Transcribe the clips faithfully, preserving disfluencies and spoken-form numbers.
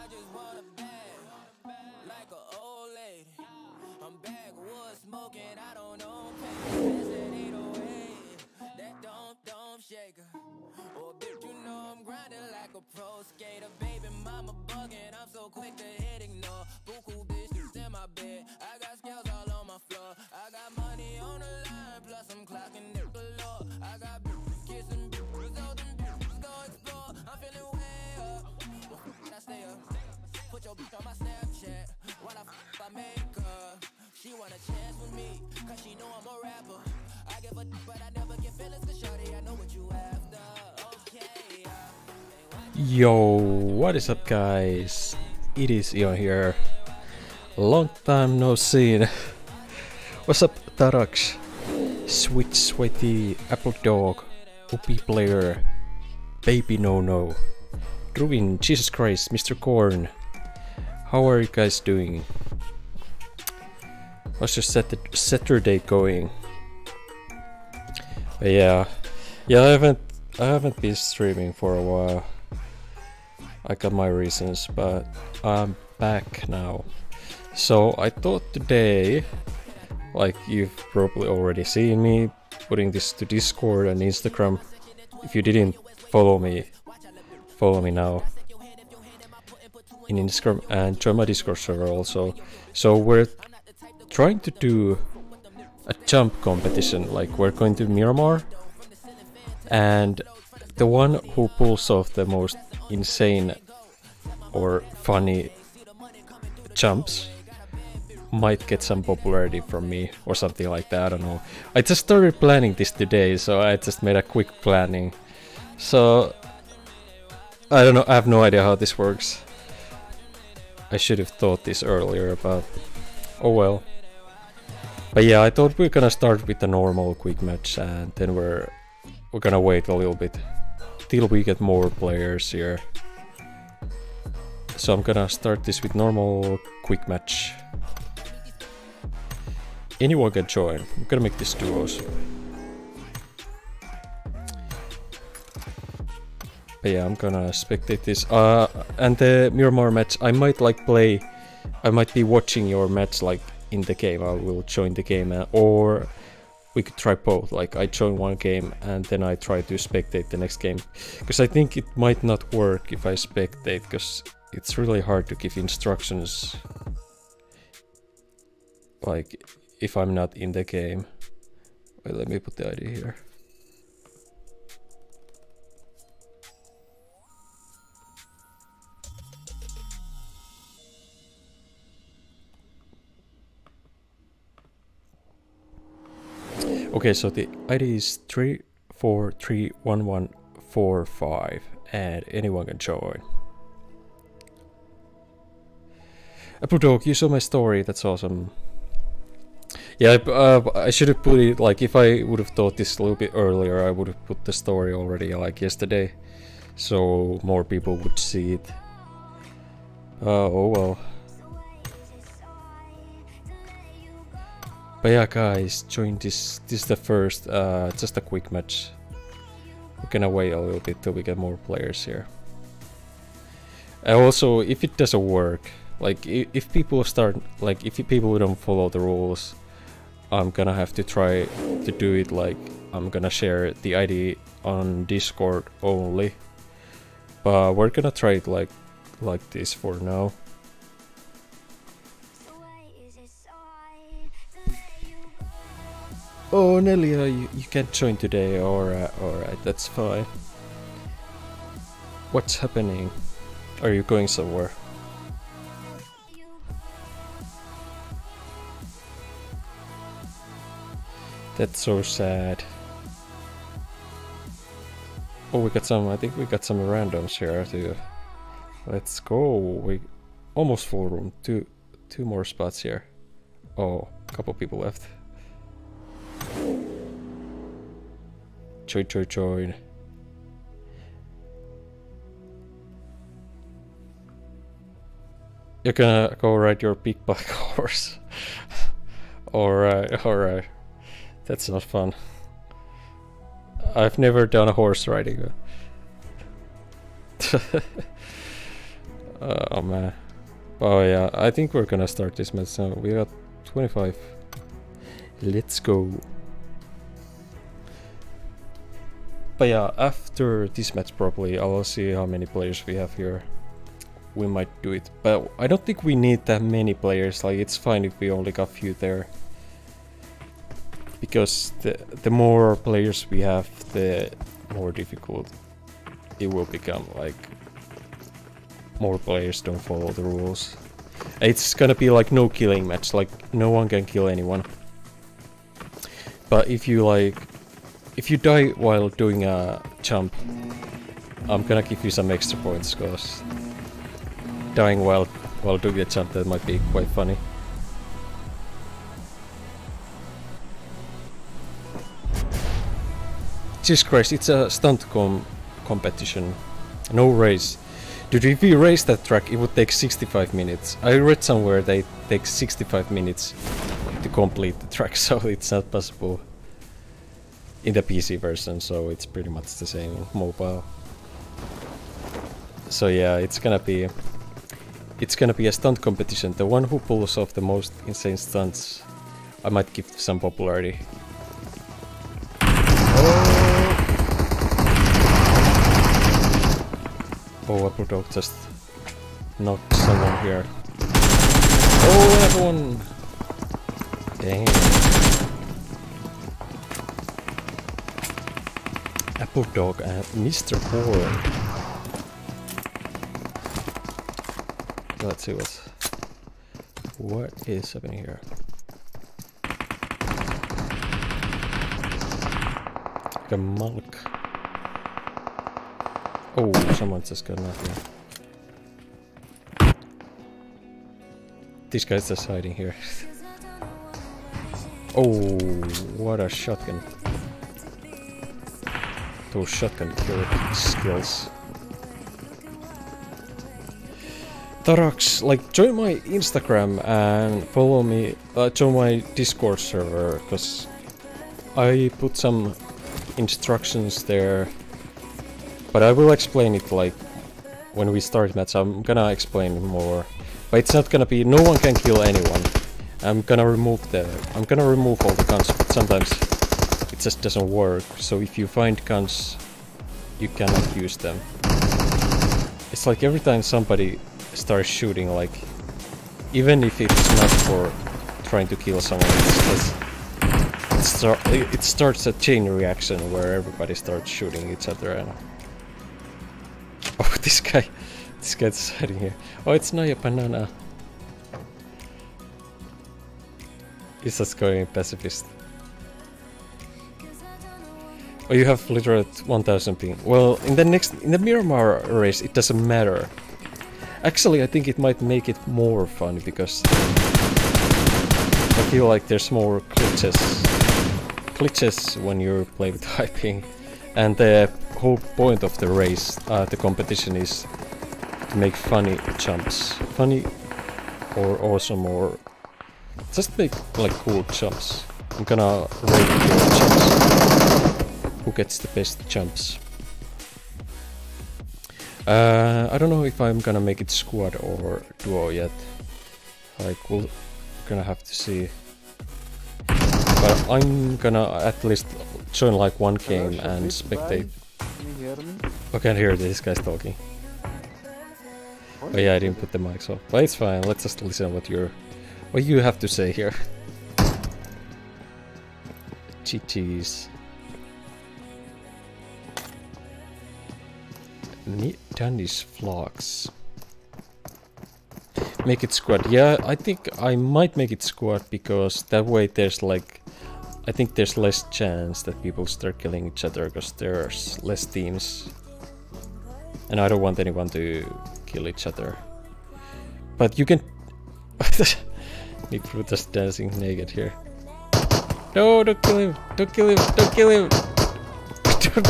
I just want a bag, like an old lady. I'm backwoods smoking, I don't own papers, it ain't no way. That don't, don't shaker. Oh, bitch, you know I'm grinding like a pro skater. Baby mama bugging, I'm so quick to hit ignore. Buku bitches in my bed, I got scales all on my floor. I got money on the line, plus I'm clocking it below. I got bitches kissing, bitches holding, bitches go explore. I'm feeling way up, I stay up. Put your bitch on my Snapchat, while I f*** I make up. She want a chance with me, cause she know I'm a rapper. I give a d***, but I never get feelings, cause shawty, I know what you after. Okay, yo, what is up, guys? It is Aeon here. Long time no seen. What's up, Tarax? Sweet, sweaty, apple dog, whoopee player, baby no-no, Druvin, Jesus Christ, Mister Korn. How are you guys doing? How's your Saturday going? But yeah, yeah. I haven't, I haven't been streaming for a while. I got my reasons, but I'm back now. So I thought today, like you've probably already seen me putting this to Discord and Instagram. If you didn't follow me, follow me now in Instagram and join my Discord server also. So we're trying to do a jump competition, like we're going to Miramar, and the one who pulls off the most insane or funny jumps might get some popularity from me or something like that, I don't know. I just started planning this today, so I just made a quick planning. So I don't know, I have no idea how this works. I should have thought this earlier, but oh well. But yeah, I thought we we're gonna start with the normal quick match, and then we're we're gonna wait a little bit till we get more players here. So I'm gonna start this with normal quick match. Anyone can join. I'm gonna make this duos. But yeah, I'm gonna spectate this. Uh, and the Miramar match, I might like play. I might be watching your match like in the game. I will join the game, uh, or we could try both. Like I join one game and then I try to spectate the next game, because I think it might not work if I spectate, because it's really hard to give instructions like if I'm not in the game. Wait, let me put the I D here. Okay, so the I D is three four three one one four five, and anyone can join. Apple Dog, you saw my story, that's awesome. Yeah, uh, I should have put it, like, if I would have thought this a little bit earlier, I would have put the story already, like, yesterday. So more people would see it. Uh, oh well. But yeah, guys, join this. This is the first, uh, just a quick match. We're gonna wait a little bit till we get more players here. And also, if it doesn't work, like if people start, like if people don't follow the rules, I'm gonna have to try to do it. Like I'm gonna share the I D on Discord only. But we're gonna try it like, like this for now. Oh, Nelia, you, you can't join today. Alright, alright, that's fine. What's happening? Are you going somewhere? That's so sad. Oh, we got some, I think we got some randoms here too. Let's go. We almost full room. Two, two more spots here. Oh, a couple people left. Join, join, join. You're gonna go ride your big black horse. Alright, alright. That's not fun. I've never done horse riding. Uh, oh man. Oh yeah, I think we're gonna start this match now. We got twenty-five. Let's go. But yeah, after this match probably, I'll see how many players we have here. We might do it, but I don't think we need that many players. Like, it's fine if we only got a few there. Because the, the more players we have, the more difficult it will become. Like, more players don't follow the rules. It's gonna be like no killing match, like no one can kill anyone. But if you like, if you die while doing a jump, I'm gonna give you some extra points, cause dying while while doing a jump, that might be quite funny. Jesus Christ, it's a stunt com competition, no race. Dude, if we race that track, it would take sixty-five minutes. I read somewhere they take sixty-five minutes to complete the track, so it's not possible in the P C version, so it's pretty much the same on mobile. So yeah, it's gonna be it's gonna be a stunt competition. The one who pulls off the most insane stunts, I might give some popularity. Oh, Apple Dog just knocked someone here. Oh, everyone! Dang it. Apple Dog and Mister Boy. Let's see what's... What is happening here? Like a monk. Oh, someone just got nothing. This guy's just hiding here. Oh, what a shotgun. Those shotgun kill skills. Tarax, like, join my Instagram and follow me, uh, join my Discord server, because I put some instructions there. But I will explain it, like, when we start match, I'm gonna explain more. But it's not gonna be, no one can kill anyone. I'm gonna remove the, I'm gonna remove all the guns, but sometimes it just doesn't work. So if you find guns, you cannot use them. It's like every time somebody starts shooting, like, even if it's not for trying to kill someone, it's just, it, start, it starts a chain reaction where everybody starts shooting each other and... Oh, this guy, this guy's hiding here. Oh, it's not a banana. He's just going pacifist. Oh, you have literally one thousand ping. Well, in the next, in the Miramar race, it doesn't matter. Actually, I think it might make it more fun because I feel like there's more glitches, glitches when you play with high ping. And the whole point of the race, uh, the competition, is to make funny jumps. Funny or awesome or... Just make, like, cool jumps. I'm gonna rate cool jumps. Who gets the best jumps? Uh, I don't know if I'm gonna make it squad or duo yet. Like, we're gonna have to see. But I'm gonna at least... join like one game Hello, and spectate. I can't hear this guy's talking. Oh yeah, I didn't put the mics off. But it's fine, let's just listen what you're what you have to say here. G Gs. Danny's vlogs. Make it squad. Yeah, I think I might make it squad because that way there's like I think there's less chance that people start killing each other because there's less teams. And I don't want anyone to kill each other. But you can... Nick Fruita's dancing naked here. No, don't kill him! Don't kill him! Don't kill him! Don't...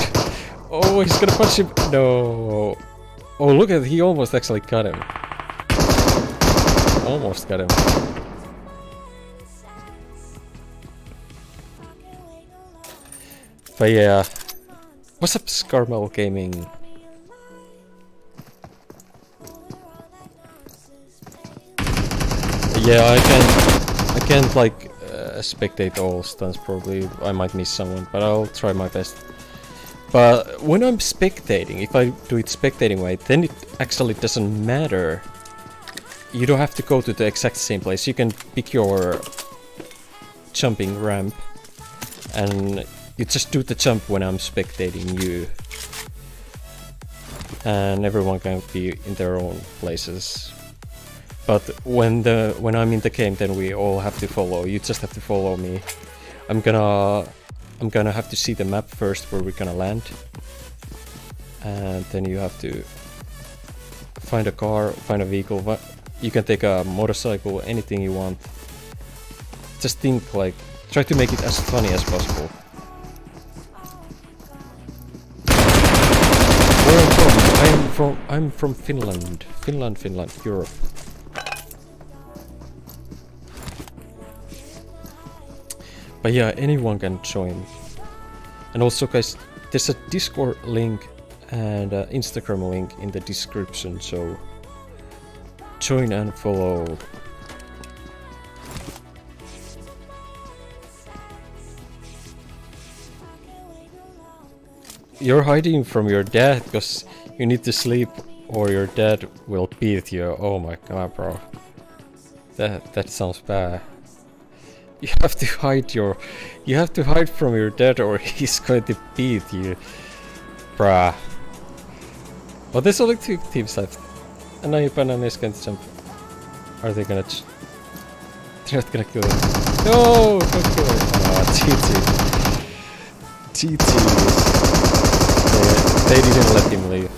Oh, he's gonna punch him! No! Oh, look at it. He almost actually got him. Almost got him. But yeah, what's up, Scarmel Gaming? Yeah, I can't, I can't like uh, spectate all stuns probably. I might miss someone, but I'll try my best. But when I'm spectating, if I do it spectating way, then it actually doesn't matter. You don't have to go to the exact same place. You can pick your jumping ramp and you just do the jump when I'm spectating you. And everyone can be in their own places. But when the when I'm in the game, then we all have to follow. You just have to follow me. I'm gonna I'm gonna have to see the map first where we're gonna land. And then you have to find a car, find a vehicle. You can take a motorcycle, anything you want. Just think, like, try to make it as funny as possible. Where I'm from? I'm from I'm from Finland. Finland, Finland, Europe. But yeah, anyone can join. And also, guys, there's a Discord link and a Instagram link in the description, so join and follow. You're hiding from your dad because you need to sleep or your dad will beat you. Oh my god, bro. That that sounds bad. You have to hide your... You have to hide from your dad or he's going to beat you. Bruh. Oh, there's only two teams left. And now your banana is going to jump. Are they gonna... Ch They're not gonna kill him. No! Don't kill him. Oh, G G. G G. They, they didn't let him leave.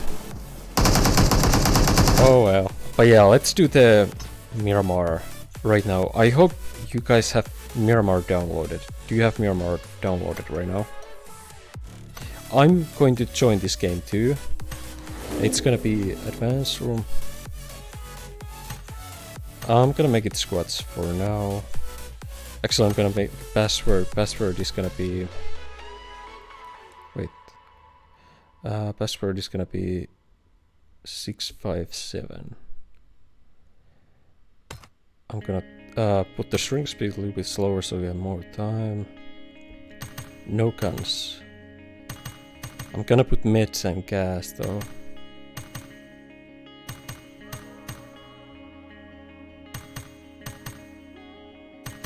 Oh well. But yeah, let's do the Miramar right now. I hope you guys have Miramar downloaded. Do you have Miramar downloaded right now? I'm going to join this game too. It's gonna be advanced room. I'm gonna make it squads for now. Actually, I'm gonna make password. Password is gonna be... Wait. Uh, password is gonna be six five seven. I'm gonna uh, put the shrink speed a little bit slower so we have more time. No guns. I'm gonna put meds and gas though.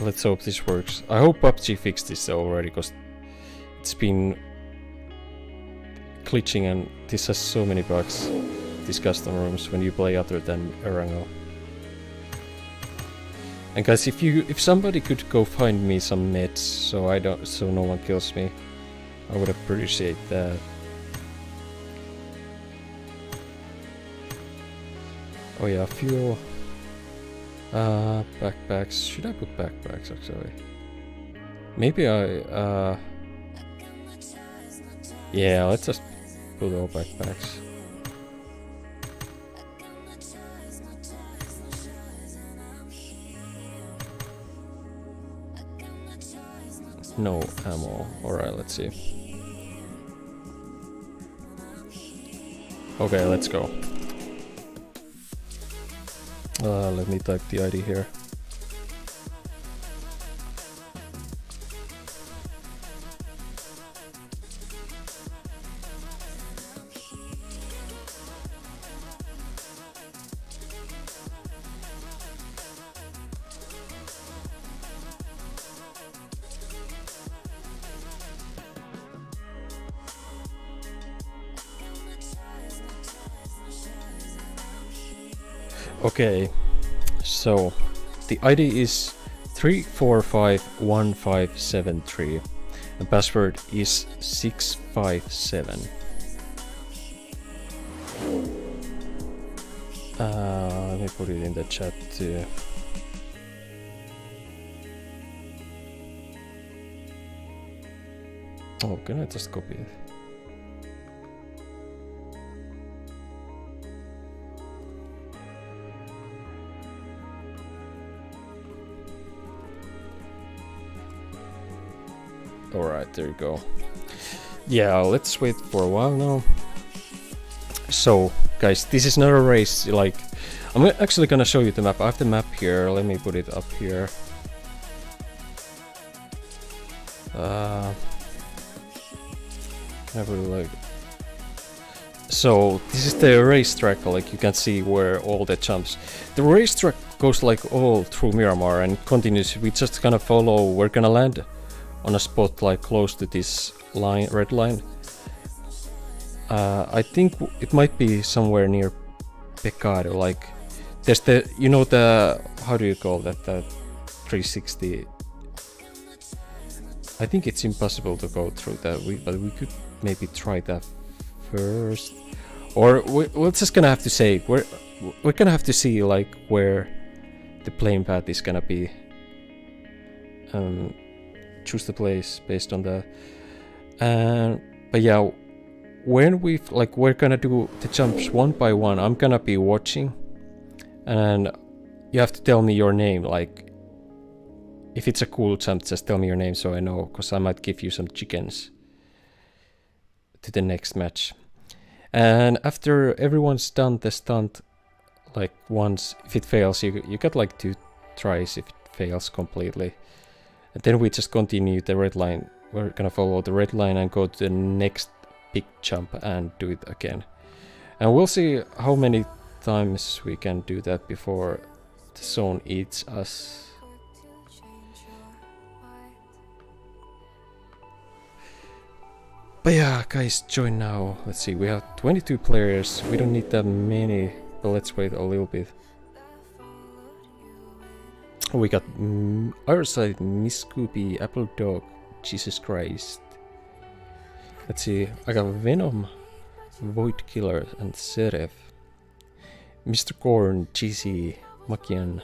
Let's hope this works. I hope P U B G fixed this already, because it's been glitching and this has so many bugs. These custom rooms when you play other than Erangel. And guys, if you if somebody could go find me some meds so I don't so no one kills me, I would appreciate that. Oh yeah, fuel. Uh, backpacks. Should I put backpacks actually? Maybe I. Uh, yeah, let's just put all backpacks. No ammo. Alright, let's see. Okay, let's go. Uh, let me type the I D here. Okay, so the I D is three four five one five seven three and password is six five seven. Uh, let me put it in the chat too. Oh, can I just copy it? Alright, there you go. Yeah, let's wait for a while now. So, guys, this is not a race, like, I'm actually gonna show you the map. I have the map here. Let me put it up here. Uh, I really like it. So this is the racetrack, like you can see where all the jumps. The racetrack goes like all through Miramar and continues. We just gonna follow, we're gonna land on a spot like close to this line, red line. Uh, I think it might be somewhere near Pecado, like there's the, you know the, how do you call that, that three sixty. I think it's impossible to go through that, we, but we could maybe try that first, or we, we're just gonna have to say we're we're gonna have to see like where the playing path is gonna be. Um, choose the place based on that. And but yeah, when we've like we're gonna do the jumps one by one. I'm gonna be watching, and you have to tell me your name. Like if it's a cool jump, just tell me your name so I know, because I might give you some chickens to the next match. And after everyone's done the stunt, like once, if it fails, you you got like two tries if it fails completely. And then we just continue the red line. We're gonna follow the red line and go to the next big jump and do it again. And we'll see how many times we can do that before the zone eats us. But yeah, guys, join now. Let's see, we have twenty-two players. We don't need that many, but let's wait a little bit. We got mm, Ironside, Miss Scoopy, Apple Dog, Jesus Christ. Let's see, I got Venom, Void Killer, and Seref. Mister Corn, G C, Makian,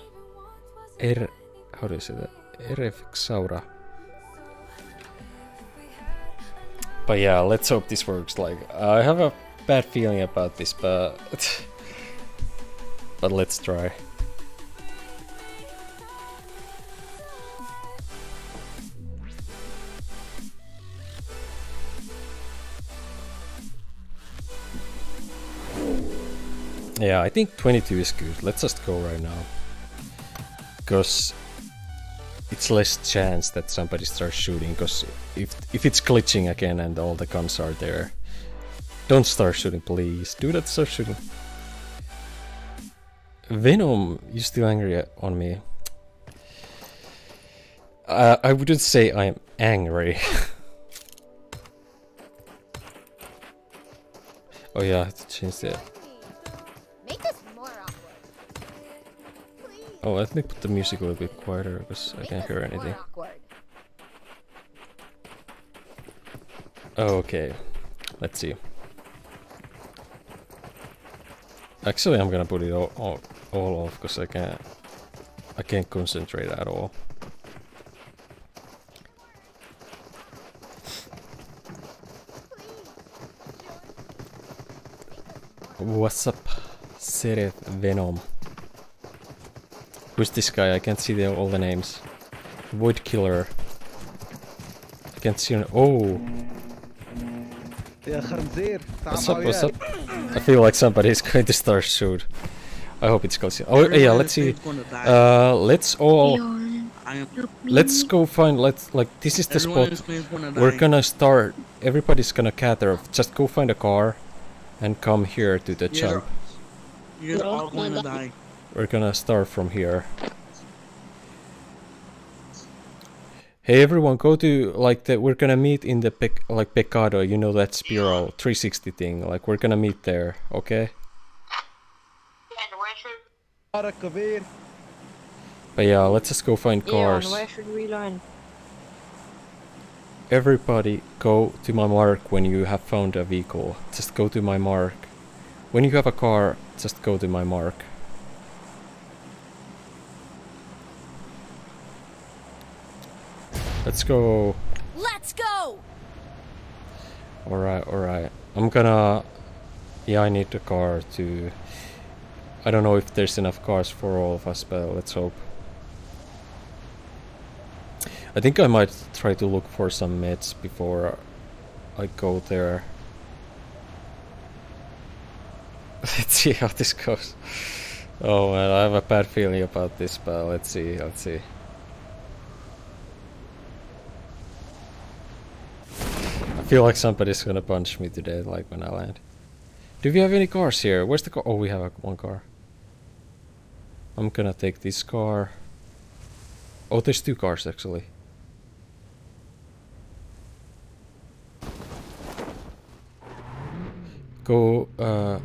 Er... how do I say that? Eref Xaura. But yeah, let's hope this works. Like, I have a bad feeling about this, but but let's try. Yeah, I think twenty-two is good. Let's just go right now, because it's less chance that somebody starts shooting, because if if it's glitching again and all the guns are there, don't start shooting, please. Do not start shooting. Venom, you're still angry on me. Uh, I wouldn't say I'm angry. Oh yeah, I have to change that. Oh, let me put the music a little bit quieter, because I can't hear anything. Okay, let's see. Actually, I'm gonna put it all, all, all off, because I can't, I can't concentrate at all. What's up, Sereth Venom? Who's this guy? I can't see the, all the names. Void Killer. I can't see. An, oh. What's up? What's up? I feel like somebody is going to start shoot. I hope it's close. Oh yeah, let's see. Uh, let's all. Let's go find. Let's like this is the spot. We're gonna start. Everybody's gonna gather. Just go find a car, and come here to the jump. You're all gonna die. We're gonna start from here. Hey everyone, go to like the we're gonna meet in the pec like Pecado, you know that spiral three sixty thing. Like we're gonna meet there, okay? And where should... But yeah, let's just go find cars. Aeon, where should we land? Everybody, go to my mark when you have found a vehicle. Just go to my mark. When you have a car, just go to my mark. Let's go. Let's go. All right, all right. I'm gonna. Yeah, I need a car to. I don't know if there's enough cars for all of us, but let's hope. I think I might try to look for some meds before I go there. Let's see how this goes. Oh well, I have a bad feeling about this, but let's see, let's see. I feel like somebody's gonna punch me today, like when I land. Do we have any cars here? Where's the car? Oh, we have a, one car. I'm gonna take this car. Oh, there's two cars actually. Go, uh...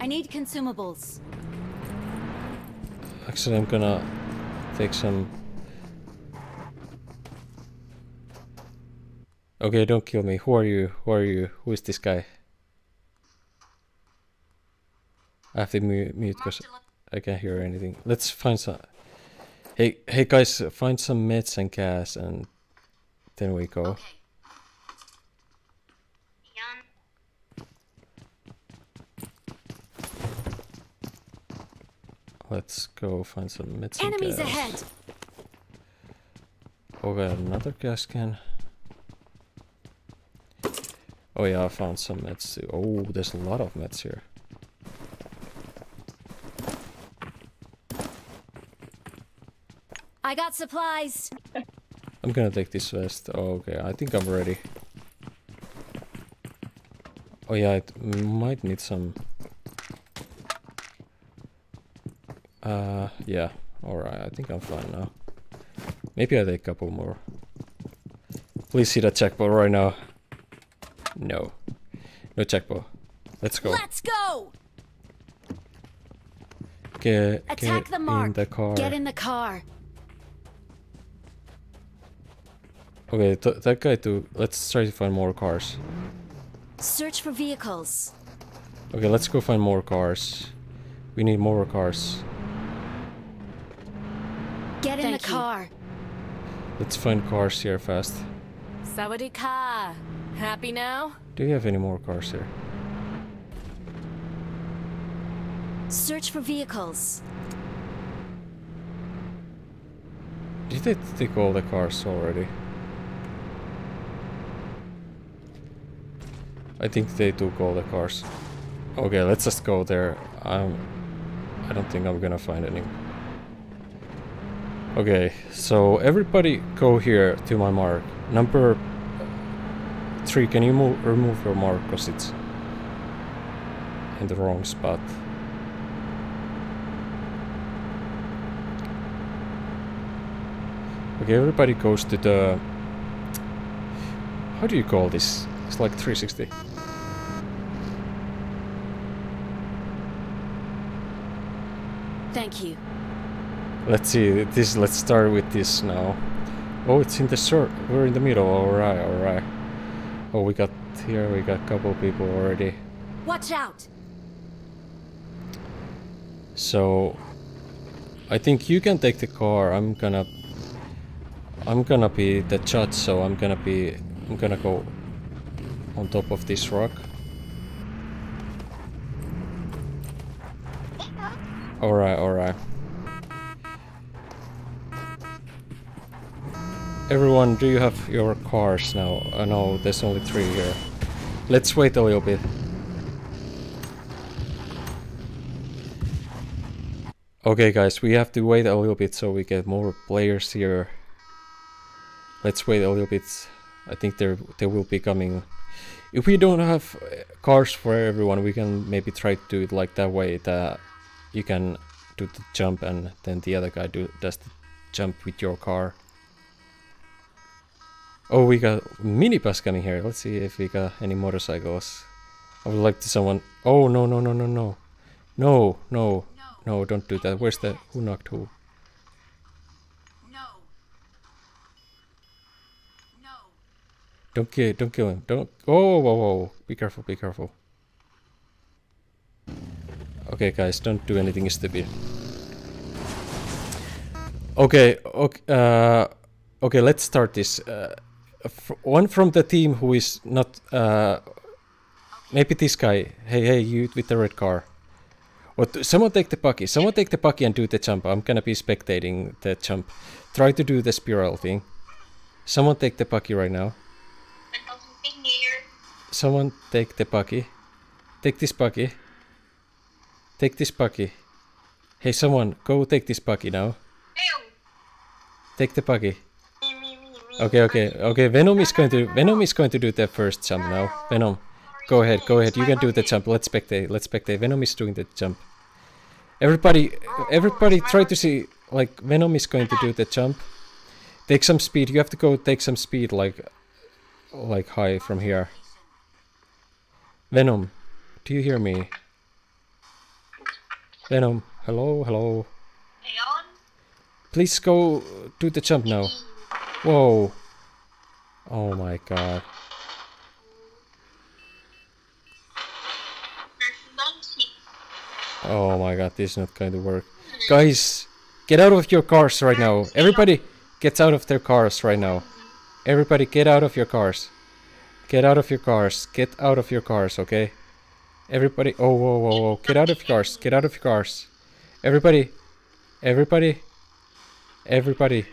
I need consumables. Actually, I'm gonna take some... Okay, don't kill me. Who are you? Who are you? Who is this guy? I have to mute because I can't hear anything. Let's find some... Hey, hey guys, find some meds and gas and then we go. Okay. Let's go find some meds. Enemies gas. Ahead. Okay, another gas can. Oh yeah, I found some meds too. Oh, there's a lot of meds here. I got supplies. I'm gonna take this vest. Oh, okay, I think I'm ready. Oh yeah, it might need some. Uh, yeah, alright, I think I'm fine now. Maybe I take a couple more. Please see that checkpoint right now. No. No checkpoint. Let's go. Let's go! Get, Attack get the mark. in the car. Get in the car. Okay, th that guy too. Let's try to find more cars. Search for vehicles. Okay, let's go find more cars. We need more cars. Get in Thank the car. You. Let's find cars here fast. Sawadee ka. Happy now? Do you have any more cars here? Search for vehicles. Did they take all the cars already? I think they took all the cars. Okay, let's just go there. I'm. I don't think I'm gonna find any. Okay, so everybody go here to my mark. Number three, can you move, remove your mark because it's in the wrong spot. Okay, everybody goes to the... How do you call this? It's like three sixty. Thank you. Let's see this. Let's start with this now. Oh, it's in the short. We're in the middle. All right, all right. Oh, we got here. We got a couple people already. Watch out! So, I think you can take the car. I'm gonna. I'm gonna be the judge, so I'm gonna be. I'm gonna go on top of this rock. All right, all right. Everyone, do you have your cars now? Uh, no, there's only three here. Let's wait a little bit. Okay guys, we have to wait a little bit so we get more players here. Let's wait a little bit. I think there they will be coming. If we don't have cars for everyone, we can maybe try to do it like that way that you can do the jump and then the other guy do does the jump with your car. Oh, we got minibus coming here. Let's see if we got any motorcycles. I would like to someone... Oh, no, no, no, no, no. No, no, no, don't do that. Where's the... Who knocked who? No. No. Don't kill, don't kill him. Don't... Oh, whoa, whoa. Be careful, be careful. Okay, guys, don't do anything stupid. Okay, okay, uh... Okay, let's start this. Uh, one from the team who is not... Uh, maybe this guy. Hey, hey, you with the red car. What, someone take the pucky. Someone take the pucky and do the jump. I'm gonna be spectating the jump. Try to do the spiral thing. Someone take the pucky right now. Someone take the pucky. Take this pucky. Take this buggy. Hey, someone, go take this buggy now. Ew. Take the buggy. Me, me, me, me, okay, okay, okay. Venom is going to Venom is going to do the first jump now. Venom, go ahead, go ahead. You can do the jump. Let's spectate. Let's spectate. Venom is doing the jump. Everybody, everybody, try to see. Like Venom is going to do the jump. Take some speed. You have to go take some speed, like, like high from here. Venom, do you hear me? Venom, hello, hello. Aeon? Please go do the jump now. Whoa. Oh my god. Oh my god, this is not going to work. Guys, get out of your cars right now. Everybody gets out of their cars right now. Everybody get out of your cars. Get out of your cars. Get out of your cars, okay? Everybody, oh, whoa, whoa, whoa, get out of your cars, get out of your cars. Everybody, everybody, everybody.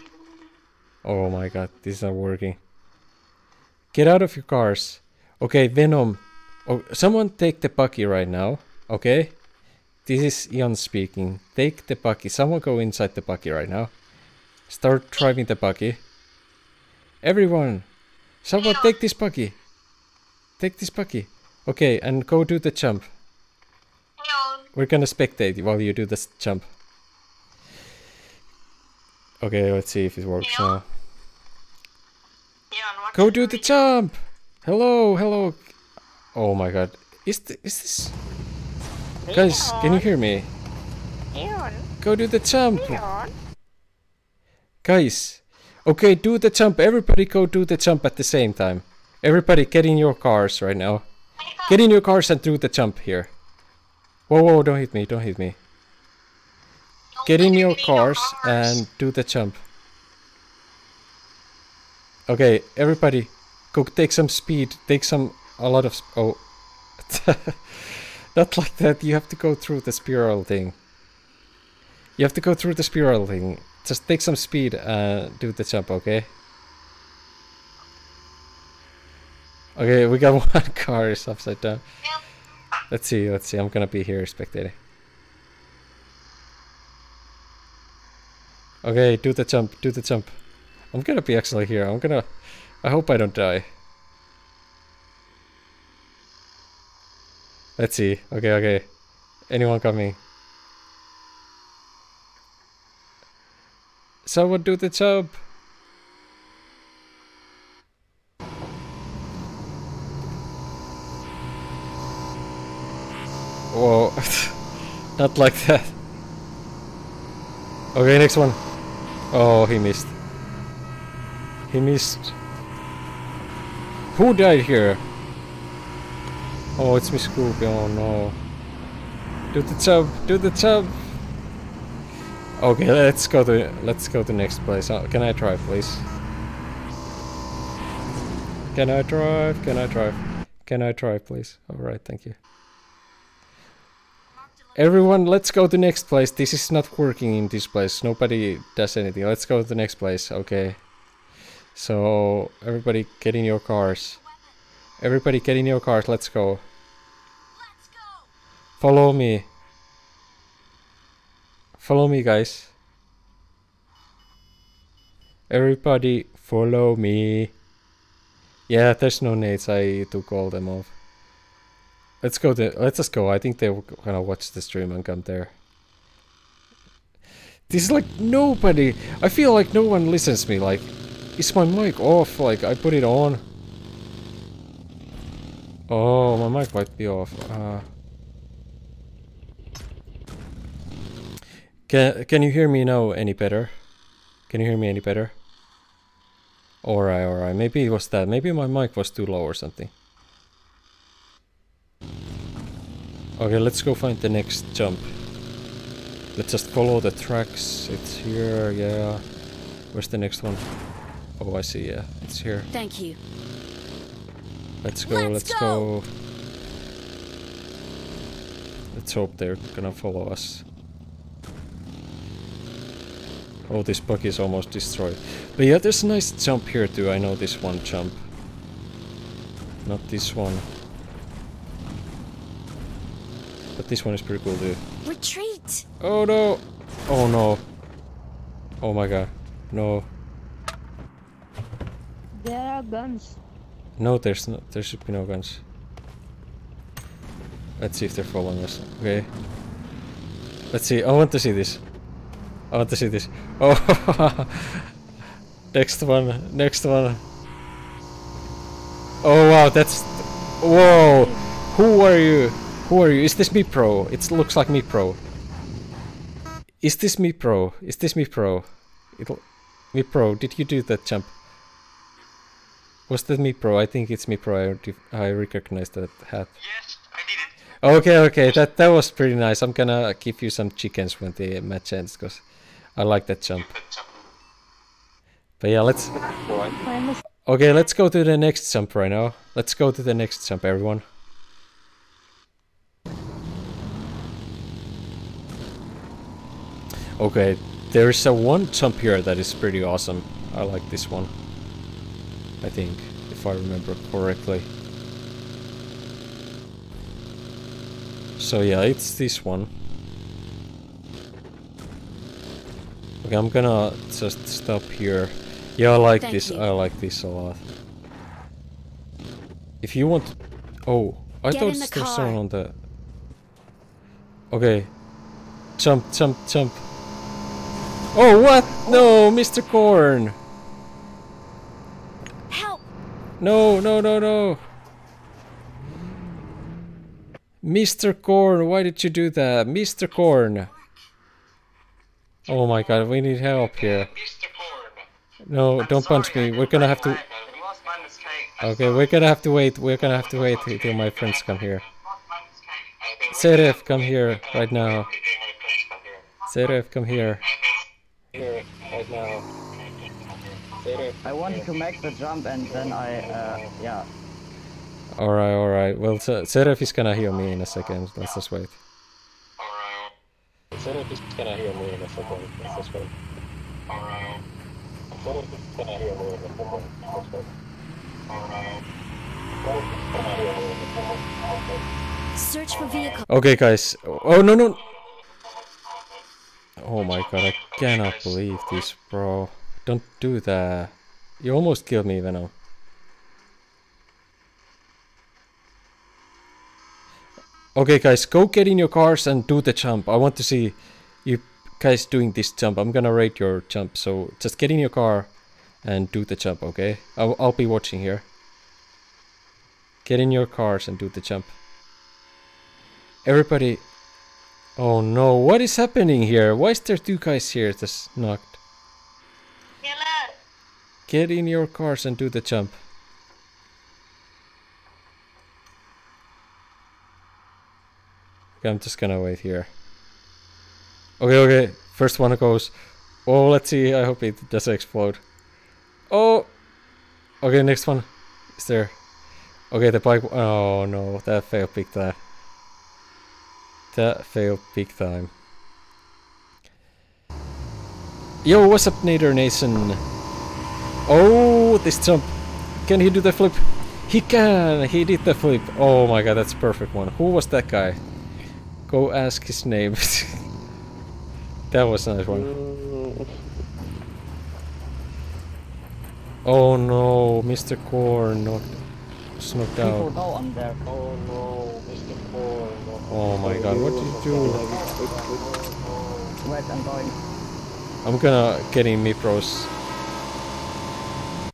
Oh my god, this is not working. Get out of your cars. Okay, Venom. Oh, someone take the buggy right now, okay? This is Aeon speaking. Take the buggy. Someone go inside the buggy right now. Start driving the buggy. Everyone, someone take this buggy. Take this buggy. Okay, and go do the jump. Hello. We're gonna spectate while you do this jump. Okay, let's see if it works Hello. now. Hello. Go do the jump! Hello, hello! Oh my god. Is, th is this... Hello. Guys, can you hear me? Hello. Go do the jump! Hello. Guys! Okay, do the jump! Everybody go do the jump at the same time. Everybody get in your cars right now. Get in your cars and do the jump here. Whoa, whoa, don't hit me, don't hit me. Get in your cars and do the jump. Okay, everybody, go take some speed, take some, a lot of, sp oh. Not like that, you have to go through the spiral thing. You have to go through the spiral thing. Just take some speed and do the jump, okay? Okay, we got one car is upside down. Yep. Let's see, let's see. I'm gonna be here spectating. Okay, do the jump, do the jump. I'm gonna be actually here. I'm gonna. I hope I don't die. Let's see. Okay, okay. Anyone coming? Someone do the jump. Whoa, not like that. Okay, next one. Oh, he missed. He missed. Who died here? Oh, it's Miss Groovy. Oh no. Do the jump. Do the jump. Okay, let's go to let's go to next place. Uh, can I drive, please? Can I drive? Can I drive? Can I drive, please? All right, thank you. Everyone, let's go to next place. This is not working in this place. Nobody does anything. Let's go to the next place. Okay. So, everybody get in your cars. Everybody get in your cars. Let's go. Let's go. Follow me. Follow me, guys. Everybody follow me. Yeah, there's no nades. I took all them off. Let's go there. Let's just go. I think they're gonna watch the stream and come there. This is like nobody. I feel like no one listens to me. Like, is my mic off? Like, I put it on. Oh, my mic might be off. Uh, can Can you hear me now any better? Can you hear me any better? Alright, alright. Maybe it was that. Maybe my mic was too low or something. Okay, let's go find the next jump. Let's just follow the tracks. It's here, yeah. Where's the next one? Oh, I see, yeah. It's here. Thank you. Let's go, let's, let's go. go. Let's hope they're gonna follow us. Oh, this buggy is almost destroyed. But yeah, there's a nice jump here too. I know this one jump. Not this one. But this one is pretty cool, dude. Retreat. Oh no. Oh no. Oh my god. No. There are guns. No, there's no. There should be no guns. Let's see if they're following us. Okay. Let's see. I want to see this. I want to see this. Oh. Next one. Next one. Oh wow. That's. Whoa. Who are you? Who are you? Is this me pro? It looks like me pro. Is this me pro? Is this me pro? It'll. Me pro. Did you do that jump? Was that me pro? I think it's me pro. I, I recognize that hat. Yes, I did it. Okay, okay, that that was pretty nice. I'm gonna give you some chickens when the match ends, cause I like that jump. But yeah, let's. Okay, let's go to the next jump right now. Let's go to the next jump, everyone. Okay, there is a one jump here that is pretty awesome. I like this one. I think, if I remember correctly. So yeah, it's this one. Okay, I'm gonna just stop here. Yeah, I like Thank this. You. I like this a lot. If you want... Oh, I Get thought there's someone on the... Okay. Jump, jump, jump. Oh, what? No, Mister Corn! No, no, no, no. Mister Corn, why did you do that? Mister Corn. Oh my god, we need help here. No, don't punch me. We're gonna have to... Okay, we're gonna have to wait. We're gonna have to wait until my friends come here. Seref, come here right now. Seref, come here. Here, right now. I wanted to make the jump and then I, uh, yeah. Alright, alright. Well, Seref is gonna hear me in a second. Let's just wait. Alright. Seref is gonna hear me in a second. Let's just wait. Alright. Seref is gonna hear me in a second. Let's wait. Alright. Seref is gonna hear me in a second. Let's wait. Search for vehicle. Okay, guys. Oh, no, no. Oh my god, I cannot believe this, bro. Don't do that. You almost killed me, Venom. Okay, guys, go get in your cars and do the jump. I want to see you guys doing this jump. I'm gonna rate your jump, so just get in your car and do the jump, okay? I'll, I'll be watching here. Get in your cars and do the jump. Everybody... Oh no, what is happening here? Why is there two guys here that's knocked? Hello. Get in your cars and do the jump. Okay, I'm just gonna wait here. Okay, okay. First one goes. Oh, let's see. I hope it doesn't explode. Oh. Okay, next one. Is there? Okay, the bike. Oh no, that failed big time. That failed big time. Yo, what's up, Nader Nation? Oh, this jump. Can he do the flip? He can! He did the flip. Oh my god, that's a perfect one. Who was that guy? Go ask his name. That was a nice one. Oh no, Mister Corn knocked, knocked out. Oh no, Mister Corn. Oh my god, what did you do? Wait, I'm going. I'm gonna get in Mipros.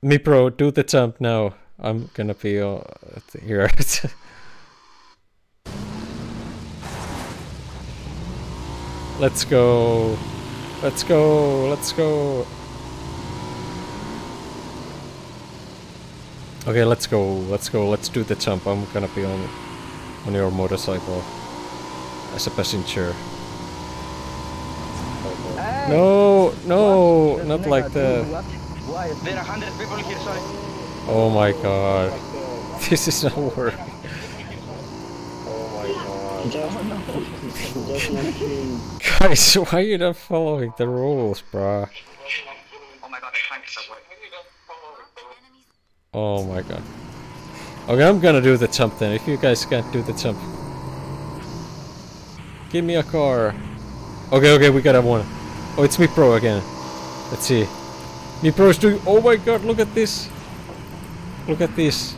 Mipro, do the jump now. I'm gonna be uh, here. Let's go. Let's go. Let's go. Okay, let's go. Let's go. Let's do the jump. I'm gonna be on on your motorcycle as a passenger. No, no, what? Not like that. There are hundred people here, sorry. Oh my god. This is not working. Oh my god. Guys, why are you not following the rules, bruh? Oh my god, Oh my god. Okay, I'm gonna do the jump then, if you guys can't do the jump. Give me a car. Okay, okay, we gotta one. Oh, it's Mi Pro again. Let's see. Mi Pro is doing... Oh my god, look at this. Look at this.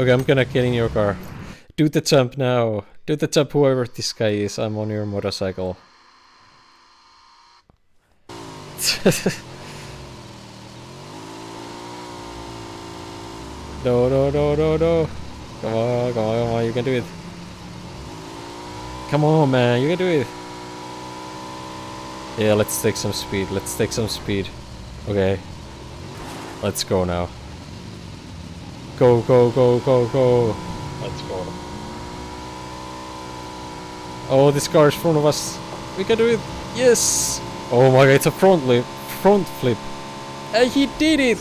Okay, I'm gonna get in your car. Do the jump now. Do the jump, whoever this guy is. I'm on your motorcycle. No, no, no, no, no. Come on, come on, come on. You can do it. Come on, man. You can do it. Yeah, let's take some speed. Let's take some speed. Okay. Let's go now. Go, go, go, go, go. Let's go. Oh, this car is in front of us. We can do it. Yes. Oh my god, it's a front flip. Front flip. And he did it.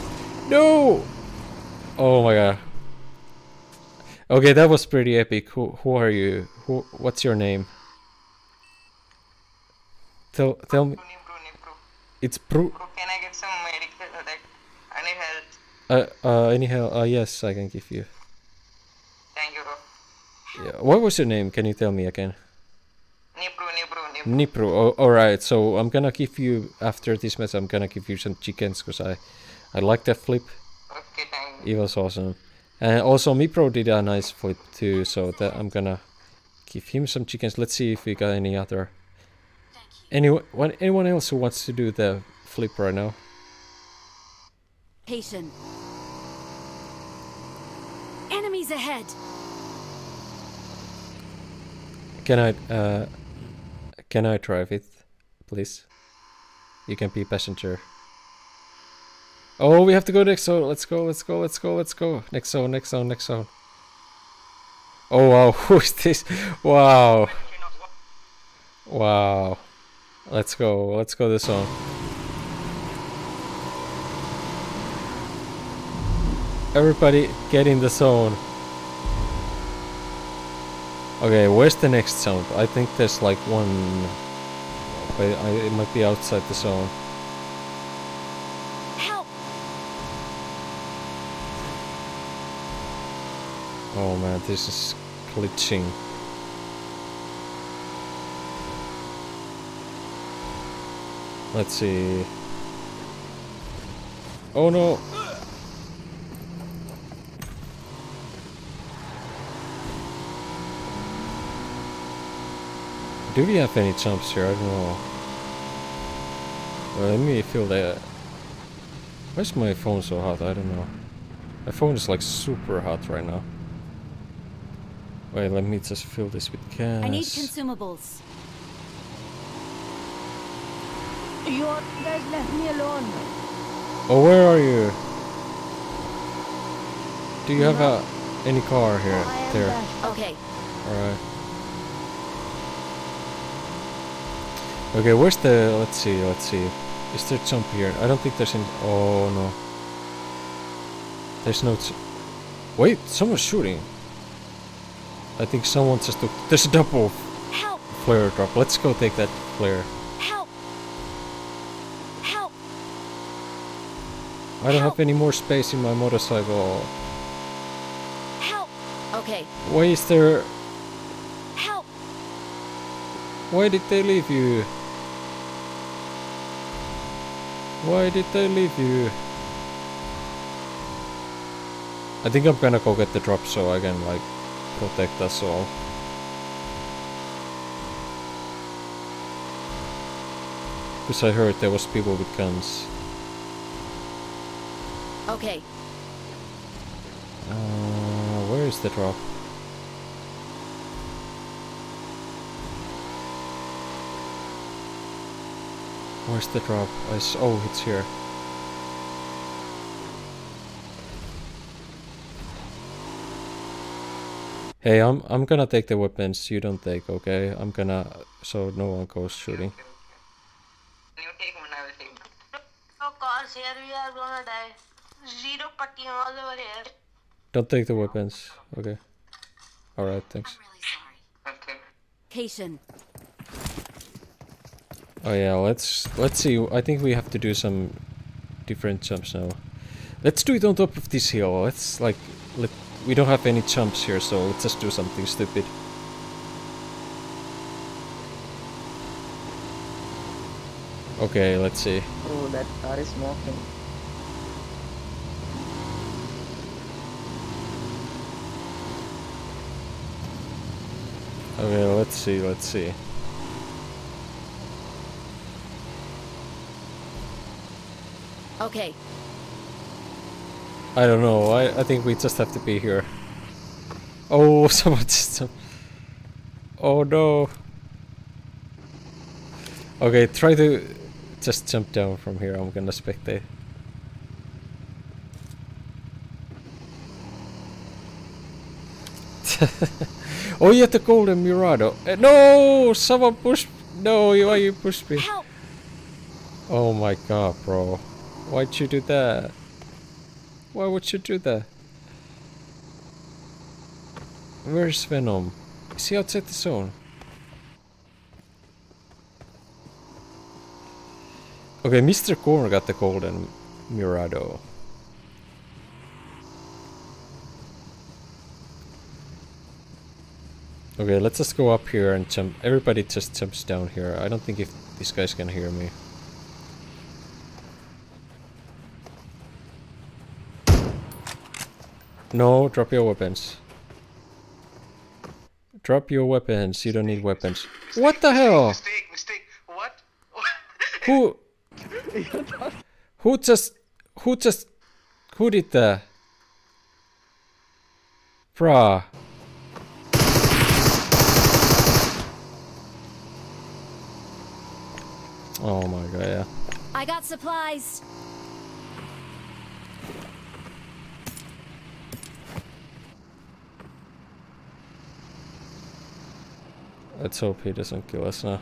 No. Oh my god. Okay, that was pretty epic. Who, who are you? Who? What's your name? Tell, tell me. It's Pru. Can I get some medical? Like, any help? Uh, uh, any help? Uh, yes, I can give you. Thank you, bro. Yeah. What was your name? Can you tell me again? Nipru, Nipru, Nipru. Nipru. Oh, all right. So I'm gonna give you after this match. I'm gonna give you some chickens because I, I like that flip. Okay, thank you. It was awesome. And also Mi Pro did a nice flip too, so that I'm gonna give him some chickens. Let's see if we got any other. Anyone, anyone else who wants to do the flip right now? Patient. Enemies ahead. Can I, uh, can I drive it, please? You can be passenger. Oh, we have to go next zone. Let's go, let's go, let's go, let's go. Next zone, next zone, next zone. Oh, wow. Who's this? Wow. Wow. Let's go. Let's go this zone. Everybody get in the zone. Okay, where's the next zone? I think there's like one... But I, it might be outside the zone. Oh man, this is glitching. Let's see. Oh no! Do we have any jumps here? I don't know. Well, let me feel that. Why's my phone so hot? I don't know. My phone is like super hot right now. Wait, let me just fill this with gas. I need consumables. You guys left me alone. Oh, where are you? Do you have a, any car here? There. Okay. Alright. Okay, where's the... Let's see, let's see. Is there jump here? I don't think there's any... Oh, no. There's no... Wait, someone's shooting. I think someone just took... There's a double Help. Flare drop. Let's go take that flare. Help. Help. I don't Help. Have any more space in my motorcycle. Help. Okay. Why is there... Help. Why did they leave you? Why did they leave you? I think I'm gonna go get the drop so I can like... protect us all. Because I heard there was people with guns. Okay. Uh, where is the drop? Where's the drop? I s oh, it's here. Hey, I'm I'm gonna take the weapons. You don't take, okay? I'm gonna so no one goes shooting. You take one, I will take one. No cars here. We are gonna die. Zero putty all over here. Don't take the weapons, okay? All right, thanks. I'm really sorry. Okay. Patient. Oh yeah, let's let's see. I think we have to do some different jumps now. Let's do it on top of this hill. Let's like Let, we don't have any jumps here, so let's just do something stupid. Okay, let's see. Oh, that car is smoking. Okay, let's see, let's see. Okay. I don't know, I, I think we just have to be here. Oh, someone just... Oh no. Okay, try to just jump down from here, I'm gonna spectate. Oh, you have the golden Murado. Uh, no! Someone pushed... No, why you pushed me? Help. Oh my god, bro. Why'd you do that? Why would you do that? Where's Venom? Is he outside the zone? Okay, Mister Corn got the golden Murado. Okay, let's just go up here and jump. Everybody just jumps down here. I don't think if these guys can hear me. No, drop your weapons. Drop your weapons. You don't need weapons. What the hell? Mistake, mistake. What? Who? Who just? Who just? Who did that? Bruh. Oh my god, yeah. I got supplies. Let's hope he doesn't kill us now.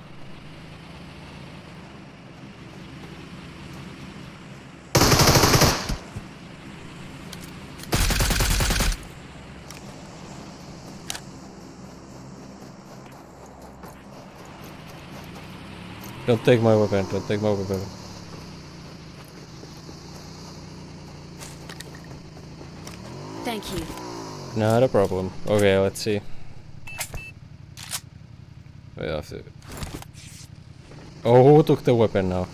Don't take my weapon, don't take my weapon. Thank you. Not a problem. Okay, let's see. We have to... Oh, who took the weapon now?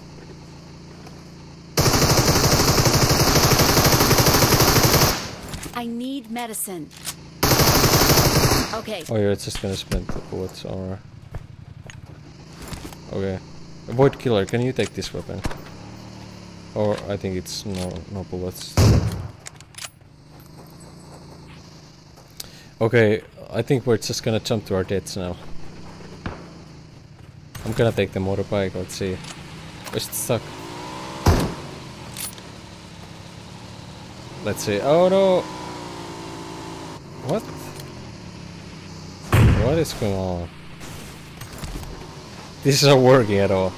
I need medicine. Okay. Oh, you're just gonna spend the bullets, alright. Okay. Void Killer, can you take this weapon? Or I think it's no no bullets. Okay, I think we're just gonna jump to our deaths now. I'm gonna take the motorbike, let's see. It's stuck. Let's see. Oh no! What? What is going on? This isn't working at all.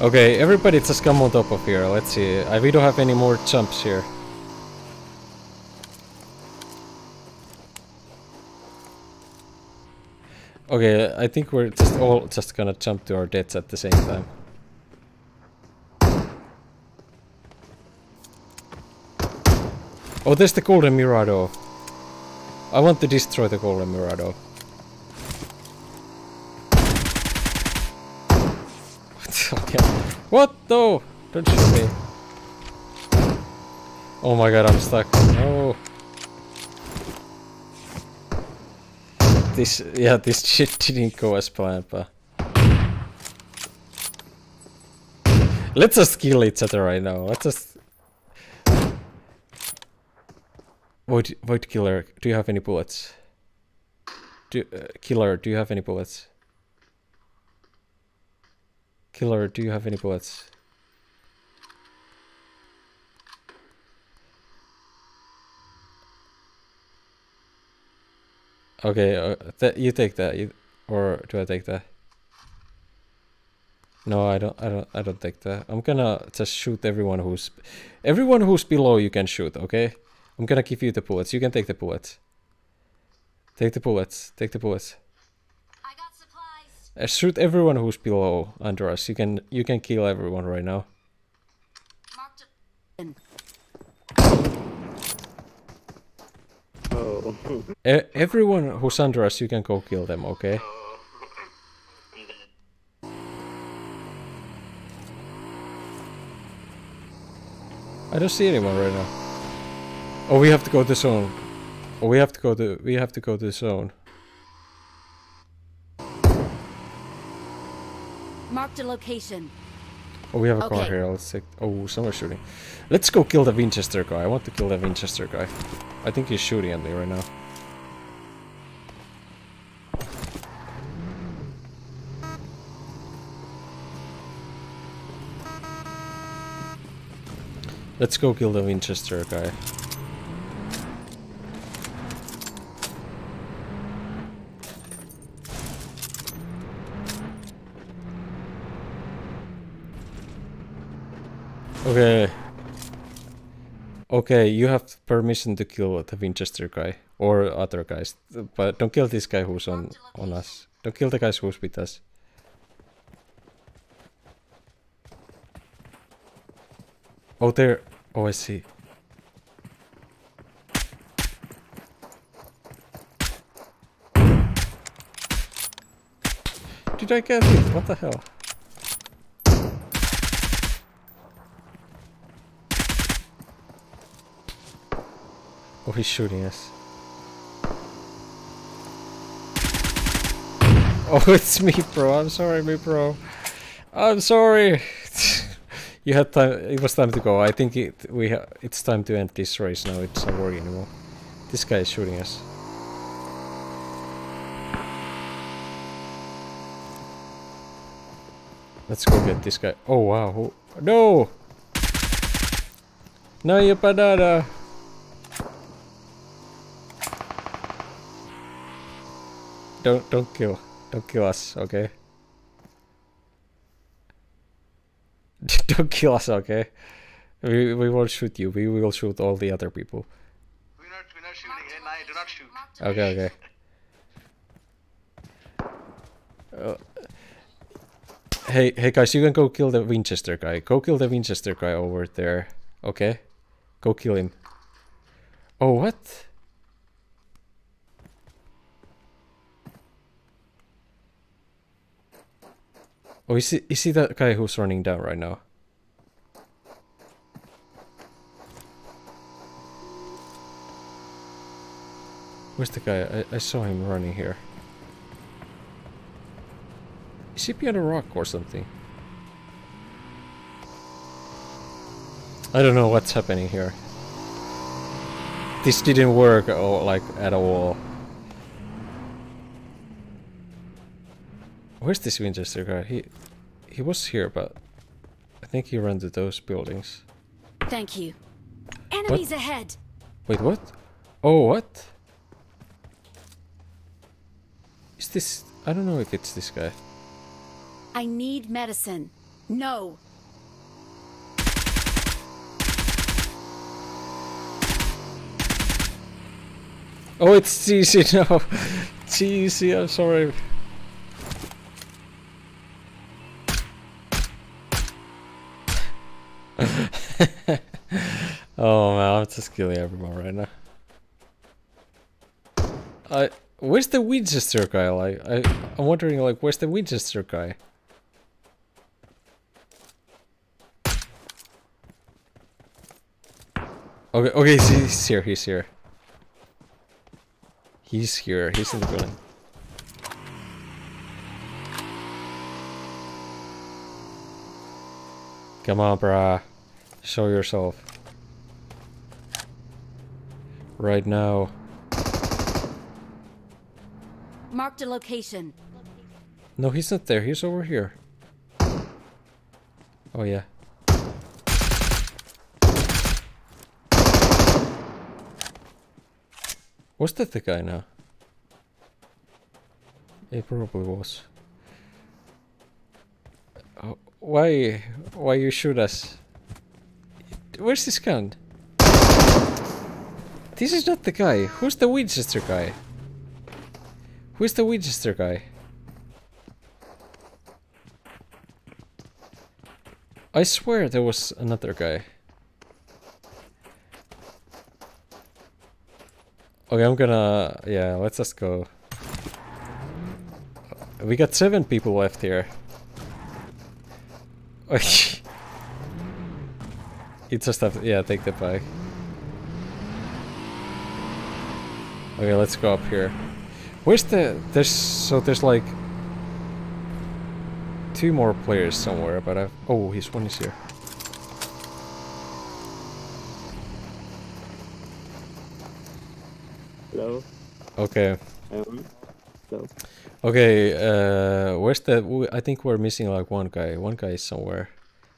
Okay, everybody just come on top of here. Let's see. I, we don't have any more jumps here. Okay, I think we're just all just gonna jump to our deaths at the same time. Oh, there's the golden Murado. I want to destroy the golden Murado. Okay. What? No! Don't shoot me. Oh my god, I'm stuck. No. This, yeah, this shit didn't go as planned, but... Let's just kill each other right now. Let's just... Void, Void Killer, do you have any bullets? Do, uh, killer, do you have any bullets? Killer, do you have any bullets? Okay, uh, th you take that, you, or do I take that? No, I don't. I don't. I don't take that. I'm gonna just shoot everyone who's, everyone who's below. You can shoot. Okay, I'm gonna give you the bullets. You can take the bullets. Take the bullets. Take the bullets. Shoot everyone who's below under us. You can you can kill everyone right now. Oh. E everyone who's under us, you can go kill them, okay? I don't see anyone right now. Oh, we have to go to the zone. Oh, we have to go to we have to go to the zone. Marked a location. Oh, we have a okay. car here. Let's take. Oh, someone's shooting. Let's go kill the Winchester guy. I want to kill the Winchester guy. I think he's shooting at me right now. Let's go kill the Winchester guy. Okay. Okay, you have permission to kill the Winchester guy or other guys, but don't kill this guy who's on on us. Don't kill the guys who's with us. Oh, there. Oh, I see. Did I get it? What the hell? Oh, he's shooting us. Oh, it's me, bro. I'm sorry, me, bro. I'm sorry. You had time. It was time to go. I think it. We. Ha it's time to end this race now. It's not working anymore. This guy is shooting us. Let's go get this guy. Oh wow! Who no! No, you banana. Don't don't kill. Don't kill us. Okay. Don't kill us, okay? We we won't shoot you. We will shoot all the other people. We're not we're not shooting. And I do not shoot. Okay, okay. Uh, hey hey guys, you can go kill the Winchester guy. Go kill the Winchester guy over there. Okay, go kill him. Oh what? Oh, is he, is he that guy who's running down right now? Where's the guy? I, I saw him running here. Is he behind a rock or something? I don't know what's happening here. This didn't work oh, like at all. Where's this Winchester guy? He he was here, but I think he ran to those buildings. Thank you. Enemies what? Ahead. Wait, what? Oh, what? Is this? I don't know if it's this guy. I need medicine. No. Oh, it's cheesy now. Cheesy. I'm sorry. Oh man, I'm just killing everyone right now. I where's the Winchester guy? Like I, I'm wondering like where's the Winchester guy? Okay, okay, he's here, he's here. He's here, he's in the building. Come on, brah. Show yourself. Right now. Marked a location. No, he's not there. He's over here. Oh, yeah. Was that the guy now? It probably was. Oh, why? Why you shoot us? Where's this gun? This is not the guy. Who's the Winchester guy? Who's the Winchester guy? I swear there was another guy. Okay, I'm gonna... yeah, let's just go. We got seven people left here. You just have to... yeah, take the bike. Okay, let's go up here. Where's the... there's... so there's like... two more players somewhere, but I've... oh, his one is here. Hello? Okay. Um, hello? Okay, uh, where's the... I think we're missing like one guy. One guy is somewhere.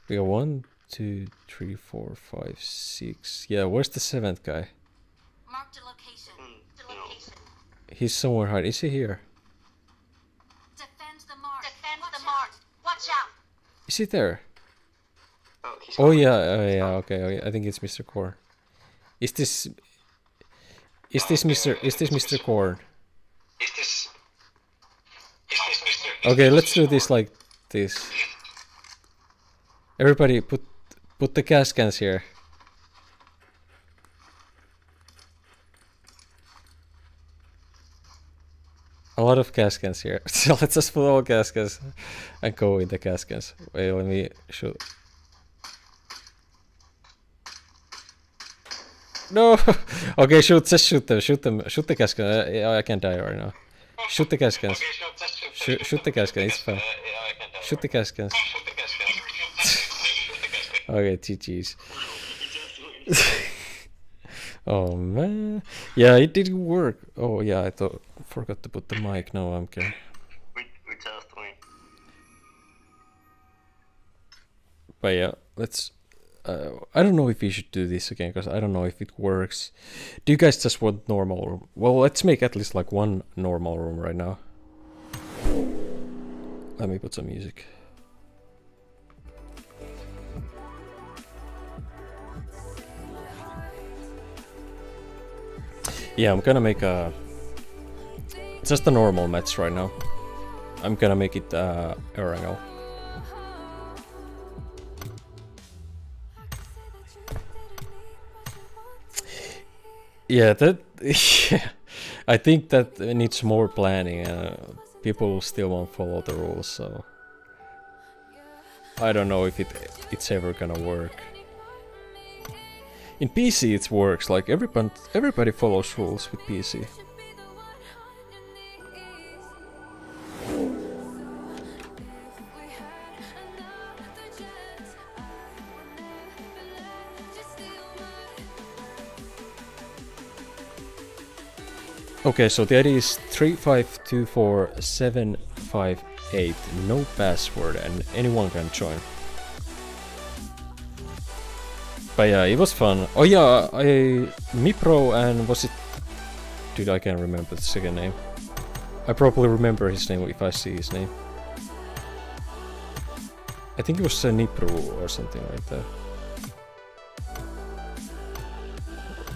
We got one, two, three, four, five, six... yeah, where's the seventh guy? Mark the location. The location. He's somewhere hard. Is he here? Defend the mark. Defend the mark. Watch out. Is he there? Oh, he's oh yeah, oh, yeah, okay. Oh, yeah. I think it's Mister Korn. Is this... is this Mister... is this Mister Korn? Is this... is this Mister... okay, let's do this like this. Everybody, put put the gas cans here. A lot of gas cans here. So let's just put all gas cans and go in the gas cans. Wait, let me shoot. No! Okay, shoot, just shoot them, shoot them, shoot the gas cans. I, I can't die right now. Shoot the gas cans. Shoot, shoot the gas cans, it's fine. Shoot the gas cans. Okay, G G's. Oh man. Yeah, it didn't work. Oh yeah, I thought forgot to put the mic. No, I'm kidding. We, we just win. But yeah, let's... Uh, I don't know if we should do this again, because I don't know if it works. Do you guys just want normal room? Well, let's make at least like one normal room right now. Let me put some music. Yeah, I'm gonna make a... it's just a normal match right now. I'm gonna make it uh, Erangel. Yeah, that. Yeah, I think that needs more planning. Uh, people still won't follow the rules, so I don't know if it it's ever gonna work. In P C, it works. Like everyone, everybody follows rules with P C. Okay, so the I D is three five two four seven five eight, no password, and anyone can join. But yeah, it was fun. Oh yeah, I... Mipro and was it... dude, I can't remember the second name. I probably remember his name if I see his name. I think it was uh, Nipro or something like that.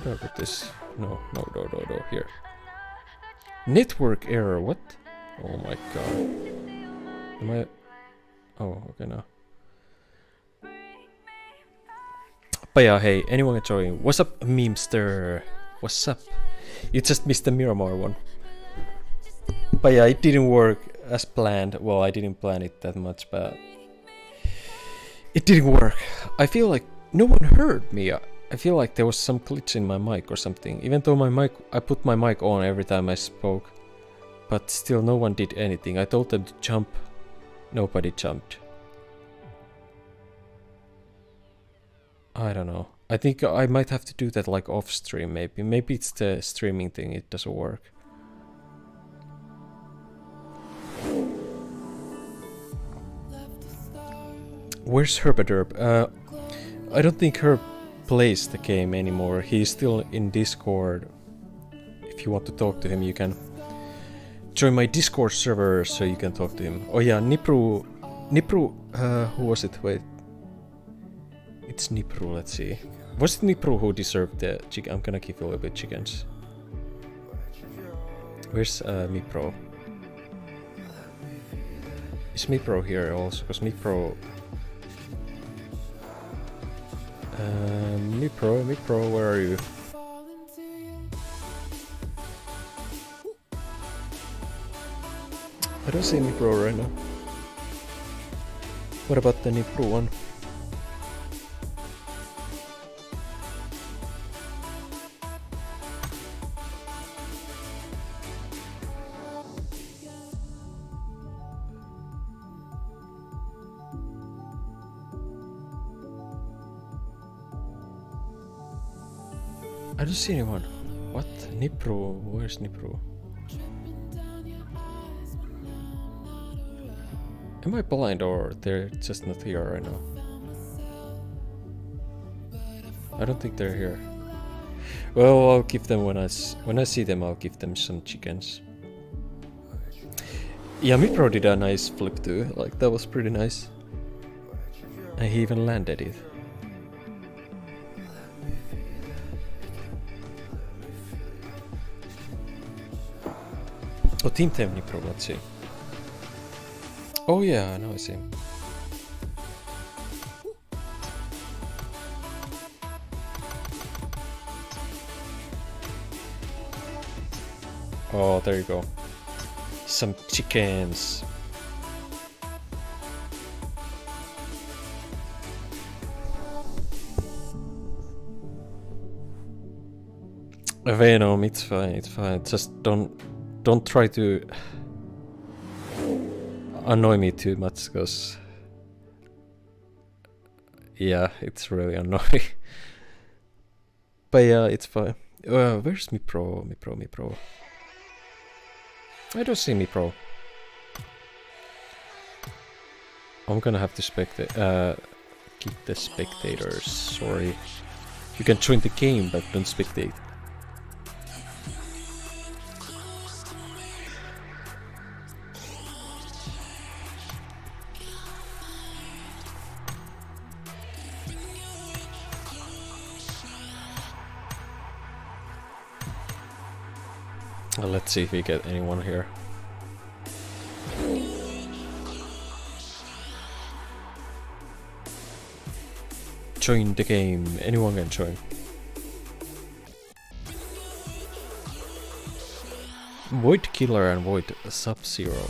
Where did this... no, no, no, no, no, here. Network error, what? Oh my god. Am I... oh, okay, now. But yeah, hey, anyone enjoying? What's up, memester? What's up? You just missed the Miramar one. But yeah, it didn't work as planned. Well, I didn't plan it that much, but... it didn't work. I feel like no one heard me. I feel like there was some glitch in my mic or something, even though my mic, I put my mic on every time I spoke, but still no one did anything. I told them to jump, nobody jumped. I don't know. I think I might have to do that like off stream maybe. Maybe it's the streaming thing, it doesn't work. Where's Herbaderb? Uh, I don't think Herb plays the game anymore. He's still in Discord. If you want to talk to him, you can join my Discord server so you can talk to him. Oh yeah, Nipru, Nipru, uh, who was it? Wait, it's Nipru. Let's see. Was it Nipru who deserved the chicken? I'm gonna give you a little bit chickens. Where's uh, Mipro? Is Mipro here also? Because Mipro. Um, Mipro, Mipro, where are you? don't see any pro right now. What about the new pro one? I don't see anyone. What? Nipro? Where's Nipro? Am I blind or they're just not here right now? I don't think they're here. Well, I'll give them when I when I see them. I'll give them some chickens. Yeah, Nipro did a nice flip too. Like that was pretty nice, and he even landed it. Oh, Team Temni Pro, let's see. Oh yeah, now I see him. Oh, there you go. Some chickens. Venom, it's fine, it's fine. Just don't... Don't try to annoy me too much, because yeah, it's really annoying. But yeah, it's fine. Uh, where's Mi Pro? Mi Pro? Mi Pro? I don't see Mi Pro. I'm gonna have to spectate. Uh, keep the spectators. Sorry, you can join the game, but don't spectate. Let's see if we get anyone here. Join the game. Anyone can join. Void Killer and Void Sub-Zero.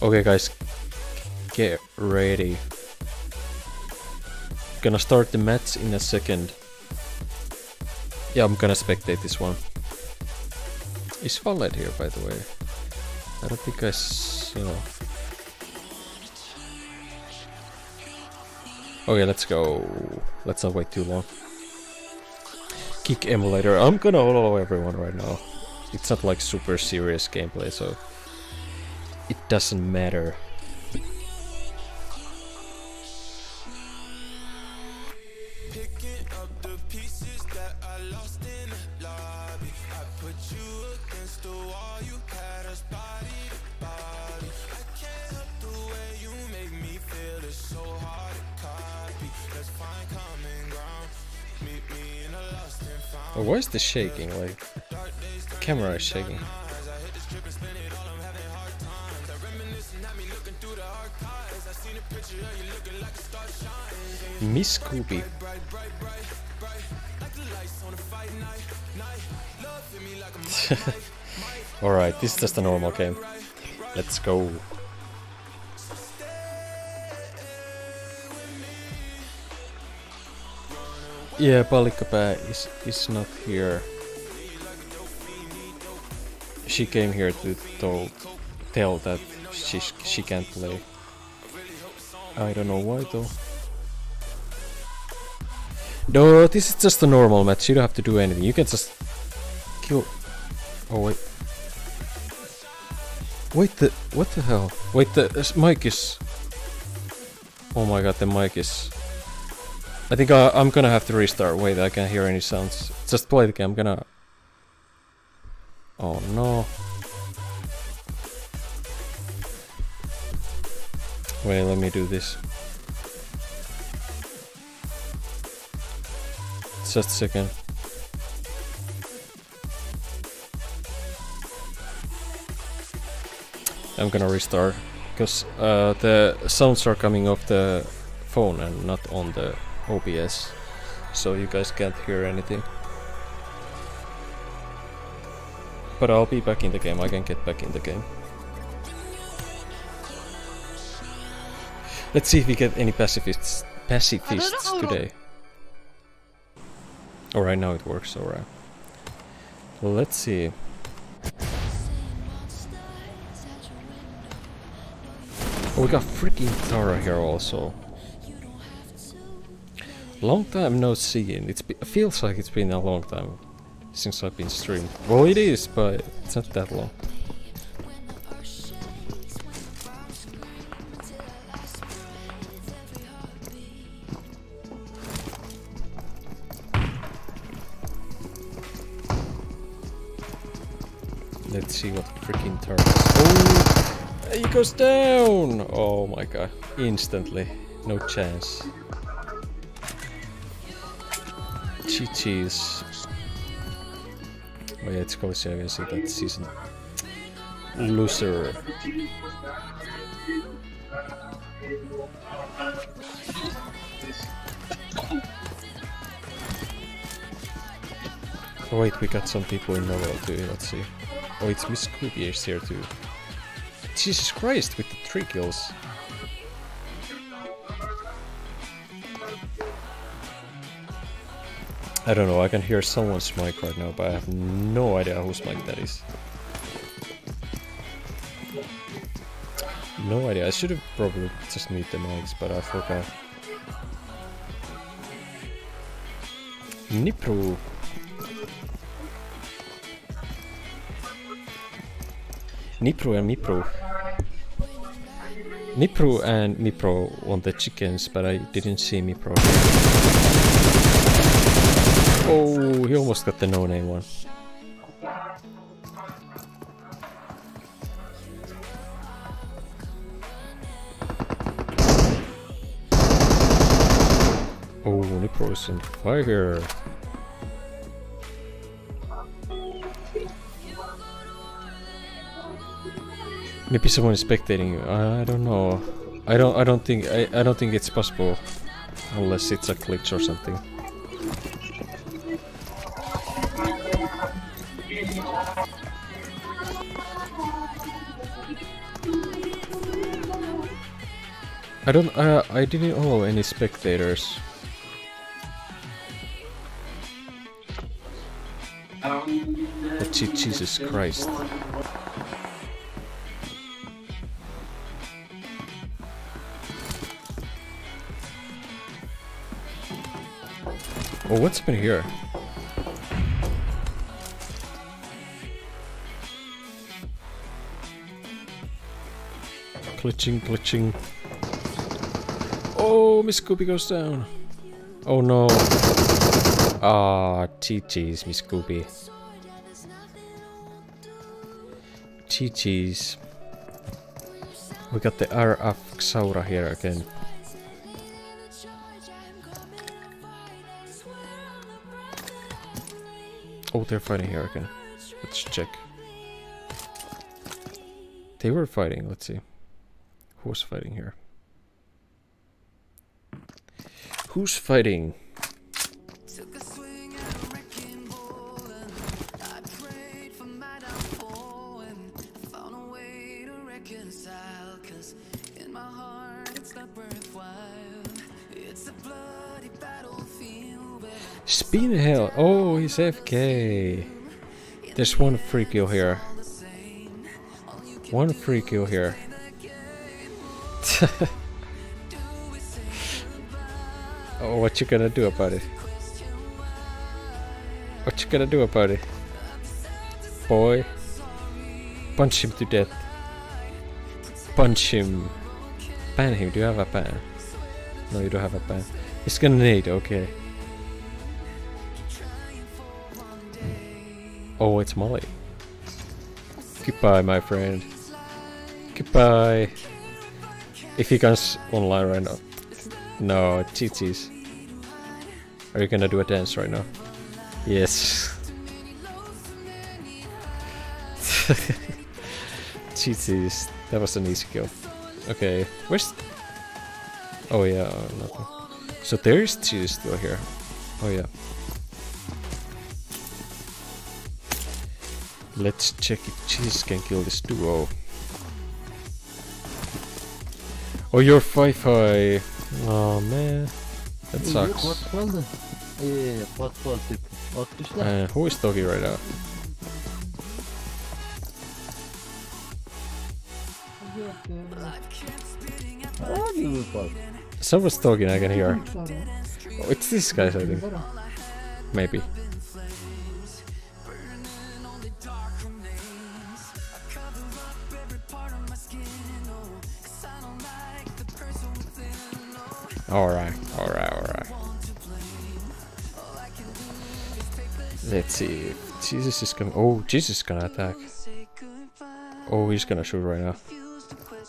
Okay guys, get ready. Gonna start the match in a second. Yeah, I'm gonna spectate this one. Is Valed here, by the way? I don't think I saw. Okay, let's go. Let's not wait too long. Kick emulator. I'm gonna follow everyone right now. It's not like super serious gameplay, so it doesn't matter. Oh, why is this shaking? Like, the camera is shaking. Miss Scooby. Alright, this is just a normal game. Let's go. Yeah, Palikkapää is, is not here. She came here to tell, tell that she, she can't play. I don't know why though. No, this is just a normal match, you don't have to do anything. You can just kill... Oh wait. Wait the... What the hell? Wait the... This mic is... Oh my god, the mic is... I think I, I'm gonna have to restart. Wait, I can't hear any sounds. Just play the game. I'm gonna... Oh no. Wait, let me do this. Just a second. I'm gonna restart. Because uh, the sounds are coming off the phone and not on the... O B S, so you guys can't hear anything. But I'll be back in the game. I can get back in the game. Let's see if we get any pacifists, pacifists today. Alright, now it works. Alright. Let's see. Oh, we got freaking Tara here also. Long time no seeing. It's it feels like it's been a long time since I've been streamed. Well, it is, but it's not that long. Let's see what freaking turns. Oh, he goes down! Oh my god, instantly, no chance. G G's. Oh yeah, it's called seriously that season. Loser. Oh wait, we got some people in Novo too, let's see. Oh, it's Miss Squeaky is here too. Jesus Christ, with the three kills. I don't know, I can hear someone's mic right now, but I have no idea whose mic that is. No idea, I should have probably just mute the mics, but I forgot. Nipro. Nipro and Mipro. Nipro and Mipro want the chickens, but I didn't see Mipro. Oh, he almost got the no-name one. Oh, Nipro is on fire. Maybe someone is spectating you. I don't know. I don't. I don't think. I. I don't think it's possible, unless it's a glitch or something. I don't. Uh, I didn't allow any spectators. But Jesus Christ. Oh, what's been here? Glitching, glitching. Oh, Miss Goopy goes down. Oh no. Ah, G G's, Miss Goopy. G G's. We got the R F Xaura here again. Oh, they're fighting here again. Let's check. They were fighting. Let's see. Who's fighting here? Who's fighting? Spin hell. Oh, he's F K. There's one free kill here. One free kill here. Oh, what you gonna do about it? What you gonna do about it? Boy. Punch him to death. Punch him. Ban him. Do you have a ban? No, you don't have a ban. He's gonna need, okay. Oh, it's Molly. Goodbye, my friend. Goodbye. If he comes online right now. No, G G's. Are you gonna do a dance right now? Yes. G G's. That was an easy kill. Okay, where's... Oh yeah, nothing. So there's G still here. Oh yeah. Let's check if Jesus can kill this duo. Oh, you're five high. Oh man, that sucks. Uh, who is talking right now? Someone's talking, I can hear. Oh, it's this guy, I think. Maybe. Alright, alright, alright. Let's see. Jesus is gonna. Oh, Jesus is gonna attack. Oh, he's gonna shoot right now.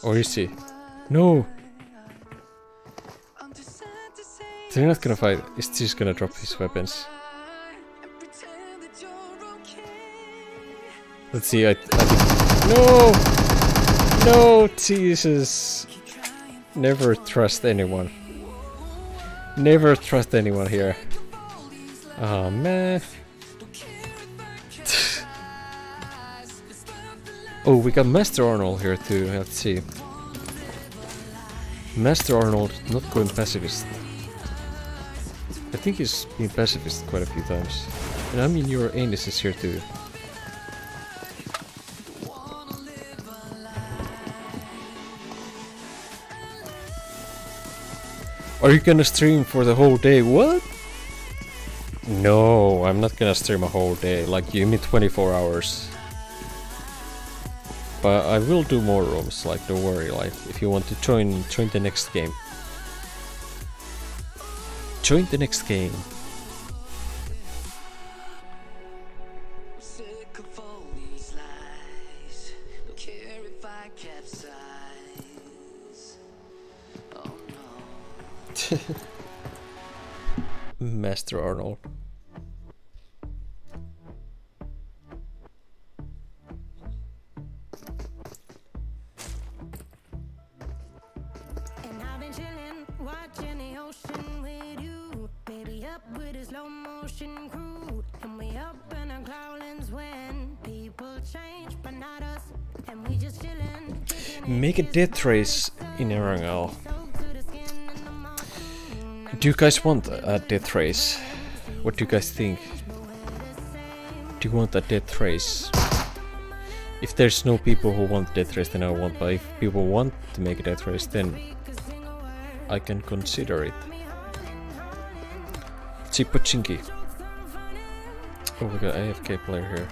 Or is he? No! They're not gonna fight. Is Jesus gonna drop his weapons? Let's see. I, I no! No, Jesus! Never trust anyone. Never trust anyone here. Oh man. Oh, we got Master Arnold here too, let's see. Master Arnold not going pacifist. I think he's been pacifist quite a few times. And I mean your anus is here too. Are you gonna stream for the whole day? What? No, I'm not gonna stream a whole day. Like, you mean twenty-four hours. But I will do more rooms, like, don't worry. Like, if you want to join, join the next game. Join the next game. Master Arnold. And I've been chilling, watching the ocean with you. Baby up with a slow motion crew. And we up in our clouds when people change, but not us. And we just chilling. Make a death race in Erangel. Do you guys want a death race? What do you guys think? Do you want a death race? If there's no people who want death race, then I want. But if people want to make a death race, then I can consider it. Chipochinki. Oh, we got A F K player here.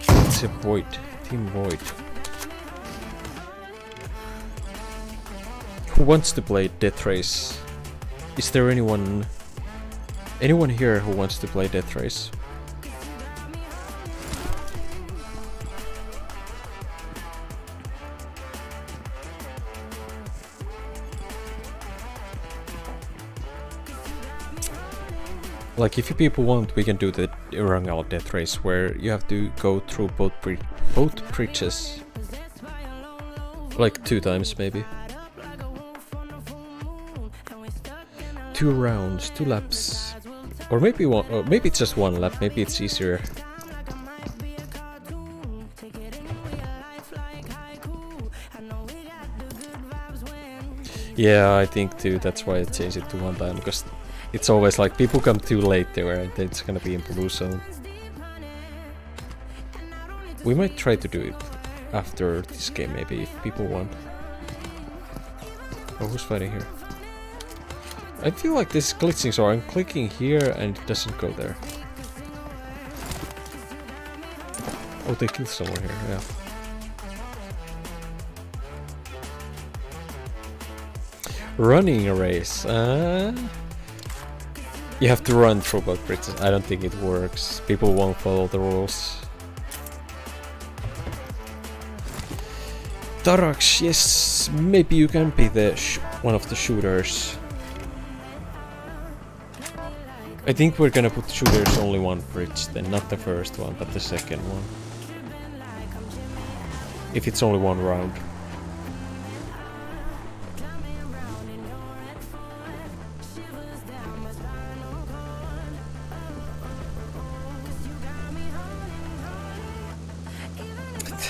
It's a Void. Team Void. Who wants to play Death Race? Is there anyone anyone here who wants to play Death Race? Like, if you people want, we can do the Erangel Death Race, where you have to go through both bri both bridges, like two times maybe. Two rounds, two laps, or maybe one, or maybe it's just one lap. Maybe it's easier. Yeah, I think too. That's why I changed it to one time, because it's always like people come too late there, and it's gonna be in blue zone. We might try to do it after this game, maybe, if people want. Oh, who's fighting here? I feel like this is glitching, so I'm clicking here and it doesn't go there. Oh, they killed someone here, yeah. Running a race. Uh, you have to run through both bridges. I don't think it works. People won't follow the rules. Tarax, yes, maybe you can be the sh one of the shooters. I think we're gonna put shooters only one bridge then, not the first one, but the second one. If it's only one round.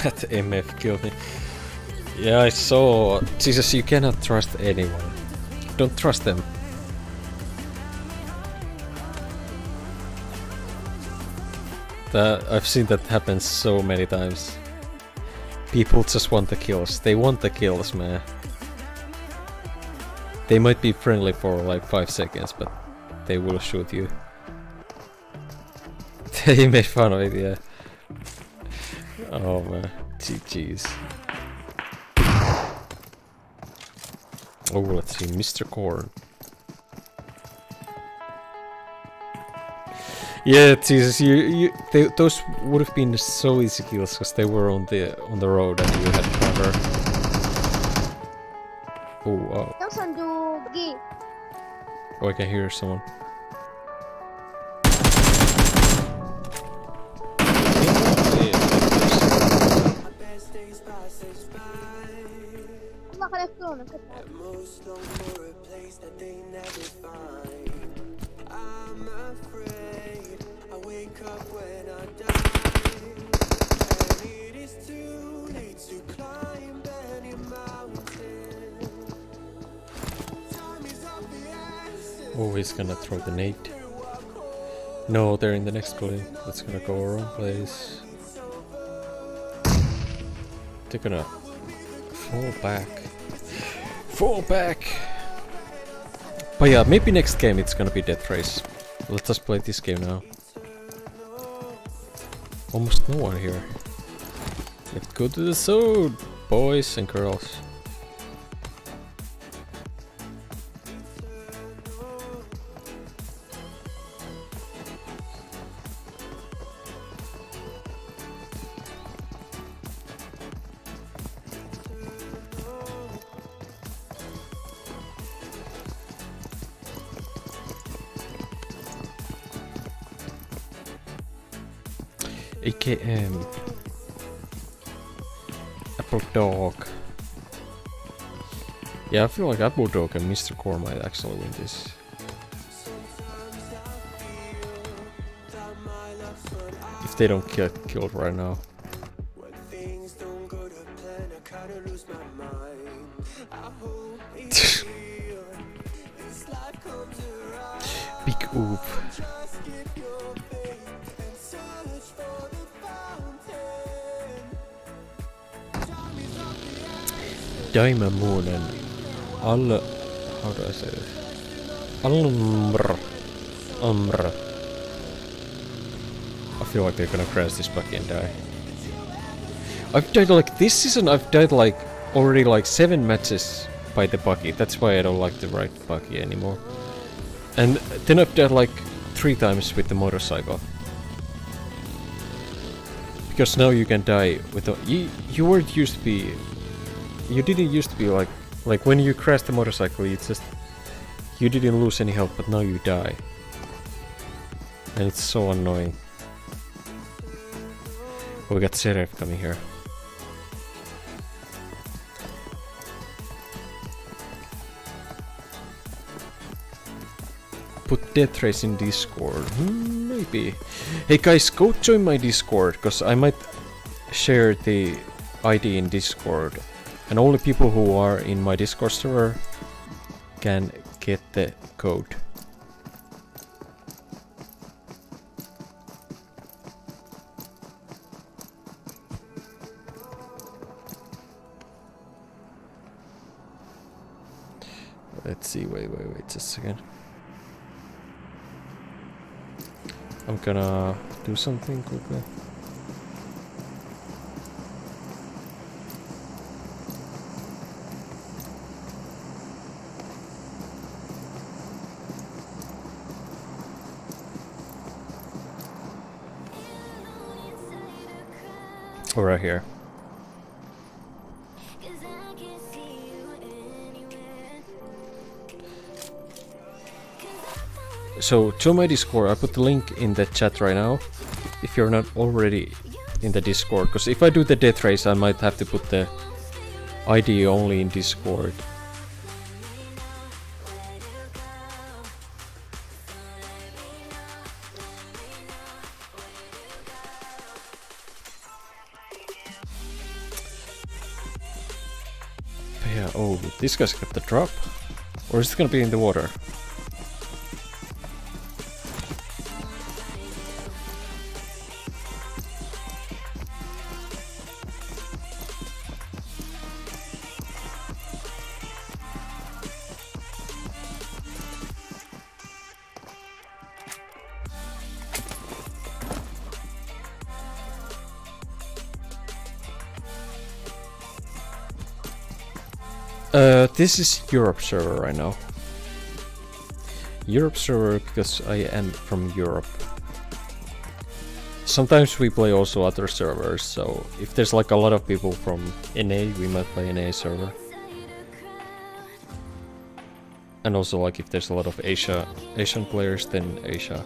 That M F killed me. Yeah, I saw. Jesus, you cannot trust anyone. Don't trust them. That, I've seen that happen so many times. People just want the kills. They want the kills, man. They might be friendly for like five seconds, but they will shoot you. They made fun of it, yeah. Oh man, G Gs's. Oh, let's see, Mister Corn. Yeah, Jesus, you, you, they, those would have been so easy kills because they were on the on the road and you had cover. Oh, wow. Oh, I can hear someone. Oh, he's gonna throw the nade. No, they're in the next building. That's gonna go wrong place. They're gonna fall back. Fall back! But yeah, maybe next game it's gonna be Death Race. Let us play this game now. Almost no one here. Let's go to the zone, boys and girls. A K M Apple Dog. Yeah, I feel like Apple Dog and Mister Core might actually win this. If they don't get killed right now. Big oop. Diamond Moon and Al... How do I say this? Almr. Umr. I feel like they're gonna crash this back and die. I've died like... This season I've died like... Already like seven matches by the buggy. That's why I don't like the right buggy anymore. And then I've died like... Three times with the motorcycle. Because now you can die with a... You, you weren't used to be... You didn't used to be like, like when you crashed the motorcycle, it's just, you didn't lose any health, but now you die. And it's so annoying. Oh, we got Seraph coming here. Put Death Race in Discord, hmm, maybe. Hey guys, go join my Discord, because I might share the I D in Discord. And only people who are in my Discord server can get the code. Let's see, wait, wait, wait, just a second. I'm gonna do something quickly. Right here. So join my Discord. I put the link in the chat right now. If you're not already in the Discord, because if I do the Death Race, I might have to put the I D only in Discord. Yeah, oh, these guys got the drop. Or is it gonna be in the water? Uh, this is Europe server right now. Europe server because I am from Europe. Sometimes we play also other servers, so if there's like a lot of people from N A, we might play N A server. And also like if there's a lot of Asia, Asian players, then Asia.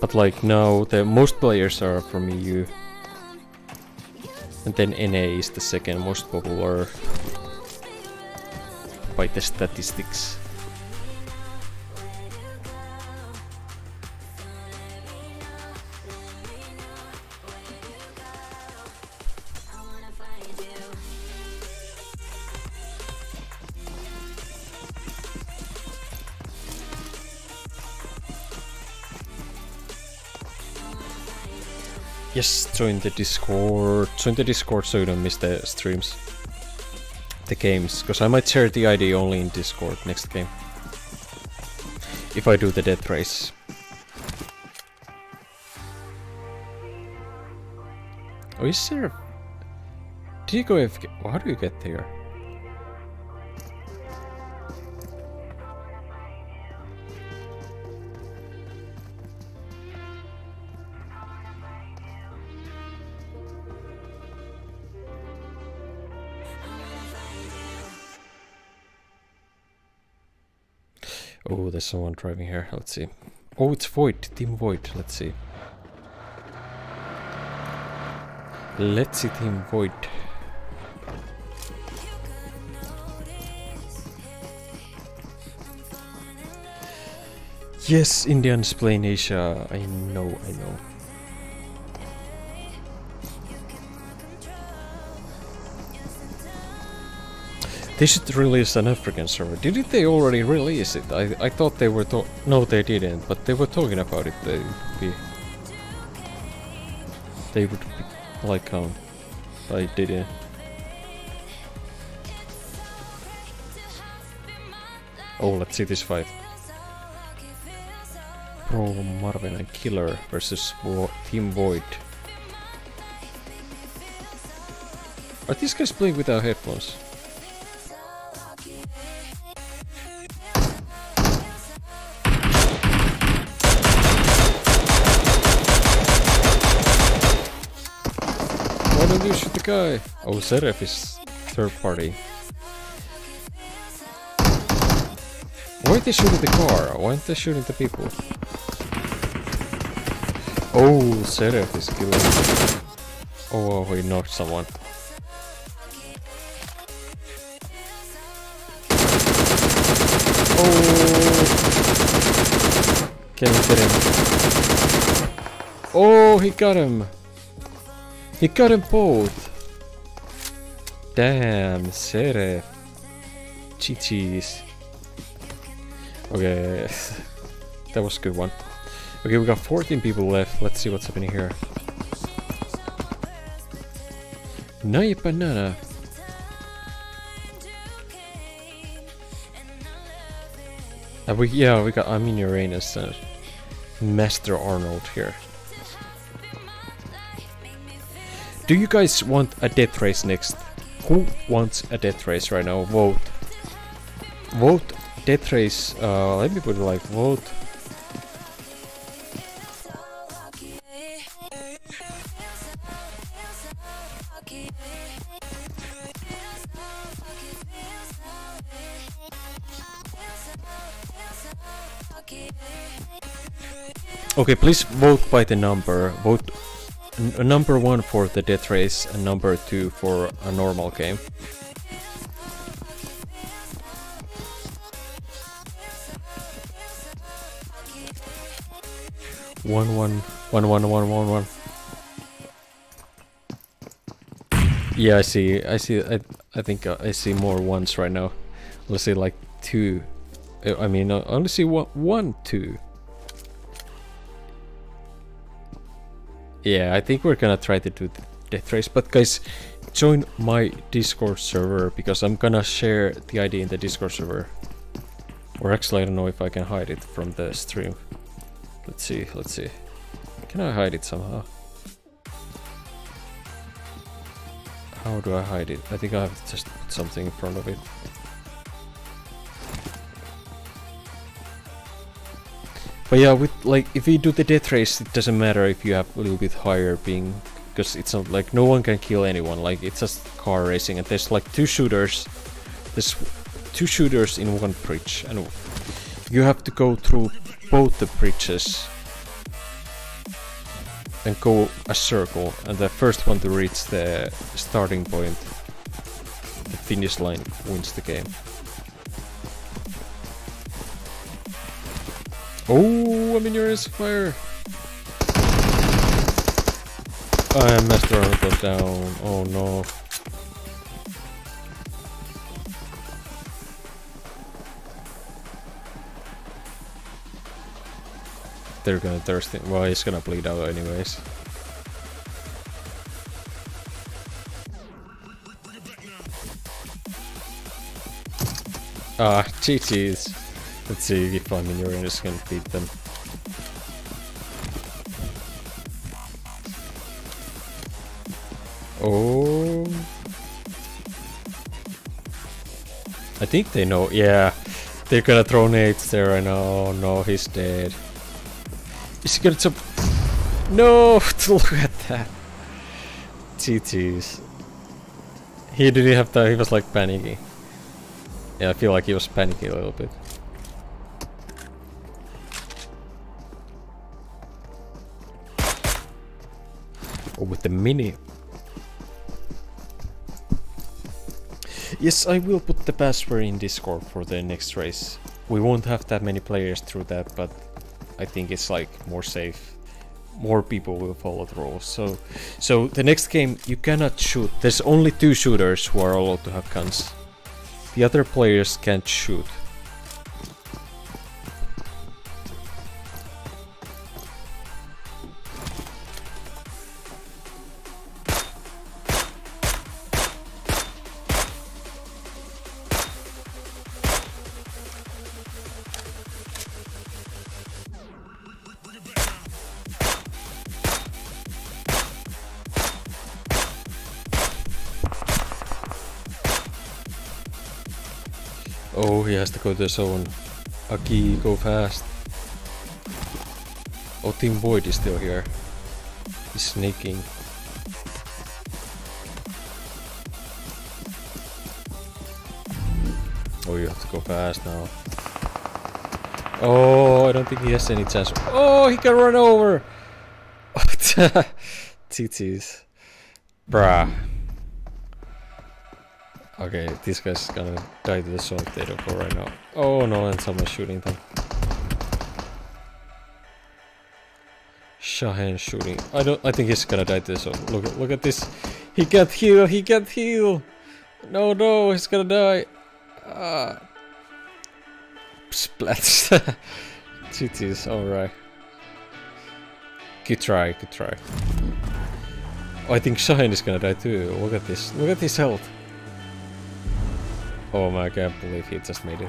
But like now, the most players are from E U. And then N A is the second most popular by the statistics. Yes, join the Discord. Join the Discord so you don't miss the streams. The games, because I might share the I D only in Discord next game. If I do the death race. Oh, is there... Do you go if... Well, how do you get there? Oh, there's someone driving here. Let's see. Oh, it's Void. Team Void. Let's see. Let's see, Team Void. Yes, Indians playing Asia. I know, I know. They should release an African server. Didn't they already release it? I, I thought they were talking... No, they didn't, but they were talking about it. They would be... They would be... Like, um... I didn't. Oh, let's see this fight. Pro Marvin and Killer versus Vo Team Void. Are these guys playing without headphones? You shoot the guy. Oh, Seraph is third party. Why are they shooting the car? Why aren't they shooting the people? Oh, Seraph is killing. Oh, oh, he knocked someone. Oh, can you get him? Oh, he got him. He got them both! Damn, Seraph. G G's. Okay, that was a good one. Okay, we got fourteen people left. Let's see what's happening here. Night banana. And we, yeah, we got Amin Uranus and Master Arnold here. Do you guys want a death race next? Who wants a death race right now? Vote. Vote death race. Uh, let me put it like vote. Okay, please vote by the number. Vote. N number one for the death race and number two for a normal game. One one one one one one one. Yeah, I see. I see. I I think I see more ones right now. Let's say like two. I mean, I only see one, one, two. Yeah, I think we're gonna try to do the death race. But guys, join my Discord server because I'm gonna share the I D in the Discord server. Or actually, I don't know if I can hide it from the stream. Let's see. Let's see. Can I hide it somehow? How do I hide it? I think I have to just put something in front of it. But yeah, with like if you do the death race, it doesn't matter if you have a little bit higher ping, because it's not like no one can kill anyone. Like it's just car racing, and there's like two shooters. There's two shooters in one bridge, and you have to go through both the bridges and go a circle, and the first one to reach the starting point, the finish line, wins the game. Oh, I'm in your fire! I messed around with that down, oh no. They're gonna thirst it. Well, it's gonna bleed out anyways. Ah, G Gs's. Let's see if I'm in your end, just gonna beat them. Oh. I think they know. Yeah. They're gonna throw nades there right now. Oh no, he's dead. Is he gonna jump? No! Look at that! G Gs's. He didn't have time, he was like panicking. Yeah, I feel like he was panicking a little bit. Oh, with the mini. Yes, I will put the password in Discord for the next race. We won't have that many players through that, but I think it's like more safe, more people will follow the rules. So, so the next game you cannot shoot. There's only two shooters who are allowed to have guns. The other players can't shoot. Go to the zone. Aki, go fast. Oh, Team Void is still here. He's sneaking. Oh, you have to go fast now. Oh, I don't think he has any chance. Oh, he can run over! T Ts. Bruh. Okay, this guy's gonna die to the zone if they don't go right now. Oh no, and someone's shooting them. Shahen shooting. I don't I think he's gonna die to the zone. Look at look at this. He can't heal, he can't heal! No no, he's gonna die. Uh Splats. G Gs's, alright. Good try, good try. Oh, I think Shahen is gonna die too. Look at this. Look at his health. Oh my, I can't believe he just made it.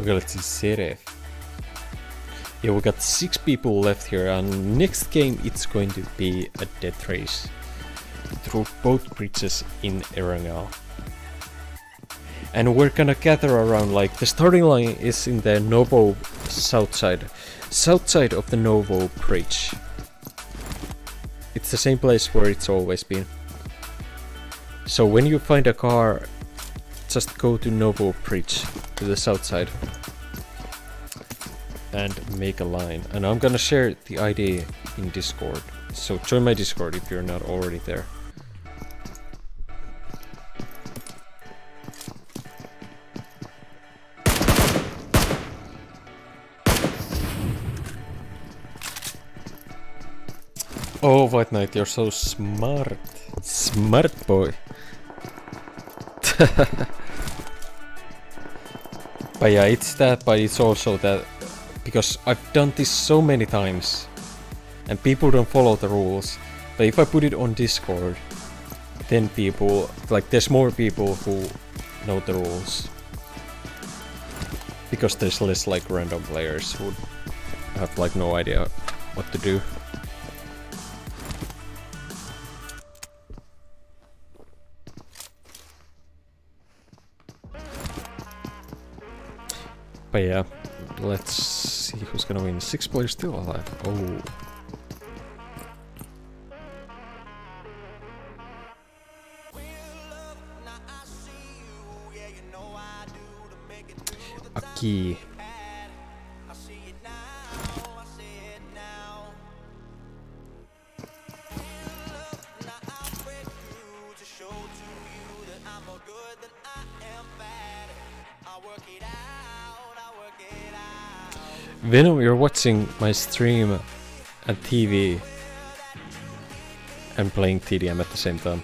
Okay, let's see, Seref. Yeah, we got six people left here, and next game it's going to be a death race through both bridges in Erangel. And we're gonna gather around, like, the starting line is in the Novo south side. South side of the Novo bridge. It's the same place where it's always been. So when you find a car, just go to Novo bridge, to the south side. And make a line. And I'm gonna share the I D in Discord. So join my Discord if you're not already there. Oh, White Knight, you're so smart. Smart boy. But yeah, it's that, but it's also that, because I've done this so many times and people don't follow the rules. But if I put it on Discord, then people, like, there's more people who know the rules. Because there's less, like, random players who have, like, no idea what to do. But yeah, let's see who's gonna win. Six players still alive. Oh. Aki. Venom, you're watching my stream and T V and playing T D M at the same time.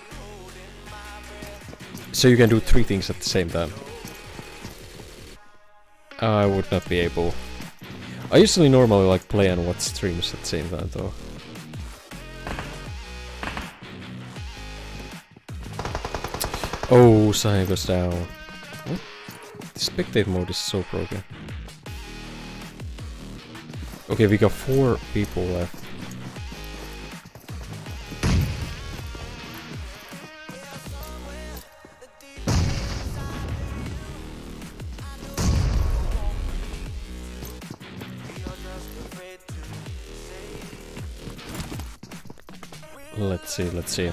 So you can do three things at the same time. I would not be able. I usually normally like play and watch streams at the same time though. Oh, Sai goes down. What? The spectate mode is so broken. Okay, we got four people left. Let's see, let's see.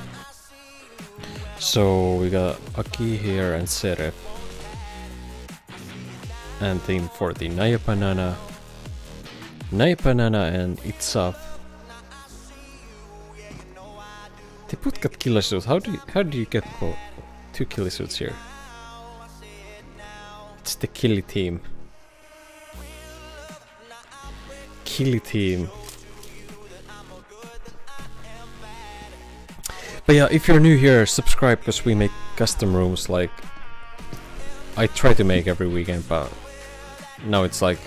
So we got Aki here and Seref. And then for the Naya Banana. Naya Banana and Itzaf. They both got killer suits. How do you, how do you get well, two killer suits here? It's the killy team. Killy team. But yeah, if you're new here, subscribe, because we make custom rooms, like, I try to make every weekend, but now it's like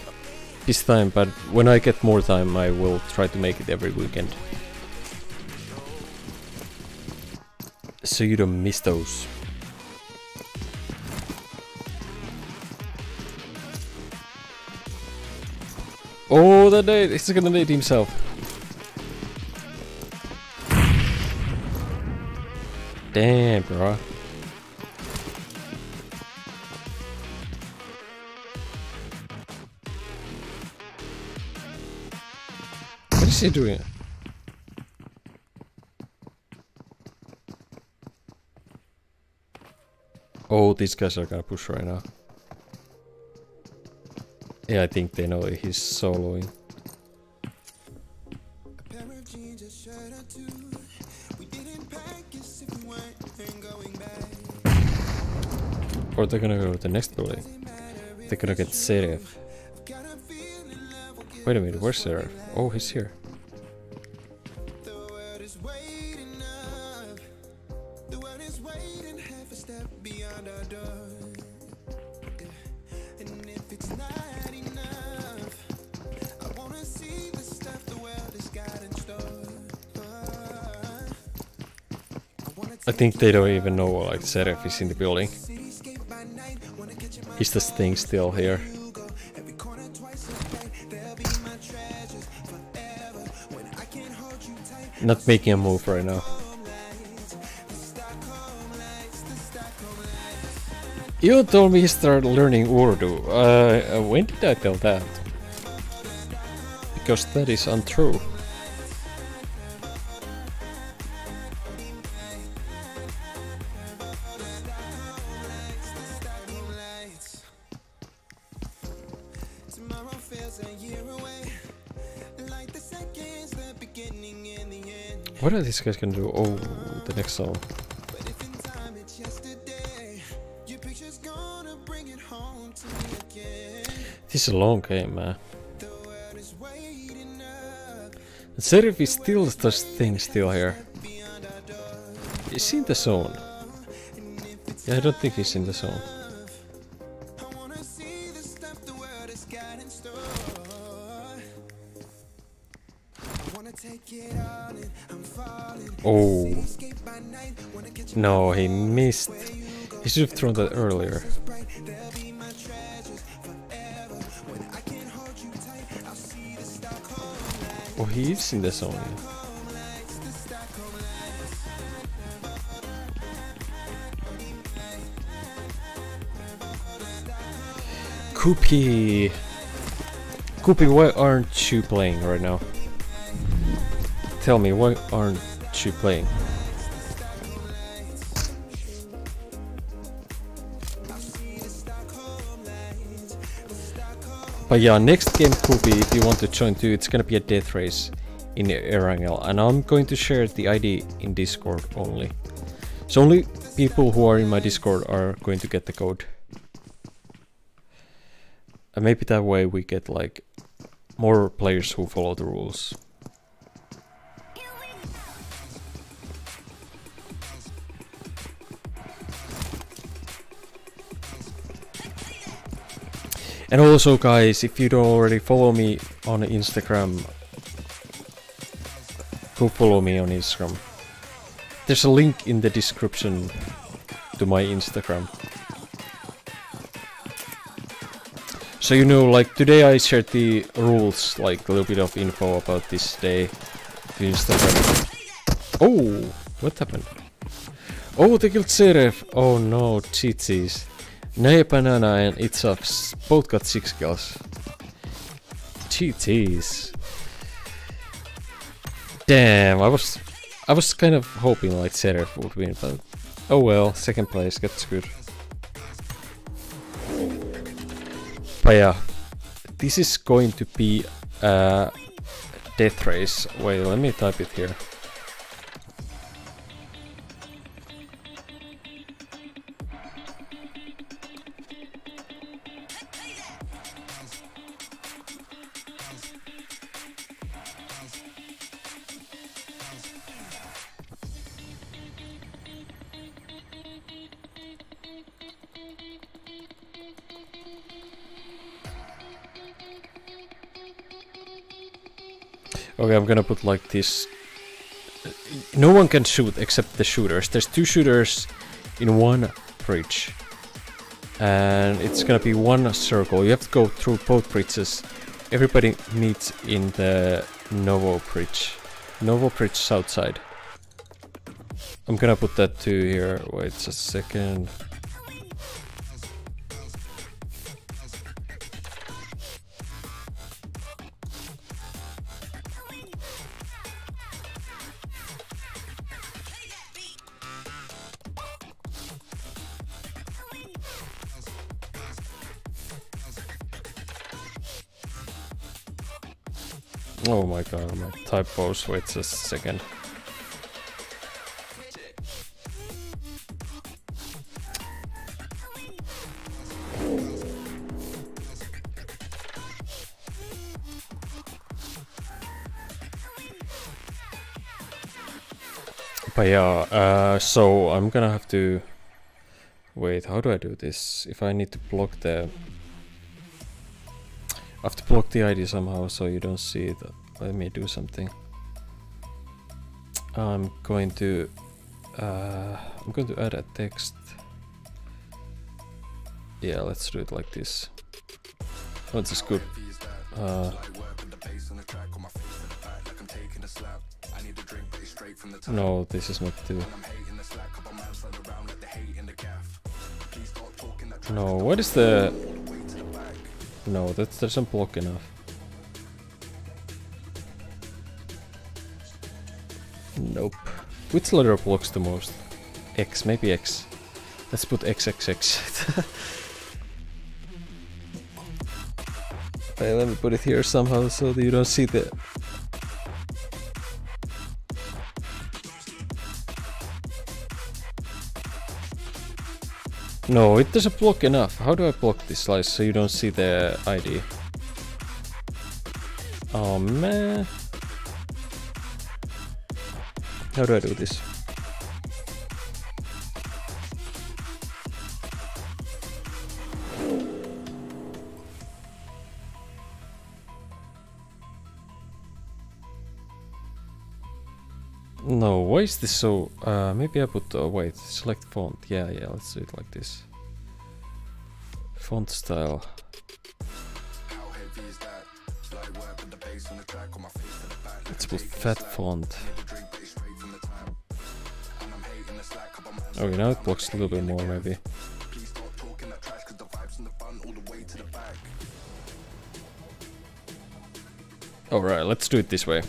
this time, but when I get more time, I will try to make it every weekend. So you don't miss those. Oh, that nade! He's gonna nade himself. Damn, bro. What is he doing? Oh, these guys are gonna push right now. Yeah, I think they know he's soloing. Or they're gonna go to the next building. They're gonna get Seref. Wait a minute, where's Seref? Oh, he's here. I think they don't even know, like, Seref is in the building. Is this thing still here? Not making a move right now. You told me he started learning Urdu. Uh, when did I tell that? Because that is untrue. What are these guys gonna do? Oh, the next song. This is a long game, man. Sheriff is still staying still here. Is he in the zone? Yeah, I don't think he's in the zone. Oh. No, he missed. He should have thrown that earlier. Oh, he is in the zone. Koopy! Koopy, why aren't you playing right now? Tell me, why aren't you playing? But yeah, next game Koopy, if you want to join too, it's gonna be a death race in Erangel, and I'm going to share the I D in Discord only. So only people who are in my Discord are going to get the code. And maybe that way we get like more players who follow the rules. And also guys, if you don't already follow me on Instagram, go follow me on Instagram. There's a link in the description to my Instagram. So you know, like today I shared the rules, like a little bit of info about this day to Instagram. Oh, what happened? Oh, they killed Seref. Oh no, cheatsies. Naya Banana and Itzaps both got six kills. G Gs. Damn, I was I was kind of hoping like Seraph would win, but oh well, second place, that's good. But yeah, this is going to be a death race. Wait, let me type it here. Okay, I'm gonna put like this. No one can shoot except the shooters. There's two shooters in one bridge. And it's gonna be one circle. You have to go through both bridges. Everybody meets in the Novo bridge. Novo bridge south side. I'm gonna put that too here. Wait a second. Oh my god, my typos, wait a second. But yeah, uh, so I'm gonna have to... Wait, how do I do this? If I need to block the... I have to block the I D somehow so you don't see it. Let me do something. I'm going to uh, I'm going to add a text. Yeah, let's do it like this. Oh, this is good. Uh, no, this is not too. No, what is the? No, that doesn't block enough. Nope. Which letter blocks the most? X, maybe X. Let's put X X X. Hey, let me put it here somehow so that you don't see the... No, it doesn't block enough. How do I block this slice so you don't see the I D? Oh man. How do I do this? No, why is this so... Uh, maybe I put... Oh, wait, select font. Yeah, yeah, let's do it like this. Font style. Let's put fat font. Okay, now it blocks a little bit more, maybe. Alright, let's do it this way.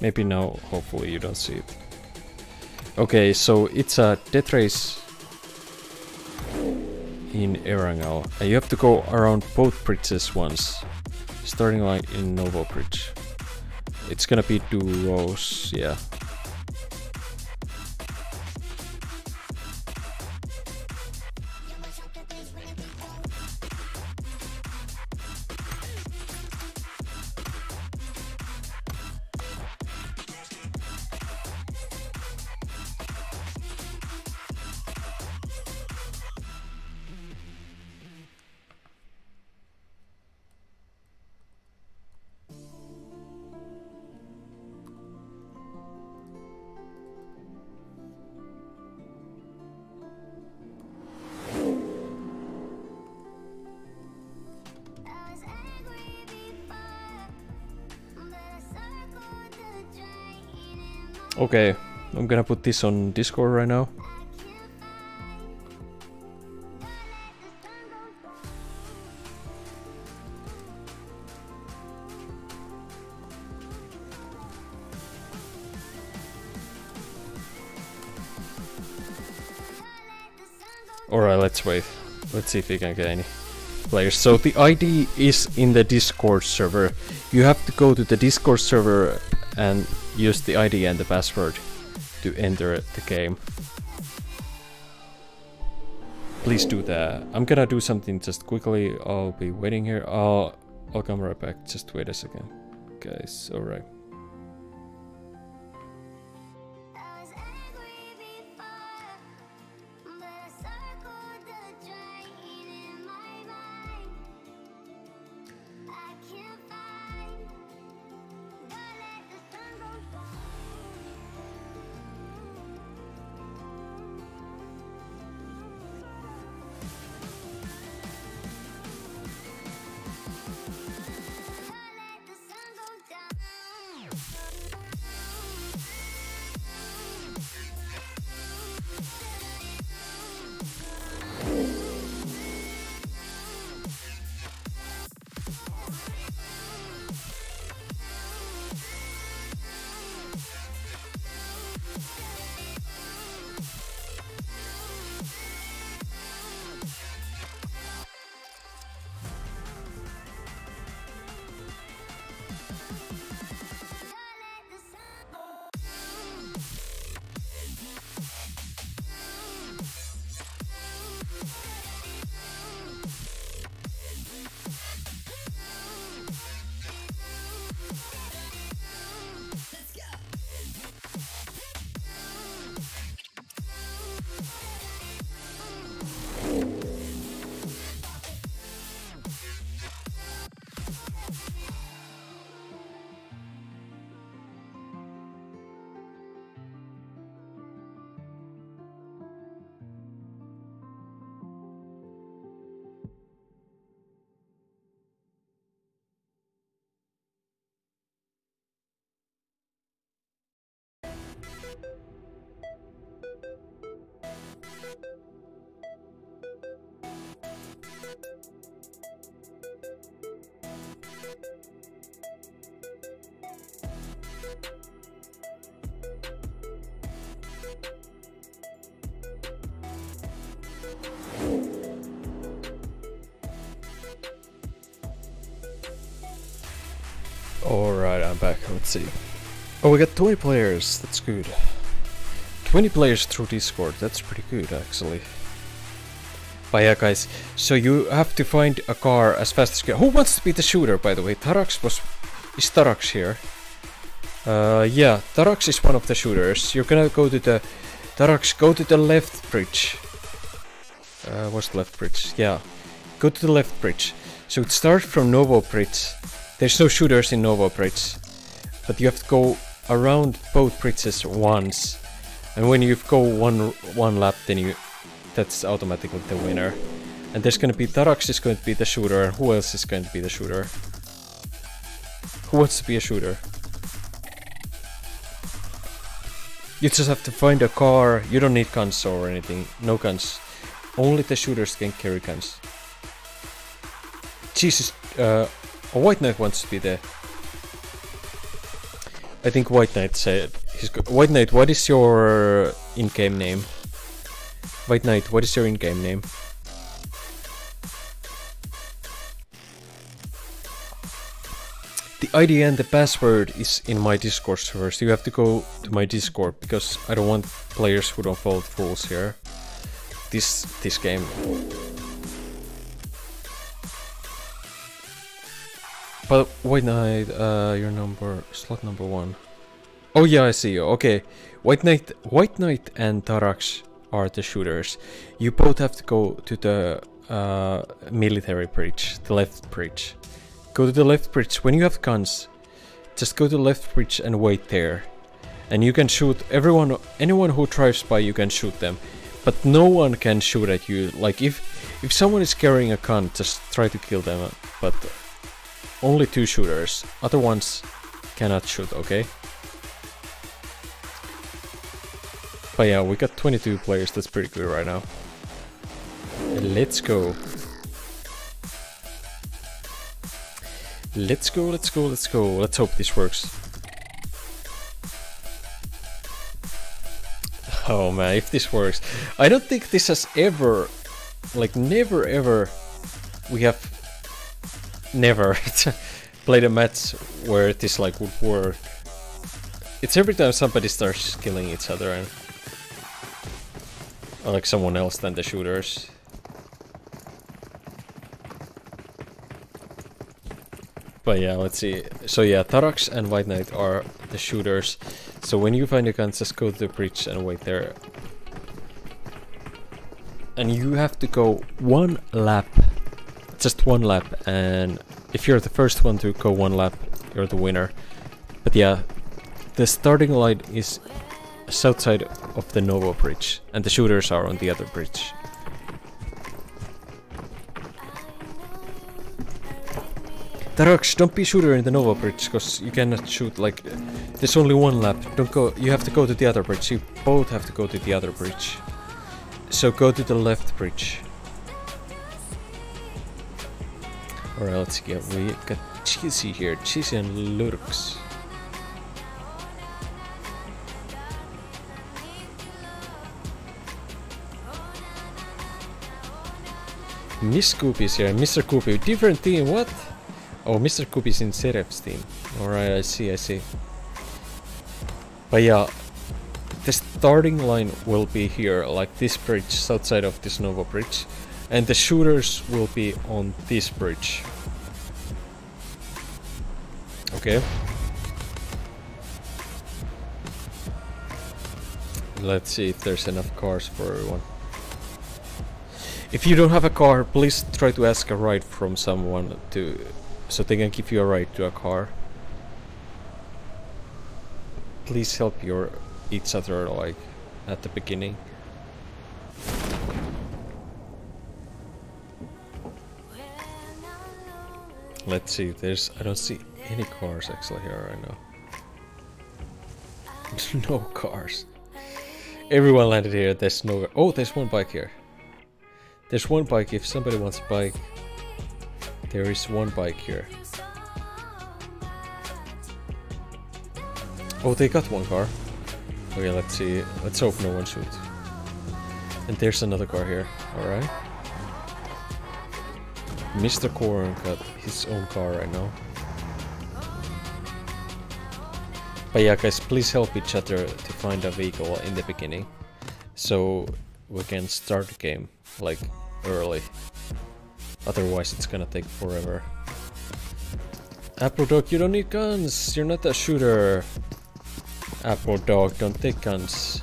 Maybe now, hopefully you don't see it. Okay, so it's a death race in Erangel. And you have to go around both bridges once. Starting line in Novo bridge. It's gonna be duos, yeah. Okay, I'm gonna put this on Discord right now. Alright, let's wait. Let's see if we can get any players. So the I D is in the Discord server. You have to go to the Discord server and use the I D and the password to enter the game. Please do that. I'm gonna do something just quickly. I'll be waiting here. I'll, I'll come right back. Just wait a second, guys. Alright. Alright, I'm back. Let's see. Oh, we got twenty players. That's good. twenty players through Discord. That's pretty good, actually. But yeah, guys, so you have to find a car as fast as you can. Who wants to be the shooter, by the way? Tarax was... Is Tarax here? Uh, yeah, Tarax is one of the shooters. You're gonna go to the... Tarax, go to the left bridge. Uh, what's the left bridge? Yeah. Go to the left bridge. So it starts from Novo bridge. There's no shooters in Novo bridge. But you have to go around both bridges once. And when you go one one lap, then you... That's automatically the winner. And there's gonna be... Tarax is going to be the shooter. And who else is going to be the shooter? Who wants to be a shooter? You just have to find a car. You don't need guns or anything. No guns. Only the shooters can carry guns. Jesus, uh, a White Knight wants to be there. I think White Knight said... He's White Knight, what is your in-game name? White Knight, what is your in-game name? The I D and the password is in my Discord server, so you have to go to my Discord, because I don't want players who don't follow the rules here. This, this game. But White Knight, uh, your number, slot number one. Oh yeah, I see you, okay. White Knight, White Knight and Tarax are the shooters. You both have to go to the uh, military bridge, the left bridge. Go to the left bridge. When you have guns, just go to the left bridge and wait there. And you can shoot everyone, anyone who drives by, you can shoot them. But no one can shoot at you. Like, if if someone is carrying a gun, just try to kill them. But only two shooters. Other ones cannot shoot, okay? But yeah, we got twenty-two players. That's pretty good right now. Let's go. Let's go, let's go, let's go. Let's hope this works. Oh man, if this works. I don't think this has ever, like never ever, we have never played a match where this like would work. It's every time somebody starts killing each other and or, like someone else than the shooters. But yeah, let's see. So yeah, Tarax and White Knight are the shooters. So when you find your guns, just go to the bridge and wait there. And you have to go one lap. Just one lap. And if you're the first one to go one lap, you're the winner. But yeah, the starting line is south side of the Novo bridge. And the shooters are on the other bridge. Tarax, don't be shooter in the Novo bridge, because you cannot shoot, like, there's only one lap. Don't go, you have to go to the other bridge. You both have to go to the other bridge. So go to the left bridge. Alright, let's get, we got Cheesy here, Cheesy and Lurks. Miss Coopy is here, Mister Coopy, different team, what? Oh, Mister Coop is in Seref's team. Alright, I see, I see. But yeah, the starting line will be here, like this bridge, south side of this Novo bridge. And the shooters will be on this bridge. Okay. Let's see if there's enough cars for everyone. If you don't have a car, please try to ask a ride from someone to... so they can give you a ride to a car. Please help your each other, like, at the beginning. Let's see, there's... I don't see any cars actually here right now. No cars. Everyone landed here, there's no... Oh, there's one bike here. There's one bike, if somebody wants a bike. There is one bike here. Oh, they got one car. Okay, let's see. Let's hope no one shoots. And there's another car here. Alright. Mister Corn got his own car right now. But yeah, guys, please help each other to find a vehicle in the beginning. So we can start the game, like, early. Otherwise, it's gonna take forever. Apple Dog, you don't need guns! You're not a shooter! Apple dog, don't take guns.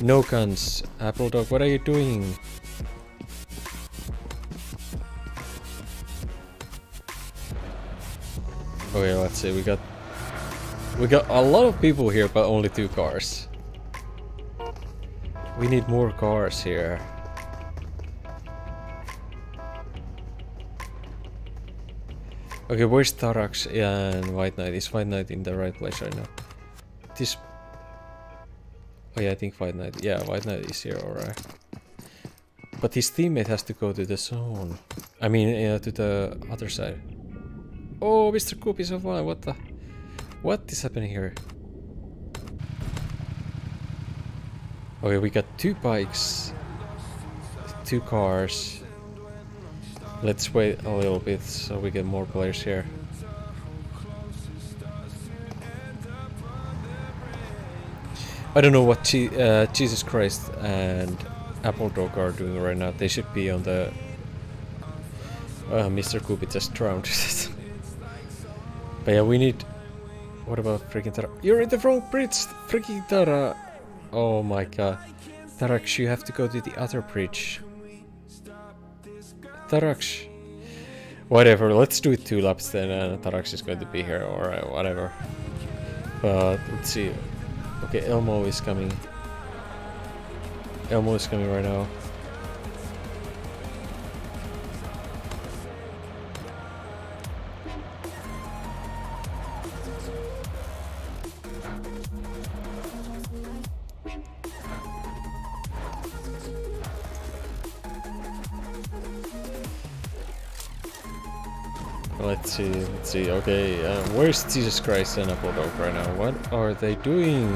No guns. Apple dog, what are you doing? Okay, let's see, we got we got a lot of people here, but only two cars. We need more cars here. Okay, where's Tarax and White Knight? Is White Knight in the right place right now? This... Oh yeah, I think White Knight... Yeah, White Knight is here, alright. But his teammate has to go to the zone. I mean, uh, to the other side. Oh, Mister Coop is offline, what the... What is happening here? Okay, we got two bikes. Two cars. Let's wait a little bit so we get more players here. I don't know what G uh, Jesus Christ and Apple Dog are doing right now. They should be on the... Uh, Mister Coop just drowned. But yeah, we need... What about freaking Tara? You're in the wrong bridge! Freaking Tara! Oh my god. Tarax, you have to go to the other bridge. Tarax. Whatever, let's do it two laps then, and Tarax is going to be here, alright, whatever. But, let's see. Okay, Elmo is coming. Elmo is coming right now. Let's see, let's see, okay, uh, where's Jesus Christ and Apple Dog right now? What are they doing?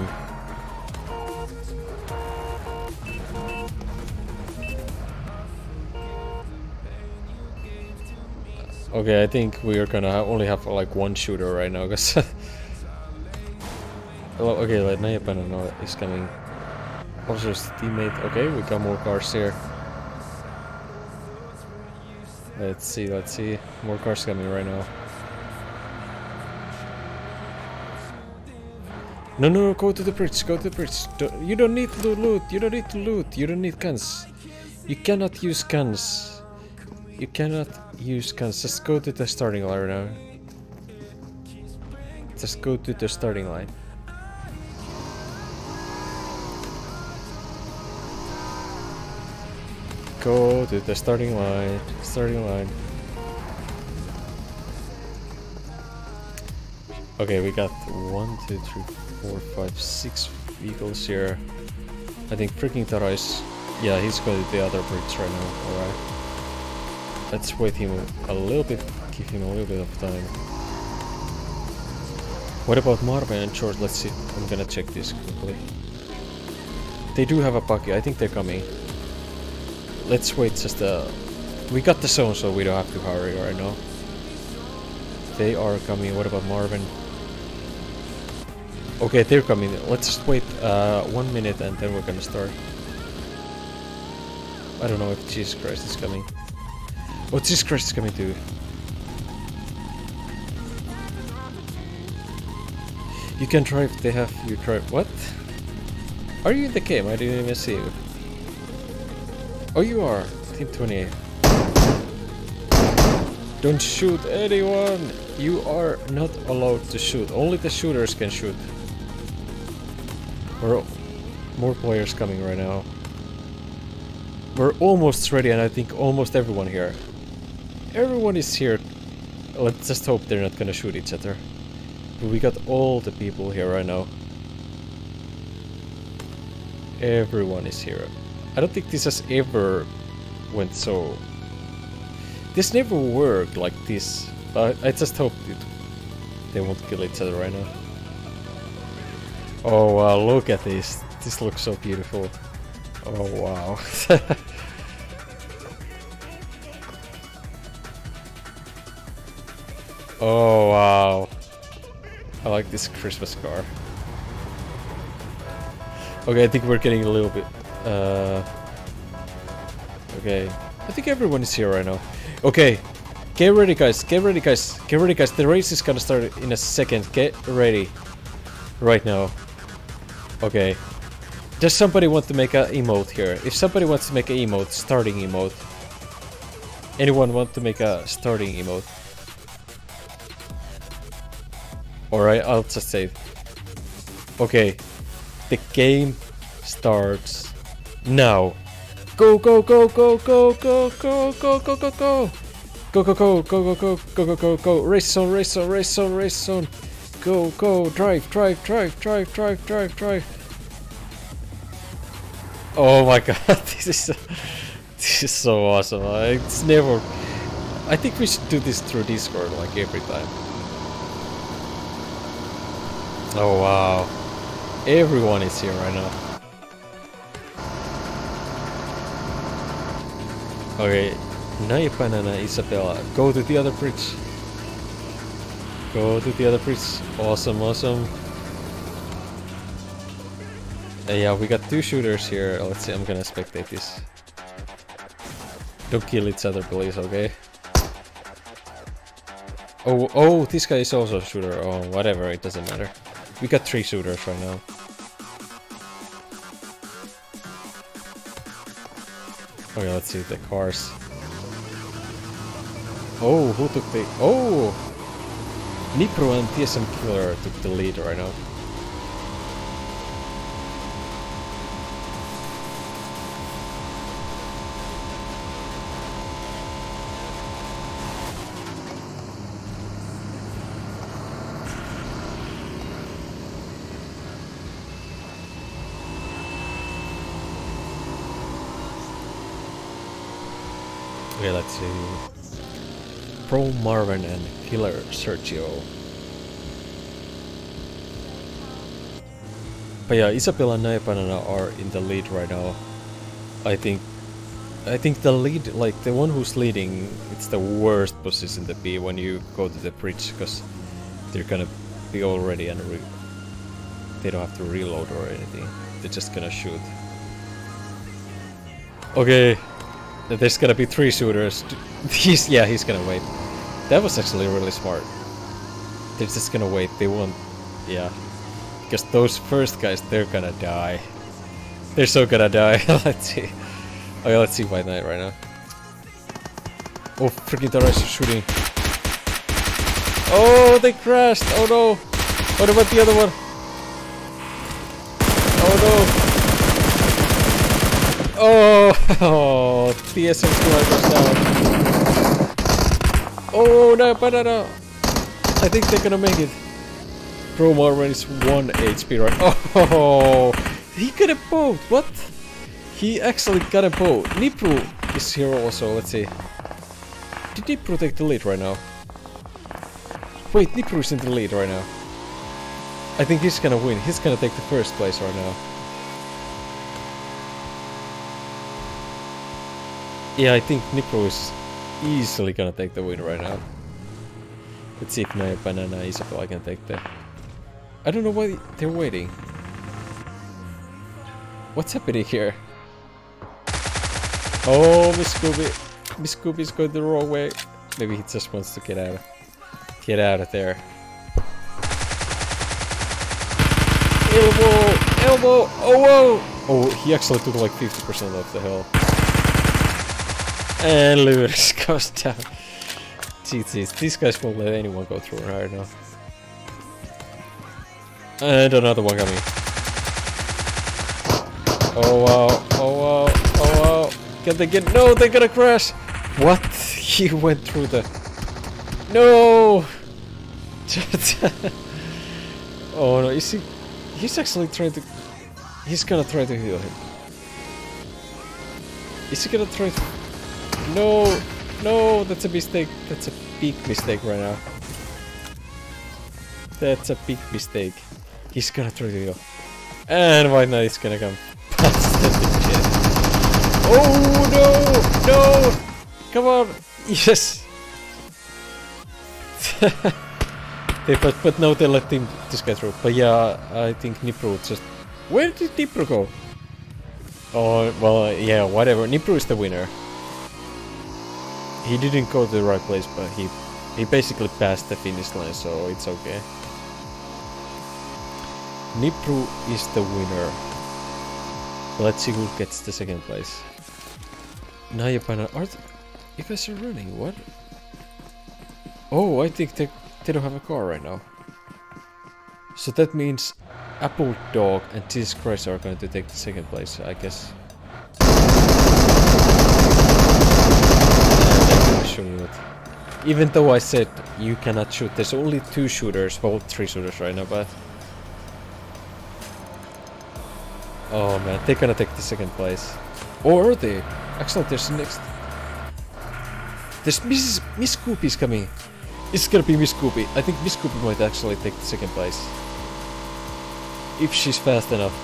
Okay, I think we are gonna have only have like one shooter right now, because... oh, okay, like Naya Banana is coming. Also his teammate, okay, we got more cars here. Let's see, let's see. More cars coming right now. No, no, no, go to the bridge, go to the bridge. Don't, you don't need to loot, you don't need to loot, you don't need guns. You cannot use guns. You cannot use guns. Just go to the starting line right now. Just go to the starting line. Go to the starting line, starting line. Okay, we got one, two, three, four, five, six vehicles here. I think freaking Tara is... Yeah, he's going to the other bridge right now, alright. Let's wait him a little bit, give him a little bit of time. What about Marvin and George? Let's see, I'm gonna check this quickly. They do have a bucket, I think they're coming. Let's wait just uh we got the zone, so we don't have to hurry right now. They are coming. What about Marvin? Okay, they're coming. Let's just wait uh, one minute and then we're gonna start. I don't know if Jesus Christ is coming. Oh, Jesus Christ is coming too. You can drive, they have you drive. What? Are you in the game? I didn't even see you. Oh, you are team twenty-eight. Don't shoot anyone. You are not allowed to shoot. Only the shooters can shoot. We're more players coming right now. We're almost ready, and I think almost everyone here. Everyone is here. Let's just hope they're not gonna shoot each other. But we got all the people here right now. Everyone is here. I don't think this has ever went so... This never worked like this, but I just hope it, they won't kill each other right now. Oh wow, look at this. This looks so beautiful. Oh wow. Oh wow. I like this Christmas car. Okay, I think we're getting a little bit... Uh, okay, I think everyone is here right now. Okay, get ready guys, get ready guys, get ready guys, the race is gonna start in a second, get ready. right now. Okay. Does somebody want to make an emote here? If somebody wants to make an emote, starting emote. Anyone want to make a starting emote? Alright, I'll just save. Okay. The game starts now. Go go go go go go go go go go go go go go go go go go go go go race zone race zone race zone race zone go go drive drive drive drive drive drive drive. Oh my god, this is this is so awesome. It's never. I think we should do this through Discord like every time. Oh wow, everyone is here right now. Okay, Naya Banana Isabella, go to the other bridge. Go to the other bridge. Awesome, awesome. Uh, yeah, we got two shooters here. Let's see, I'm gonna spectate this. Don't kill each other, please, okay? Oh, oh, this guy is also a shooter. Oh, whatever, it doesn't matter. We got three shooters right now. Okay, let's see the cars. Oh, who took the... Oh! Nipro and T S M Killer took the lead right now. Okay, let's see. Pro Marvin and Killer Sergio. But yeah, Isabella and Naya Banana are in the lead right now. I think I think the lead, like the one who's leading, it's the worst position to be when you go to the bridge, because they're gonna be already and re they don't have to reload or anything. They're just gonna shoot. Okay. There's gonna be three shooters. He's, yeah, he's gonna wait. That was actually really smart. They're just gonna wait. They won't... Yeah. Because those first guys, they're gonna die. They're so gonna die. Let's see. Okay, let's see White Knight right now. Oh, freaking Tarax is shooting. Oh, they crashed. Oh no. What about the other one? Oh no. Oh, oh, T S M Killer goes down. Oh, no, banana. I think they're gonna make it. Pro Marvin is one H P right. Oh, he got a boat. What? He actually got a boat. Nipru is here also. Let's see. Did Nipru take the lead right now? Wait, Nipru is in the lead right now. I think he's gonna win. He's gonna take the first place right now. Yeah, I think Nipro is easily gonna take the win right now. Let's see if Naya Banana Isabel I can take the... I don't know why they're waiting. What's happening here? Oh, Miss Scooby. Miss Scooby's going the wrong way. Maybe he just wants to get out of... Get out of there. Elbow! Elbow! Oh, whoa! Oh, he actually took like fifty percent off the hill. And Lewis goes down. G Gs, these guys won't let anyone go through right now. And another one coming. Oh wow, oh wow, oh wow. Can they get... No, they're gonna crash! What? He went through the... No! Oh no, you see... He's actually trying to... He's gonna try to heal him. Is he gonna try to... No, no, that's a mistake. That's a big mistake right now. That's a big mistake. He's gonna try to go. And White Knight is gonna come past the shit. Oh no, no! Come on! Yes! they, but, but no, they let him, this guy through. But yeah, I think Nipro just... Where did Nipro go? Oh, well, yeah, whatever. Nipro is the winner. He didn't go to the right place, but he he basically passed the finish line, so it's okay. Nipru is the winner. Let's see who gets the second place. Naya Pana Art, you guys are running, what? Oh, I think they, they don't have a car right now. So that means Apple Dog and Jesus Christ are going to take the second place, I guess. Even though I said you cannot shoot, there's only two shooters, well, three shooters right now, but... Oh man, they're gonna take the second place. Or are they? Actually, there's next. There's Missus Miss Goopy's coming. It's gonna be Miss Goopy. I think Miss Goopy might actually take the second place. If she's fast enough.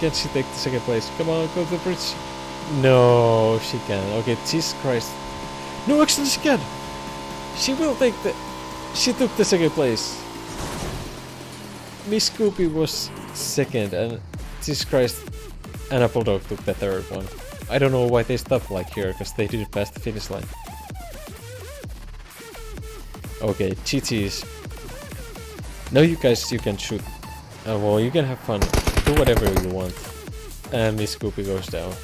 Can she take the second place? Come on, go to the bridge. No, she can't. Okay, Jesus Christ. No, actually she can. She will take the... She took the second place. Miss Goopy was second and Jesus Christ, and Apple Dog took the third one. I don't know why they stopped like here, because they didn't pass the finish line. Okay, G Gs. Now you guys, you can shoot. Uh, well, you can have fun. Do whatever you want. And Miss Goopy goes down.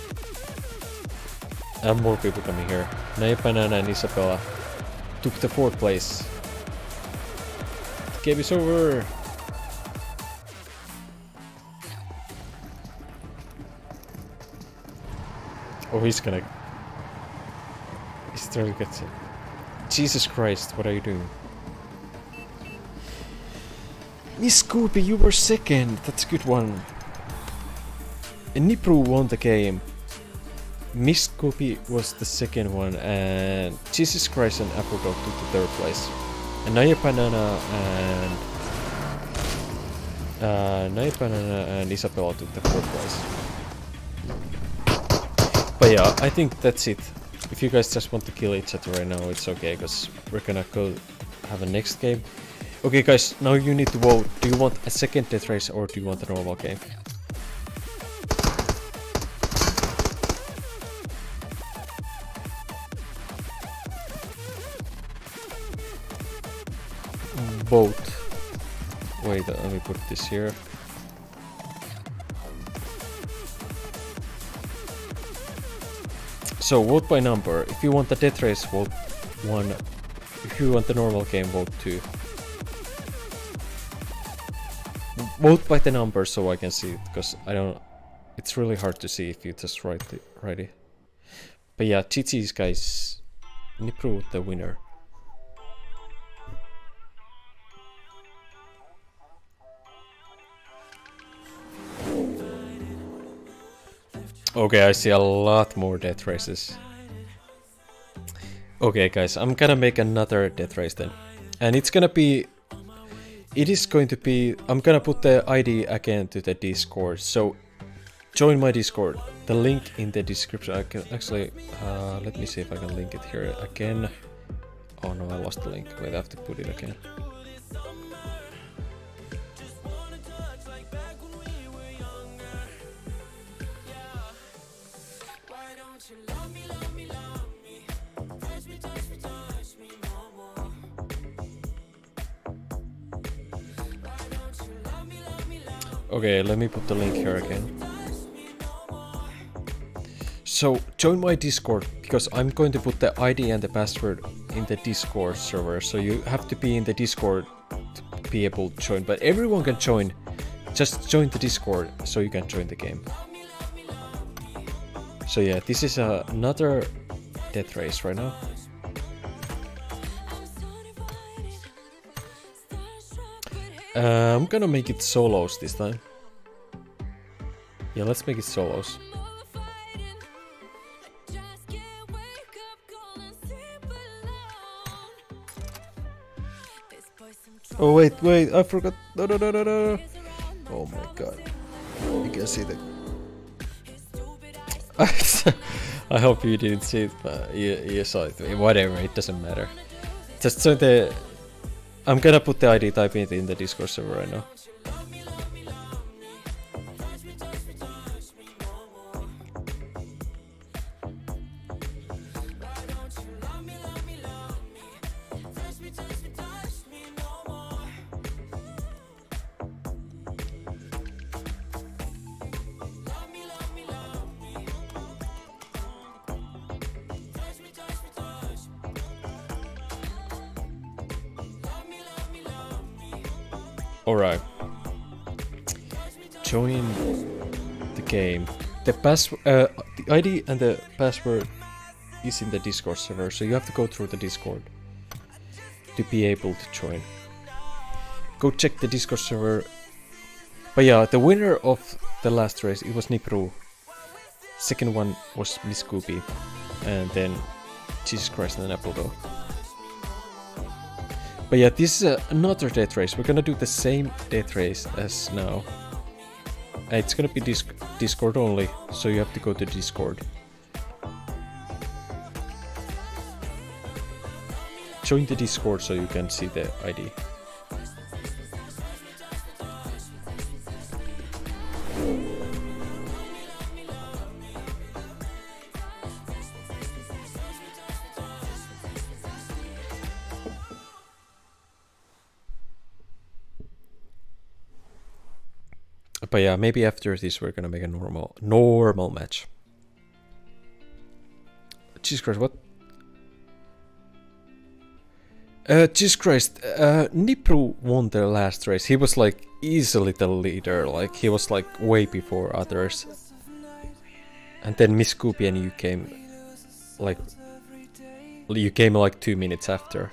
And more people coming here. Naya Banana and Isabella took the fourth place. The game is over. Oh, he's gonna... He's trying to get it. Jesus Christ, what are you doing? Miss Goopy, you were second. That's a good one. And Nipru won the game. Miss Goopy was the second one, and Jesus Christ and Apple Dog took the third place. And Naya Banana and... Uh, Naya Banana and Isabella took the fourth place. But yeah, I think that's it. If you guys just want to kill each other right now, it's okay, because we're gonna go have a next game. Okay guys, now you need to vote. Do you want a second death race or do you want a normal game? Vote. Wait, let me put this here. So vote by number. If you want the death race, vote one. If you want the normal game, vote two. Vote by the number so I can see it, because I don't. It's really hard to see if you just write it. Write it. But yeah, G Gs guys. Nipru the winner. Okay, I see a lot more death races. Okay guys, I'm gonna make another death race then. And it's gonna be... It is going to be... I'm gonna put the I D again to the Discord. So, join my Discord. The link in the description. I can actually... Uh, let me see if I can link it here again. Oh no, I lost the link. Wait, I have to put it again. Okay, let me put the link here again. So, join my Discord, because I'm going to put the I D and the password in the Discord server. So you have to be in the Discord to be able to join. But everyone can join. Just join the Discord so you can join the game. So yeah, this is uh, another death race right now. Uh, I'm gonna make it solos this time. Yeah, let's make it solos. Oh wait, wait, I forgot. No, no, no, no, no. Oh my god. You can see the... I hope you didn't see it, but you, you saw it. Whatever, it doesn't matter. Just join the... I'm gonna put the I D, type it in the Discord server right now. Alright. Join the game. The pass uh, the I D and the password is in the Discord server, so you have to go through the Discord to be able to join. Go check the Discord server. But yeah, the winner of the last race, it was Nipru. Second one was Miss Goopy. And then Jesus Christ and then Appledore. But yeah, this is uh, another death race. We're gonna do the same death race as now. And it's gonna be disc Discord only, so you have to go to Discord. Join the Discord so you can see the I D. But yeah, maybe after this we're gonna make a normal, normal match. Jesus Christ, what? Uh, Jesus Christ, uh, Nipru won the last race. He was like easily the leader, like he was like way before others. And then Miss Goopy and you came, like, you came like two minutes after.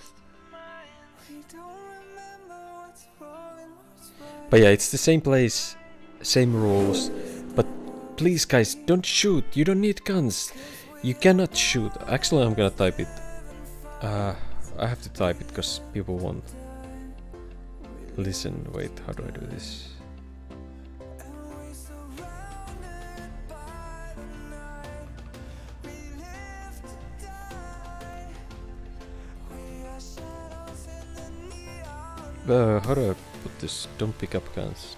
But yeah, it's the same place. Same rules, but please guys, don't shoot. You don't need guns. You cannot shoot. Actually, I'm gonna type it. Uh, I have to type it because people won't listen. Wait, how do I do this? Uh, how do I put this? Don't pick up guns.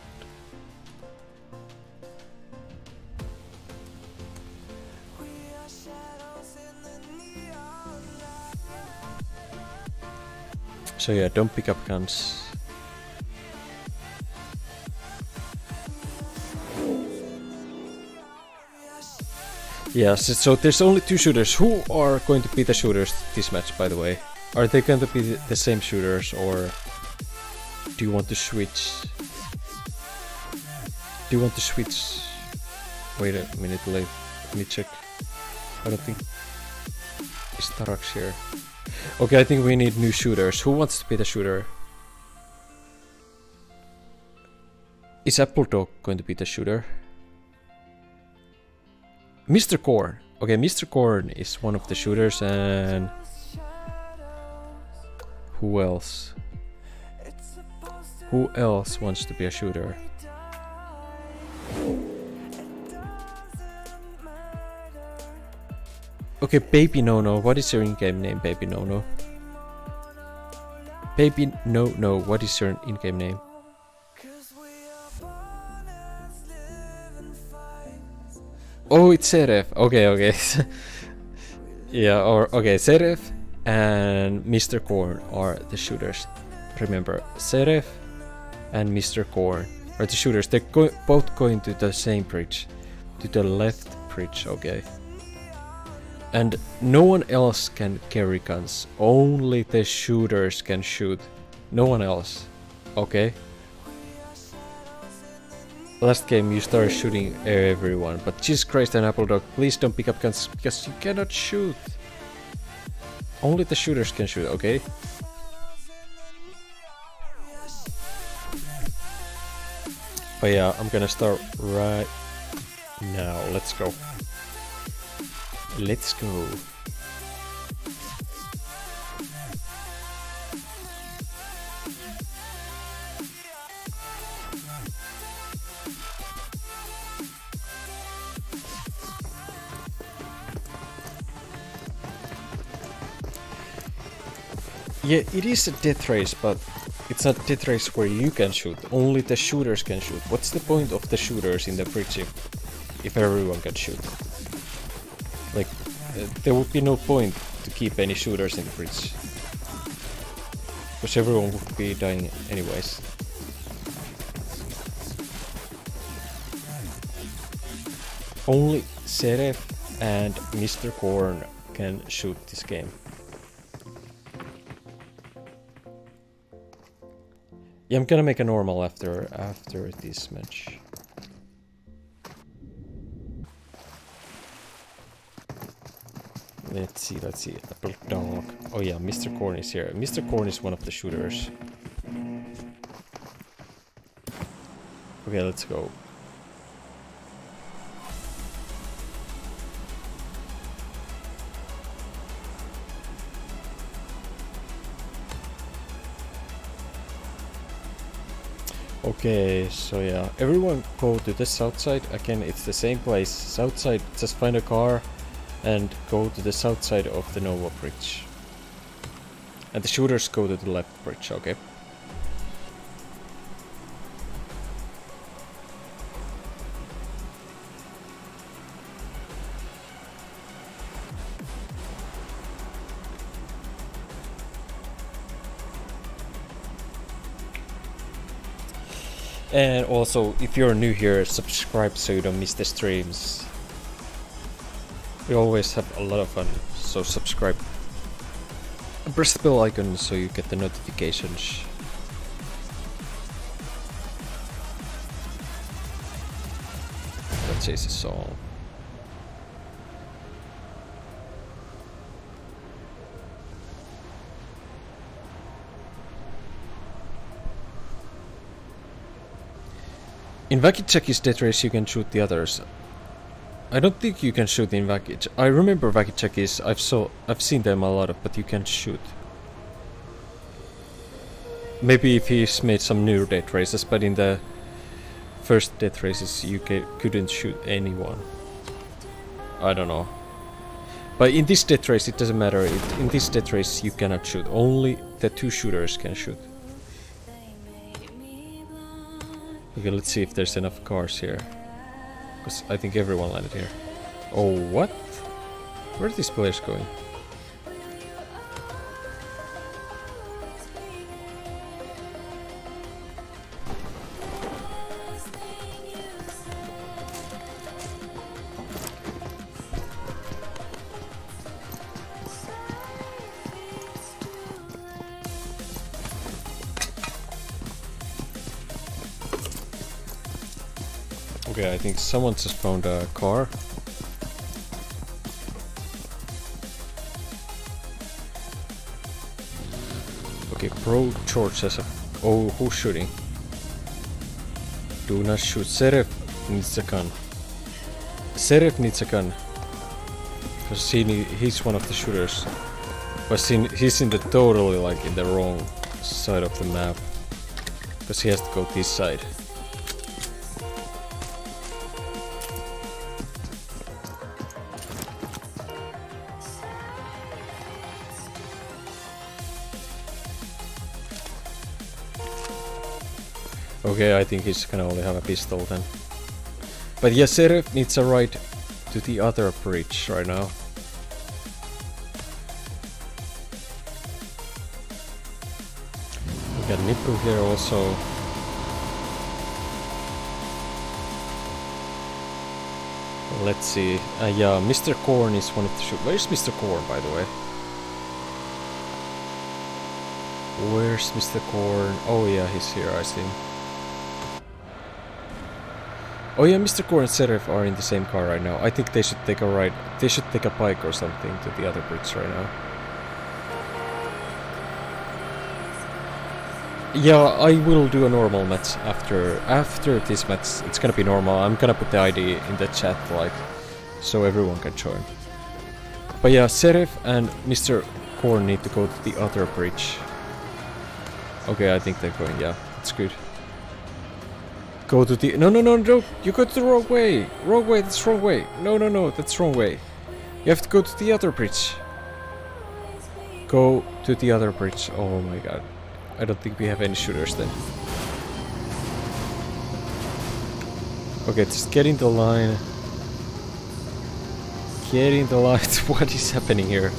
So yeah, don't pick up guns. Yeah, so, so there's only two shooters. Who are going to be the shooters this match, by the way? Are they going to be the same shooters, or do you want to switch? Do you want to switch? Wait a minute, late. Let me check. I don't think... Is Tarax here? Okay, I think we need new shooters. Who wants to be the shooter? Is Appledore going to be the shooter? Mister Korn. Okay, Mister Korn is one of the shooters, and... Who else? Who else wants to be a shooter? Okay, Baby No No, what is your in-game name, Baby No No? Baby No No, what is your in-game name? Oh, it's Seref. Okay, okay. Yeah, or okay, Seref and Mister Korn are the shooters. Remember, Seref and Mister Korn are the shooters. They're go both going to the same bridge, to the left bridge. Okay. And no one else can carry guns. Only the shooters can shoot. No one else. Okay. Last game you started shooting everyone. But Jesus Christ and Appledore, please don't pick up guns because you cannot shoot. Only the shooters can shoot, okay? But yeah, I'm gonna start right now. Let's go. Let's go. Yeah, it is a death race, but it's not death race where you can shoot. Only the shooters can shoot. What's the point of the shooters in the bridge if, if everyone can shoot? Like, uh, there would be no point to keep any shooters in the bridge. Because everyone would be dying anyways. Only Seref and Mister Korn can shoot this game. Yeah, I'm gonna make a normal after after this match. Let's see, let's see. Apple dog. Oh yeah, Mister Corn is here. Mister Corn is one of the shooters. Okay, let's go. Okay, so yeah, everyone go to the south side. Again, it's the same place. South side, just find a car and go to the south side of the Novo bridge. And the shooters go to the left bridge, okay? And also, if you're new here, subscribe so you don't miss the streams. We always have a lot of fun, so subscribe. And press the bell icon so you get the notifications. That says it's all. In Vakichaki's death race you can shoot the others. I don't think you can shoot in Vakich. I remember Vakichaki's, I've saw I've seen them a lot of, but you can shoot. Maybe if he's made some new death races, but in the first death races you ca couldn't shoot anyone. I don't know. But in this death race it doesn't matter. It, in this death race you cannot shoot. Only the two shooters can shoot. Okay, let's see if there's enough cars here. Because I think everyone landed here. Oh, what? Where are these players going? Okay, I think someone just found a car. Okay, Bro George has a... Oh, who's shooting? Do not shoot. Seref needs a gun. Seref needs a gun. Because he need, he's one of the shooters. But he's in the totally like in the wrong side of the map. Because he has to go this side. Okay, I think he's gonna only have a pistol then. But yeah, Seref needs a ride to the other bridge right now. We got Nippu here also. Let's see. Uh, yeah, Mister Korn is one of the shooters. Where's Mister Korn, by the way? Where's Mister Korn? Oh yeah, he's here, I see him. Oh yeah, Mister Core and Seref are in the same car right now. I think they should take a ride. They should take a bike or something to the other bridge right now. Yeah, I will do a normal match after after this match. It's gonna be normal. I'm gonna put the I D in the chat, like, so everyone can join. But yeah, Seref and Mister Core need to go to the other bridge. Okay, I think they're going. Yeah, it's good. Go to the... No, no, no, no, you go to the wrong way. Wrong way, that's wrong way. No, no, no, that's wrong way. You have to go to the other bridge. Go to the other bridge. Oh my god. I don't think we have any shooters then. Okay, just get in the line. Get in the line. What is happening here?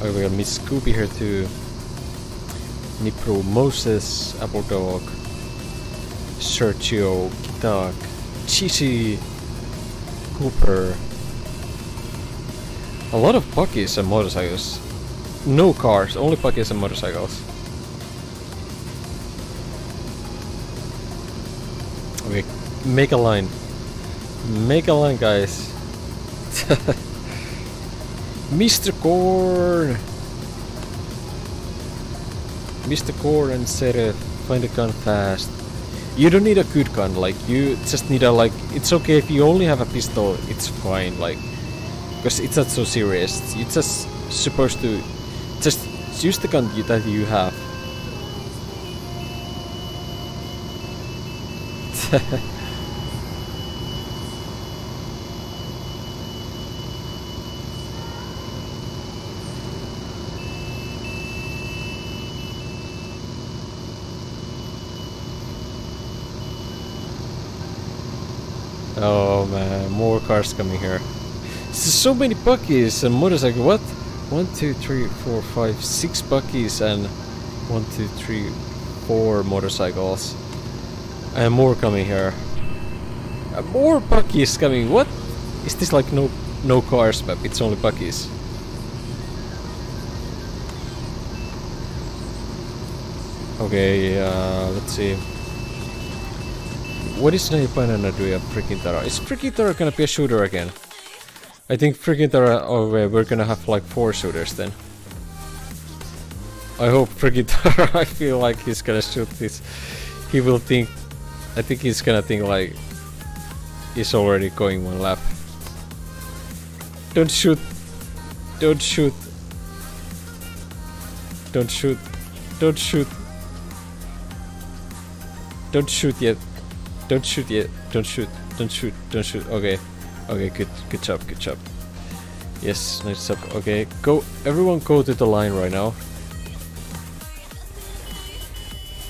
Oh, we got Miss Scooby here too. Nipro, Moses, Apple Dog, Sergio, Kitak, Chichi, Cooper. A lot of buggies and motorcycles. no cars, only buggies and motorcycles. Okay, make a line. Make a line, guys. Mister Corn! Mister Corn said, uh, find a gun fast. You don't need a good gun, like, you just need a, like, it's okay if you only have a pistol, it's fine, like, because it's not so serious. You're just supposed to just use the gun that you have. Oh man, more cars coming here. So many buggies and motorcycles. What? One, two, three, four, five, six buggies and one, two, three, four motorcycles. And more coming here. And more buggies coming. What? Is this like no no cars map? It's only buggies. Okay, uh, let's see. What is Naipanana doing? Freaking Tara. Is freaking Tara gonna be a shooter again? I think freaking Tara, oh wait, we're gonna have like four shooters then. I hope freaking Tara, I feel like he's gonna shoot this. He will think, I think he's gonna think like, he's already going one lap. Don't shoot, don't shoot, don't shoot, don't shoot, don't shoot yet, don't shoot yet, don't shoot, don't shoot, don't shoot, okay. Okay, good, good job, good job. Yes, nice job. Okay, go, everyone go to the line right now.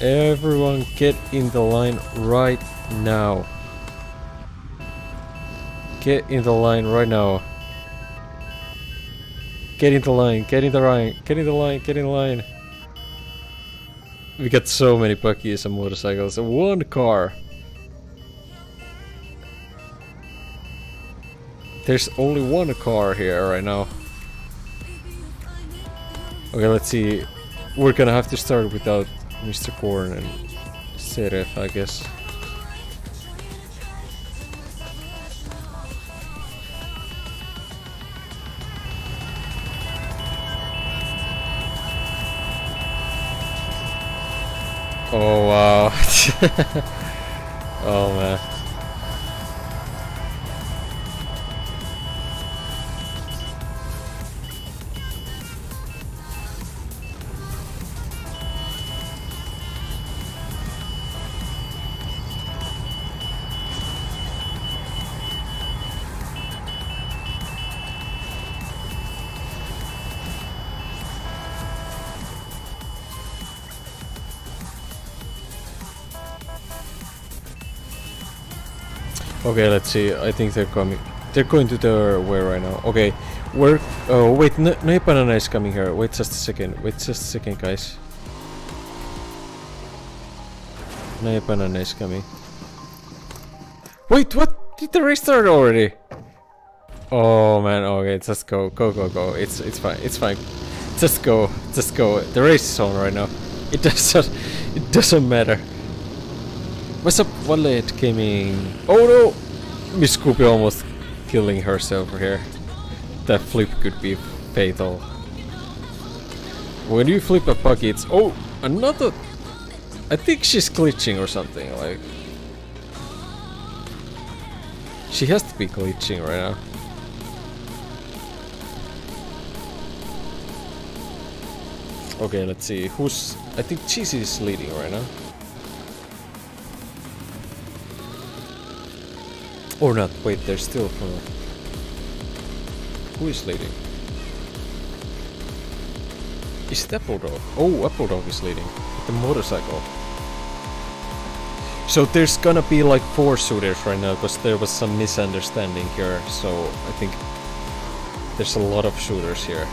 Everyone get in the line right now. Get in the line right now. Get in the line, get in the line, get in the line, get in the line. We got so many buggies and motorcycles and one car. There's only one car here right now. Okay, let's see. We're gonna have to start without Mister Corn and Seref, I guess. Oh wow. Oh man. Okay, let's see. I think they're coming. They're going to their way right now. Okay, we're. Oh wait, Naipanana is coming here. Wait just a second. Wait just a second, guys. Naipanana is coming. Wait, what? Did the restart already? Oh man. Okay, just go, go, go, go. It's it's fine. It's fine. Just go. Just go. The race is on right now. It doesn't. It doesn't matter. What's up, Wallet Gaming? Oh no! Miss Scoopy almost killing herself here. That flip could be fatal. When you flip a buggy, it's... Oh! Another... I think she's glitching or something, like... She has to be glitching right now. Okay, let's see. Who's... I think Cheesy is leading right now. Or not, wait, they're still from... Who is leading? Is it Appledog? Oh, Appledog is leading. With the motorcycle. So there's gonna be like four shooters right now, because there was some misunderstanding here. So I think there's a lot of shooters here.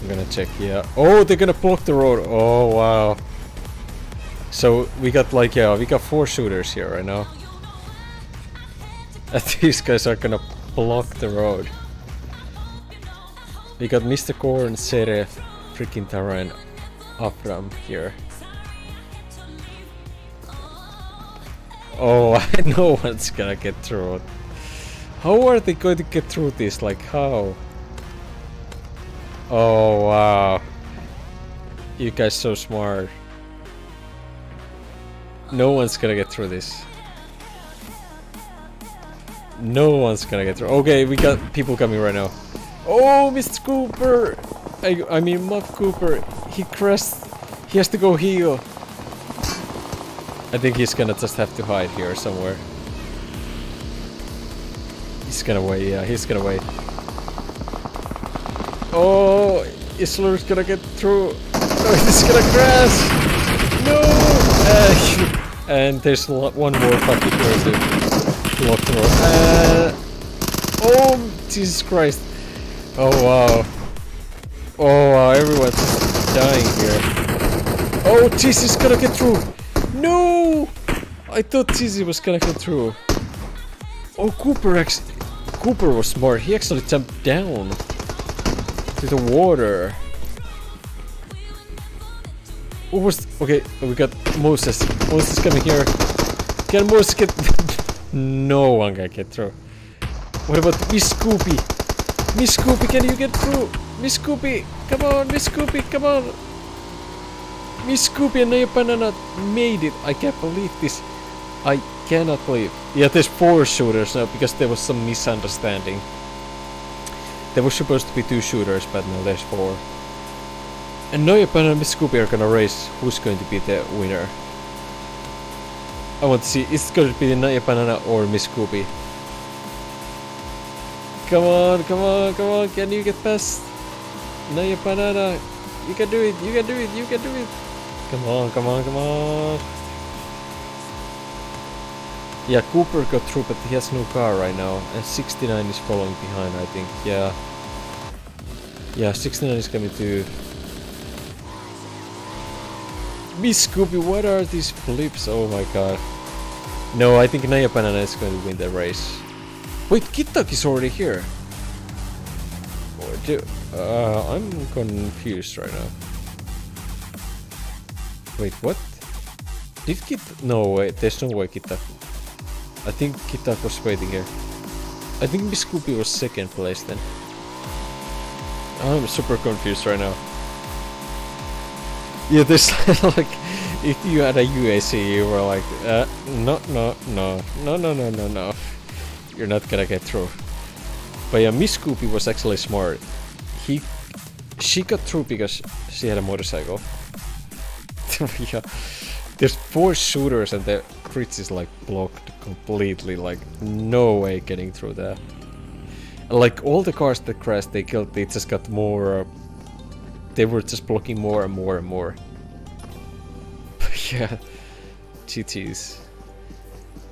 I'm gonna check, yeah. Oh, they're gonna block the road. Oh, wow. So we got like, yeah, we got four shooters here right now. And these guys are gonna block the road. We got Mister Corn, Seref, freaking Tara, and Abram here. Oh, I know one's gonna get through. How are they going to get through this? Like, how? Oh, wow. You guys so smart. No one's gonna get through this. No one's gonna get through. Okay, we got people coming right now. Oh, Mister Cooper! I, I mean, Mob Cooper. He crashed. He has to go heal. I think he's gonna just have to hide here somewhere. He's gonna wait, yeah, he's gonna wait. Oh, Isler's gonna get through. No, he's gonna crash! No! Uh, and there's one more fucking person to walk through. Uh, oh, Jesus Christ. Oh, wow. Oh, wow, everyone's just dying here. Oh, Jesus, gonna get through! No! I thought Tizzy was gonna get through. Oh, Cooper actually... Cooper was smart. He actually jumped down to the water. What was... Okay, we got Moses. Moses coming here. Can Moses get... No one can get through. What about Miss Scoopy? Miss Scoopy, can you get through? Miss Scoopy! Come on, Miss Scoopy, come on! Miss Scoopy and Naya Banana made it. I can't believe this. I cannot believe. Yeah, there's four shooters now because there was some misunderstanding. There was supposed to be two shooters, but now there's four. And Naya Banana and Miss Scoopy are gonna race who's going to be the winner. I want to see, is it going to be Naya Banana or Miss Scoopy? Come on, come on, come on. Can you get past Naya Banana? You can do it, you can do it, you can do it. Come on, come on, come on. Yeah, Cooper got through, but he has no car right now. And sixty-nine is following behind, I think. Yeah. Yeah, sixty-nine is coming too. Miss Scoopy, what are these flips? Oh my god. No, I think Naya Banana is going to win the race. Wait, Kittak is already here. Dude, uh, I'm confused right now. Wait, what? Did Kit... No, wait, there's no way Kittak... I think Kittak was waiting here. I think Miss Scoopy was second place then. I'm super confused right now. Yeah, there's like... If you had a U A C, you were like... Uh, no, no, no, no, no, no, no, no. You're not gonna get through. But yeah, Miss Scoopy was actually smart. He, she got through because she had a motorcycle. Yeah. There's four shooters and the bridge is like blocked completely. Like no way getting through that. Like all the cars that crashed, they killed. They just got more. They were just blocking more and more and more. But yeah, G Gs.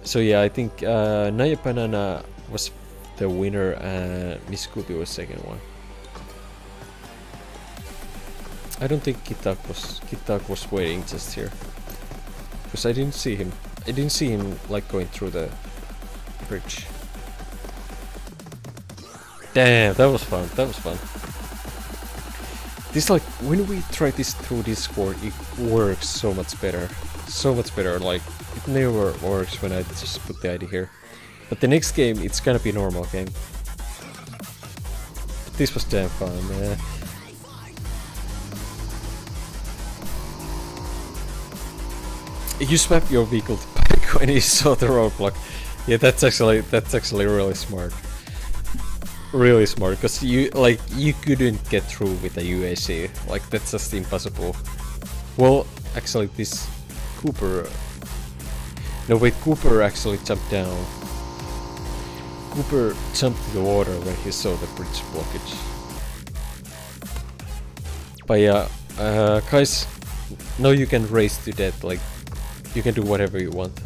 So yeah, I think uh, Naya Banana was the winner, and uh, Miss Scoopy was second one. I don't think Kittak was Kittak was waiting just here, because I didn't see him. I didn't see him like going through the bridge. Damn, that was fun. That was fun. This like when we try this through Discord, it works so much better. So much better. Like it never works when I just put the I D here. But the next game, it's gonna be a normal game. But this was damn fun, man. You swap your vehicle to back when you saw the roadblock. Yeah, that's actually that's actually really smart. Really smart, because you like you couldn't get through with a U A C. Like that's just impossible. Well, actually, this Cooper. No wait, Cooper actually jumped down. Cooper jumped to the water when he saw the bridge blockage. But yeah, uh, guys, now you can race to death, like, you can do whatever you want.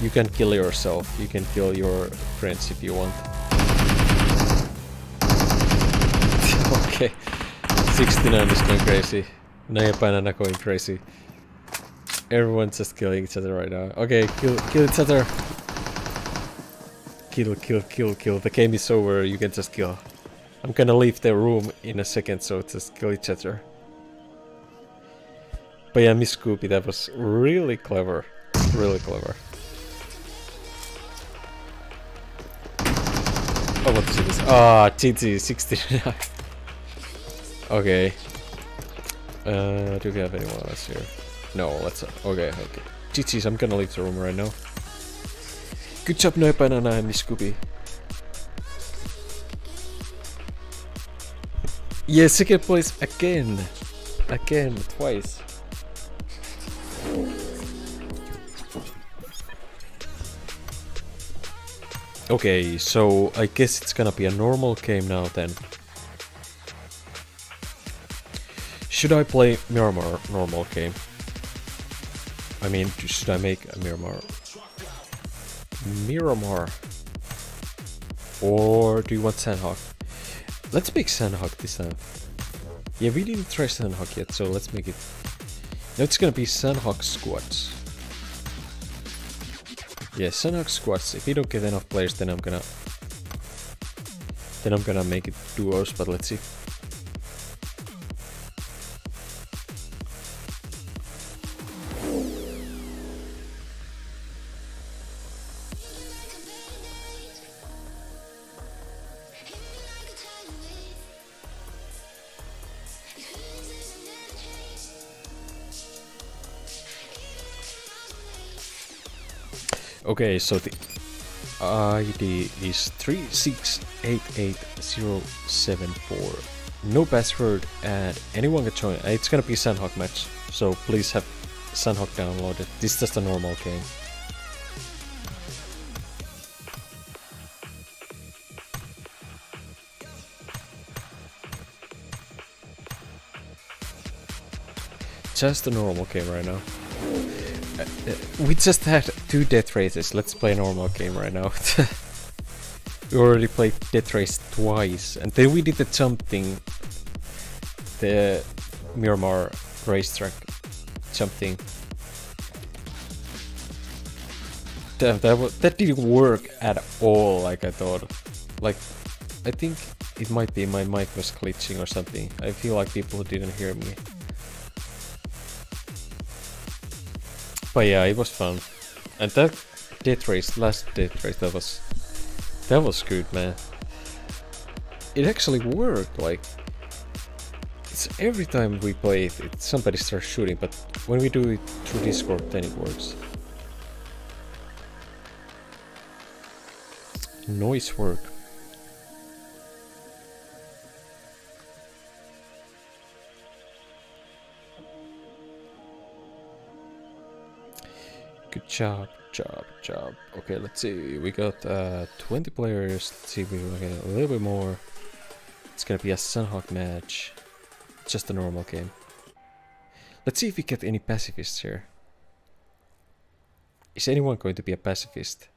You can kill yourself, you can kill your friends if you want. Okay, sixty-nine is going crazy. Naya Banana going crazy. Everyone's just killing each other right now. Okay, kill, kill each other. Kill, kill, kill, kill. The game is over. You can just kill. I'm gonna leave the room in a second, so it's a skill chatter. But yeah, Miss Scooby, that was really clever. Really clever. Oh, what is this? Ah, T T sixty-nine. Okay. Uh, do we have anyone else here? No, let's... Okay, okay. G G's, I'm gonna leave the room right now. Good job, No Banana and Miss Scooby. Yeah, second place again. Again, twice. Okay, so I guess it's gonna be a normal game now then. Should I play Miramar normal game? I mean, should I make a Miramar? Miramar. Or do you want Sanhok? Let's make Sanhok this time. Yeah, we didn't try Sanhok yet, so let's make it. Now it's gonna be Sanhok squads. Yeah, Sanhok squads. If we don't get enough players, then I'm gonna then I'm gonna make it duos. But let's see. Okay, so the I D is three six eight eight zero seven four. No password and anyone can join. It's gonna be Sanhok match, so please have Sanhok downloaded. This is just a normal game. Just a normal game right now. Uh, we just had two death races. Let's play a normal game right now. We already played death race twice, and then we did the jump thing, the Miramar racetrack jump thing. Damn, that was, that didn't work at all. Like I thought. Like I think it might be my mic was glitching or something. I feel like people didn't hear me. But yeah, it was fun, and that death race, last death race, that was that was good, man. It actually worked. Like it's every time we play it, it somebody starts shooting, but when we do it through Discord, then it works. Noise work. Good job, job, job. Okay, let's see. We got uh, twenty players. Let's see if we can get a little bit more. It's gonna be a Sanhok match. Just a normal game. Let's see if we get any pacifists here. Is anyone going to be a pacifist?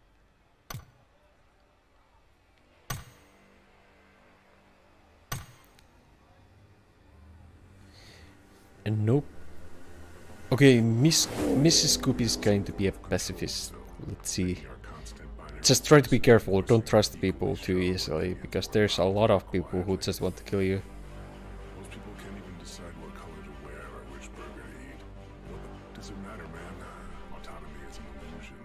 And nope. Okay, Miss Missus Scoopy is going to be a pacifist. Let's see. Just try to be careful. Don't trust people too easily, because there's a lot of people who just want to kill you. Most people can't even decide what color to wear or which burger to eat. What does it matter, man? Autonomy is an illusion.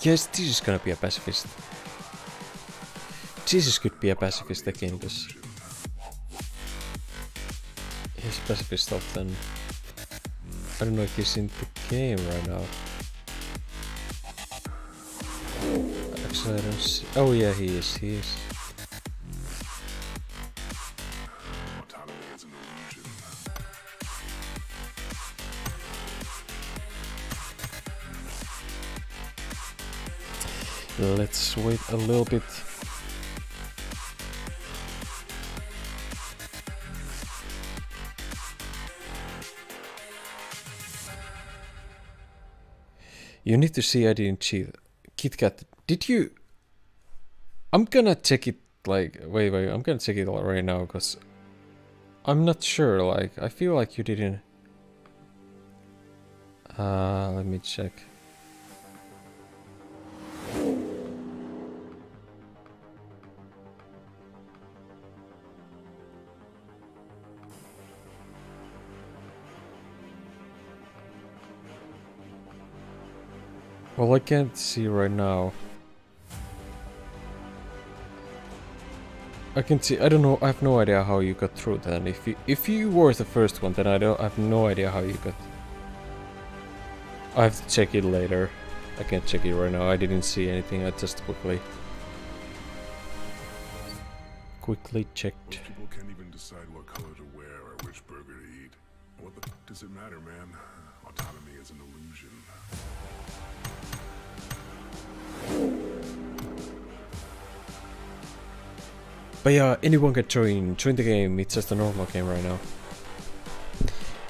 Yes, this is gonna be a pacifist. Jesus could be a pacifist again, because he's a pacifist often. I don't know if he's in the game right now. Actually, I don't see. Oh yeah, he is. He is. Let's wait a little bit. You need to see I didn't cheat. KitKat, did you? I'm gonna check it. Like, wait, wait. I'm gonna check it right now, because I'm not sure, like, I feel like you didn't... Uh, let me check. Well, I can't see right now. I can see. I don't know. I have no idea how you got through. Then, if you if you were the first one, then I don't. I have no idea how you got. I have to check it later. I can't check it right now. I didn't see anything. I just quickly, quickly checked. Most people can't even decide what color to wear or which burger to eat. What the f does it matter, man? Autonomy is an illusion. But yeah, anyone can join, join the game, it's just a normal game right now.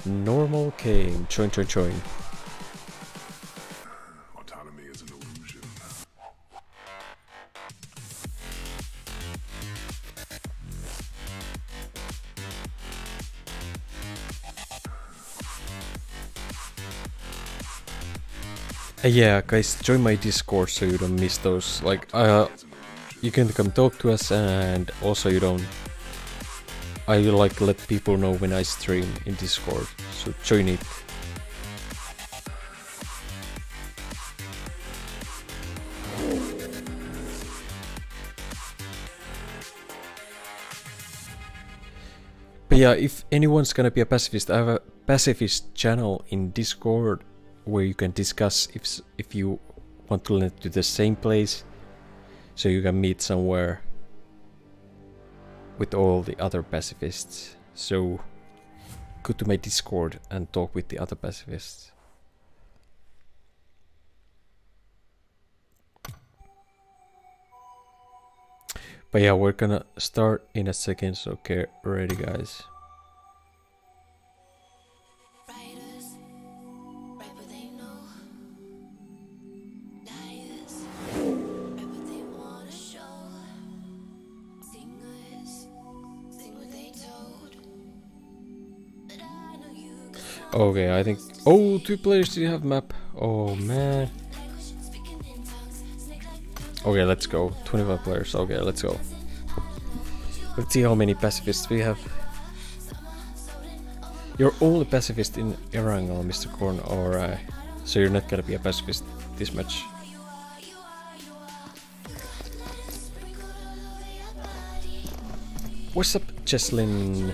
Normal game, join, join, join. Autonomy is an illusion. Yeah, guys, join my Discord so you don't miss those, like, uh... you can come talk to us, and also you don't... I like let people know when I stream in Discord, so join it. But yeah, if anyone's gonna be a pacifist, I have a pacifist channel in Discord where you can discuss if, if you want to land to the same place. So you can meet somewhere with all the other pacifists. So go to my Discord and talk with the other pacifists. But yeah, we're gonna start in a second, so get ready, guys. Okay, I think... Oh, two players didn't have map. Oh, man. Okay, let's go. twenty-five players. Okay, let's go. Let's see how many pacifists we have. You're only pacifist in Erangel, Mister Korn, or... Uh, so you're not gonna be a pacifist this much. What's up, Jesslyn?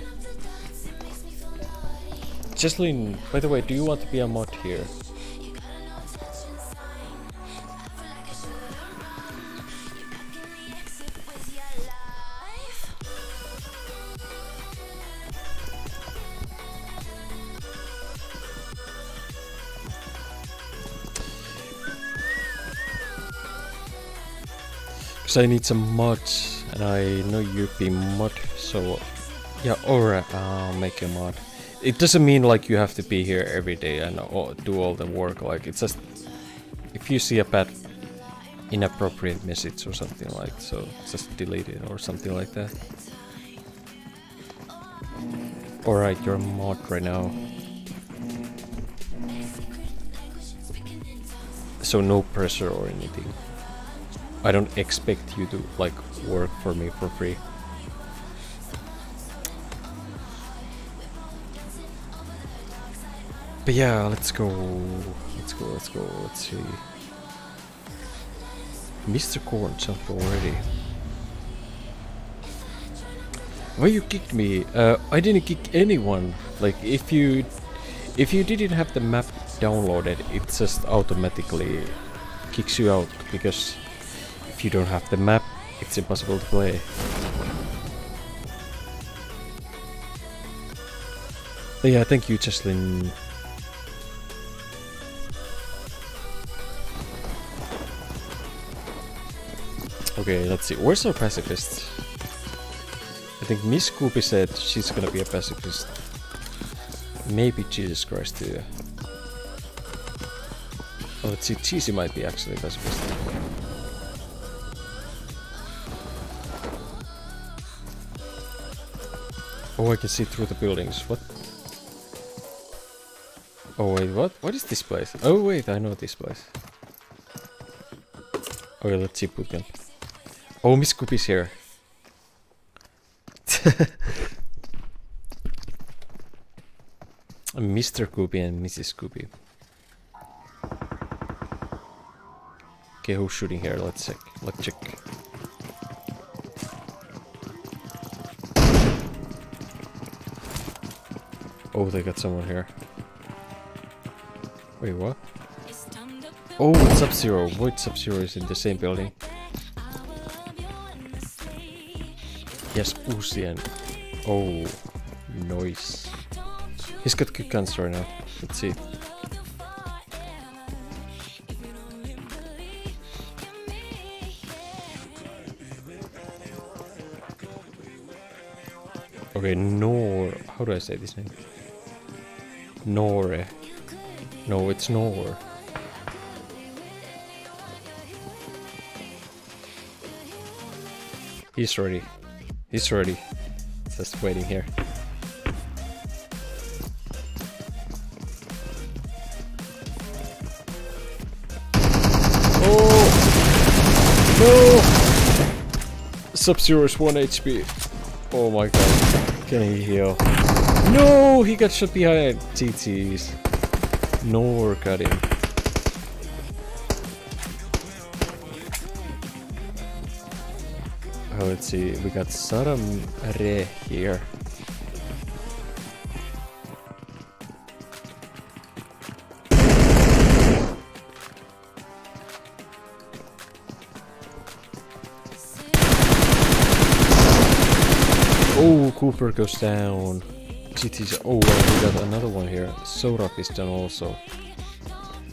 Jesslyn, by the way, do you want to be a mod here? Because I need some mods, and I know you'd be mod, so... Yeah, alright, I'll make a mod. It doesn't mean like you have to be here every day and all, do all the work. Like, it's just if you see a bad inappropriate message or something, like, so just delete it or something like that. Alright, you're a mod right now. So no pressure or anything. I don't expect you to like work for me for free. But yeah, let's go, let's go, let's go, let's see. Mister Korn jumped already. Why you kicked me? Uh, I didn't kick anyone. Like, if you, if you didn't have the map downloaded, it just automatically kicks you out, because if you don't have the map, it's impossible to play. But yeah, thank you, Jesslyn. Okay, let's see. Where's our pacifist? I think Miss Koopy said she's gonna be a pacifist. Maybe Jesus Christ too. Oh, let's see. Cheesy might be actually a pacifist. Oh, Oh, I can see through the buildings. What? Oh wait, what? What is this place? Oh wait, I know this place. Okay, let's see if we can. Oh, Miss Goopy's here. Mister Goopy and Missus Goopy. Okay, who's shooting here? Let's check. Let's check. Oh, they got someone here. Wait, what? Oh, it's Sub-Zero. Void Sub-Zero is in the same building. Yes, Uzi and... Oh, noise. He's got good guns right now. Let's see. Okay, Nor... How do I say this name? Nore. No, it's Nor. He's ready. He's ready. Just waiting here. Oh! No! Sub-Zero is one H P. Oh my god. Can he heal? No! He got shot behind T Ts. Nor got him. Oh, let's see. We got Saram Re here. Oh, Cooper goes down. G T's. Oh, we got another one here. Sorok is down also.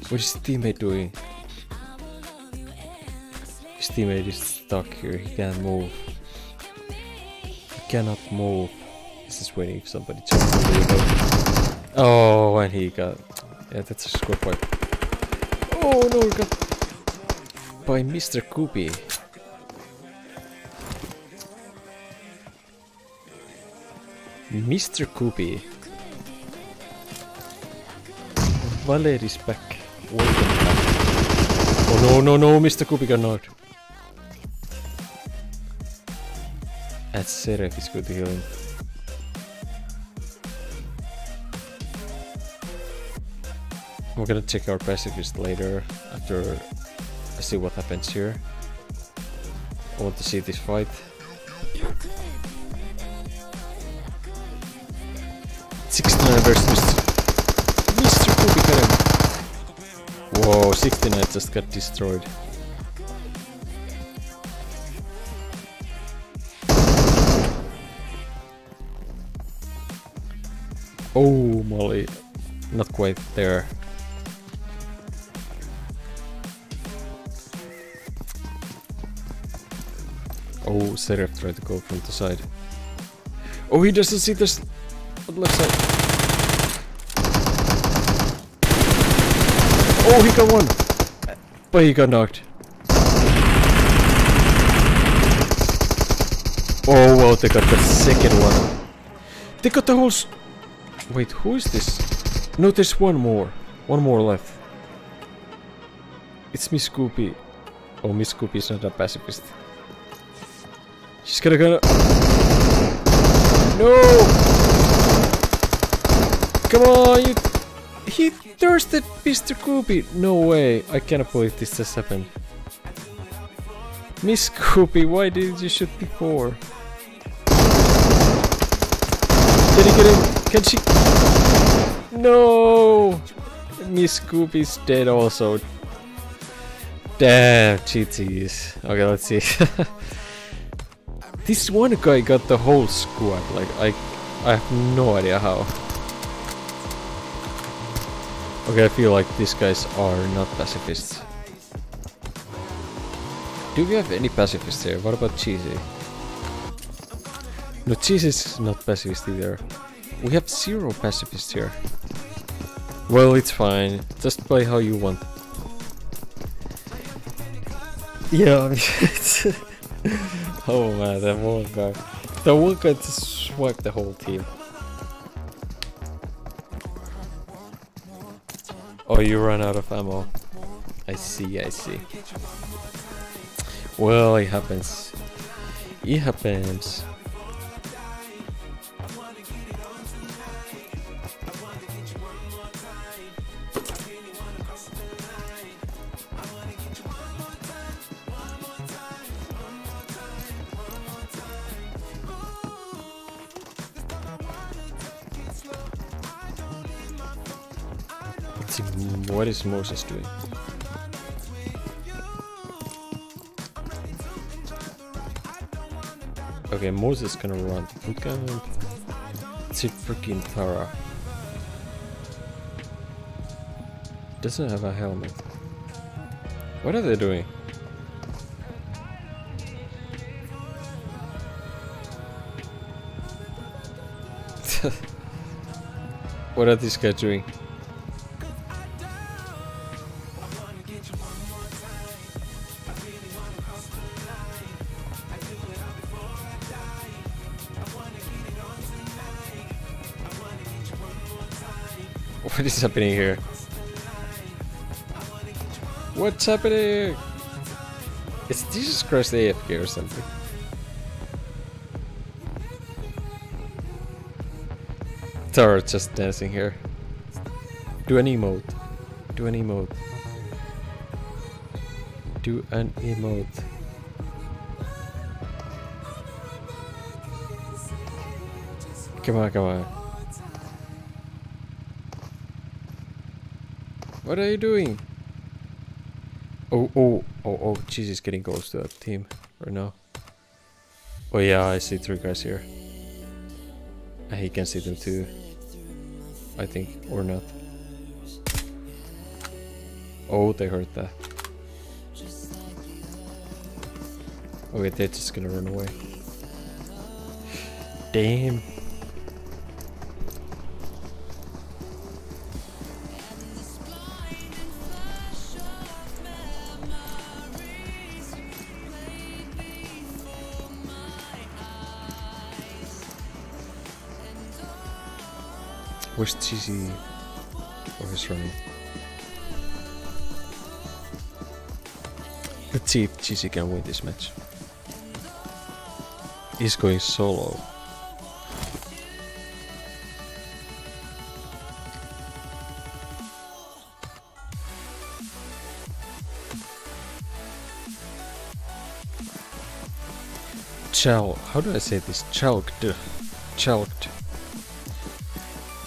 What is his teammate doing? His teammate is stuck here. He can't move. He cannot move. He's just waiting for somebody to move. Oh, and he got. Yeah, that's a score point. Oh no, we got. By Mister Goopy. Mister Goopy. Valerie's back. Oh no, no, no, Mister Goopy got knocked. At Seraph is good to heal him. We're gonna check our pacifist later after I see what happens here. I want to see this fight. sixty-nine versus Mister Goopy got him. Whoa, sixty-nine just got destroyed. Oh, Molly. Not quite there. Oh, Seraph tried to go from the side. Oh, he doesn't see this. Left side. Oh, he got one, but he got knocked. Oh wow, they got the second one. They got the whole. S Wait, who is this? No, there's one more, one more left. It's Miss Goopy. Oh, Miss Goopy is not a pacifist. She's gonna go. No. Come on, you... He thirsted Mister Goopy! No way, I cannot believe this just happened. Miss Goopy, why didn't you shoot before? Did he get him? Can she... No! Miss Goopy's dead also. Damn, G Ts. Okay, let's see. This one guy got the whole squad, like, I, I have no idea how. Okay, I feel like these guys are not pacifists. Do we have any pacifists here? What about Cheesy? No, Cheesy's not pacifist either. We have zero pacifists here. Well, it's fine. Just play how you want. Yeah, I mean, oh man, that one guy. That one guy just swipe the whole team. Oh, you run out of ammo. I see, I see. Well, it happens. It happens. What is Moses doing? Okay, Moses is gonna run the boot camp. It's a freaking Tara. Doesn't have a helmet. What are they doing? What are these guys doing? What is happening here? What's happening? Is Jesus Christ A F K or something? Tarax just dancing here. Do an emote. Do an emote. Do an emote. Come on, come on. What are you doing? Oh, oh, oh, oh, Jesus, getting close to that team right now. Oh, yeah, I see three guys here. He can see them too, I think, or not. Oh, they heard that. Okay, they're just gonna run away. Damn. Where's T Z? Oh, he's running. Let's see if T Z can win this match. He's going solo. Chalk. How do I say this? Chalked. Chalked.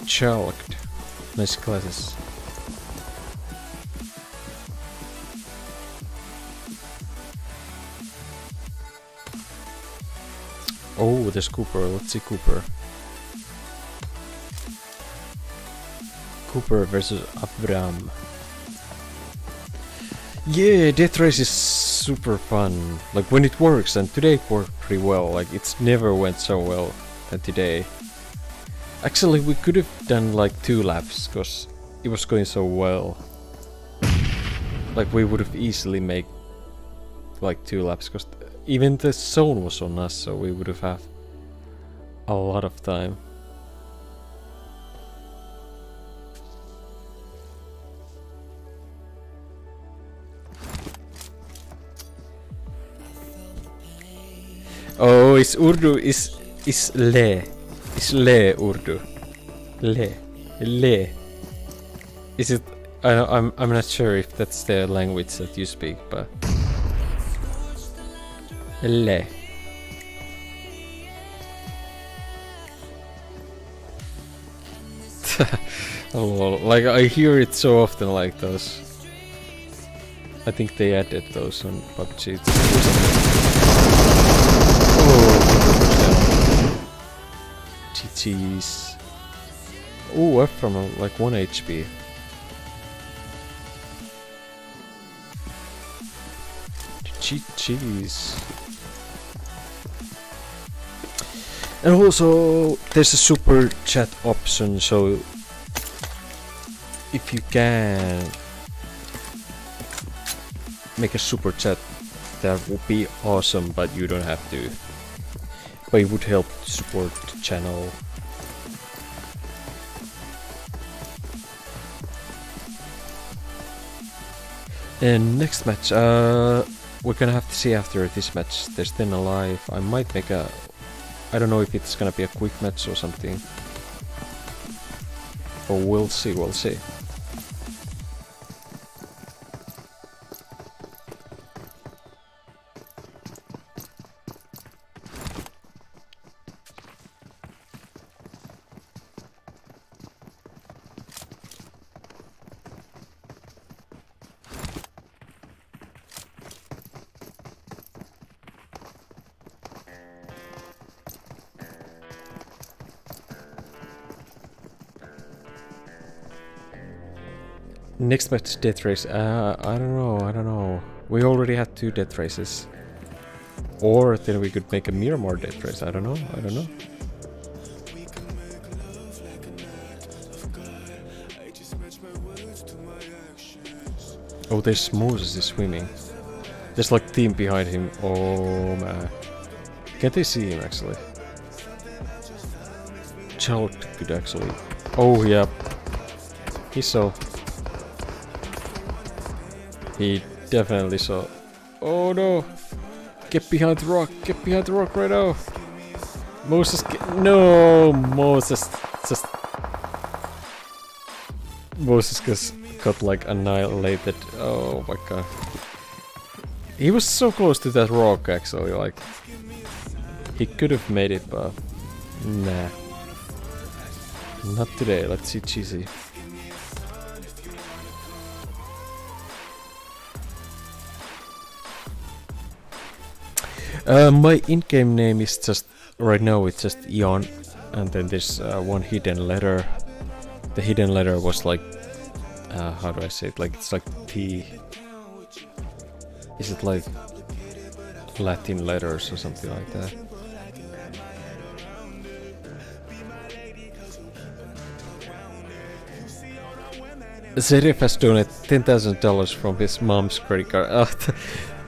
Chalked. Nice classes. Oh, there's Cooper. Let's see Cooper. Cooper versus Abram. Yeah, Death Race is super fun. Like when it works, and today it worked pretty well. Like it's never went so well than today. Actually, we could have done like two laps, because it was going so well. Like, we would have easily made like two laps, because th even the zone was on us, so we would have had a lot of time. Oh, it's Urdu, it's, it's Le. It's Le Urdu. Le. Le. Is it... I, I'm, I'm not sure if that's the language that you speak, but... Le. Oh, like, I hear it so often, like those. I think they added those on P U B G. Jeez. Ooh, I'm from uh, like one H P. Jeez. And also, there's a super chat option, so if you can make a super chat, that would be awesome, but you don't have to. but it would help support the channel. And next match, uh, we're gonna have to see after this match. There's ten alive. I might make a... I don't know if it's gonna be a quick match or something. But we'll see, we'll see. Next match, death race. Uh, I don't know, I don't know. We already had two death races. Or then we could make a Miramar death race. I don't know, I don't know. Oh, there's Moses is swimming. There's like team behind him. Oh man. Can't they see him actually? Child could actually. Oh yeah. He's so. He definitely saw. Oh no! Get behind the rock! Get behind the rock right now! Moses, get... no! Moses just... Moses just got like annihilated. Oh my god. He was so close to that rock actually, like... He could have made it, but... Nah. Not today, let's see Cheesy. Uh, my in-game name is just, right now it's just Aeon, and then there's uh, one hidden letter. The hidden letter was like, uh, how do I say it, like it's like T, is it like Latin letters or something like that? Serif has donated ten thousand dollars from his mom's credit card. Oh,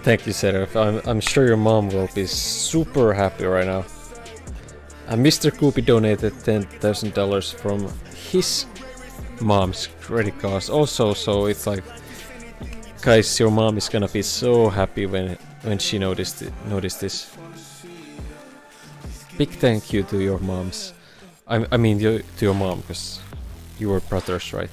thank you, Seraph. I'm, I'm sure your mom will be super happy right now. And Mister Koopy donated ten thousand dollars from his mom's credit cards also, so it's like... Guys, your mom is gonna be so happy when when she noticed, it, noticed this. Big thank you to your moms. I, I mean, to your mom, because you were brothers, right?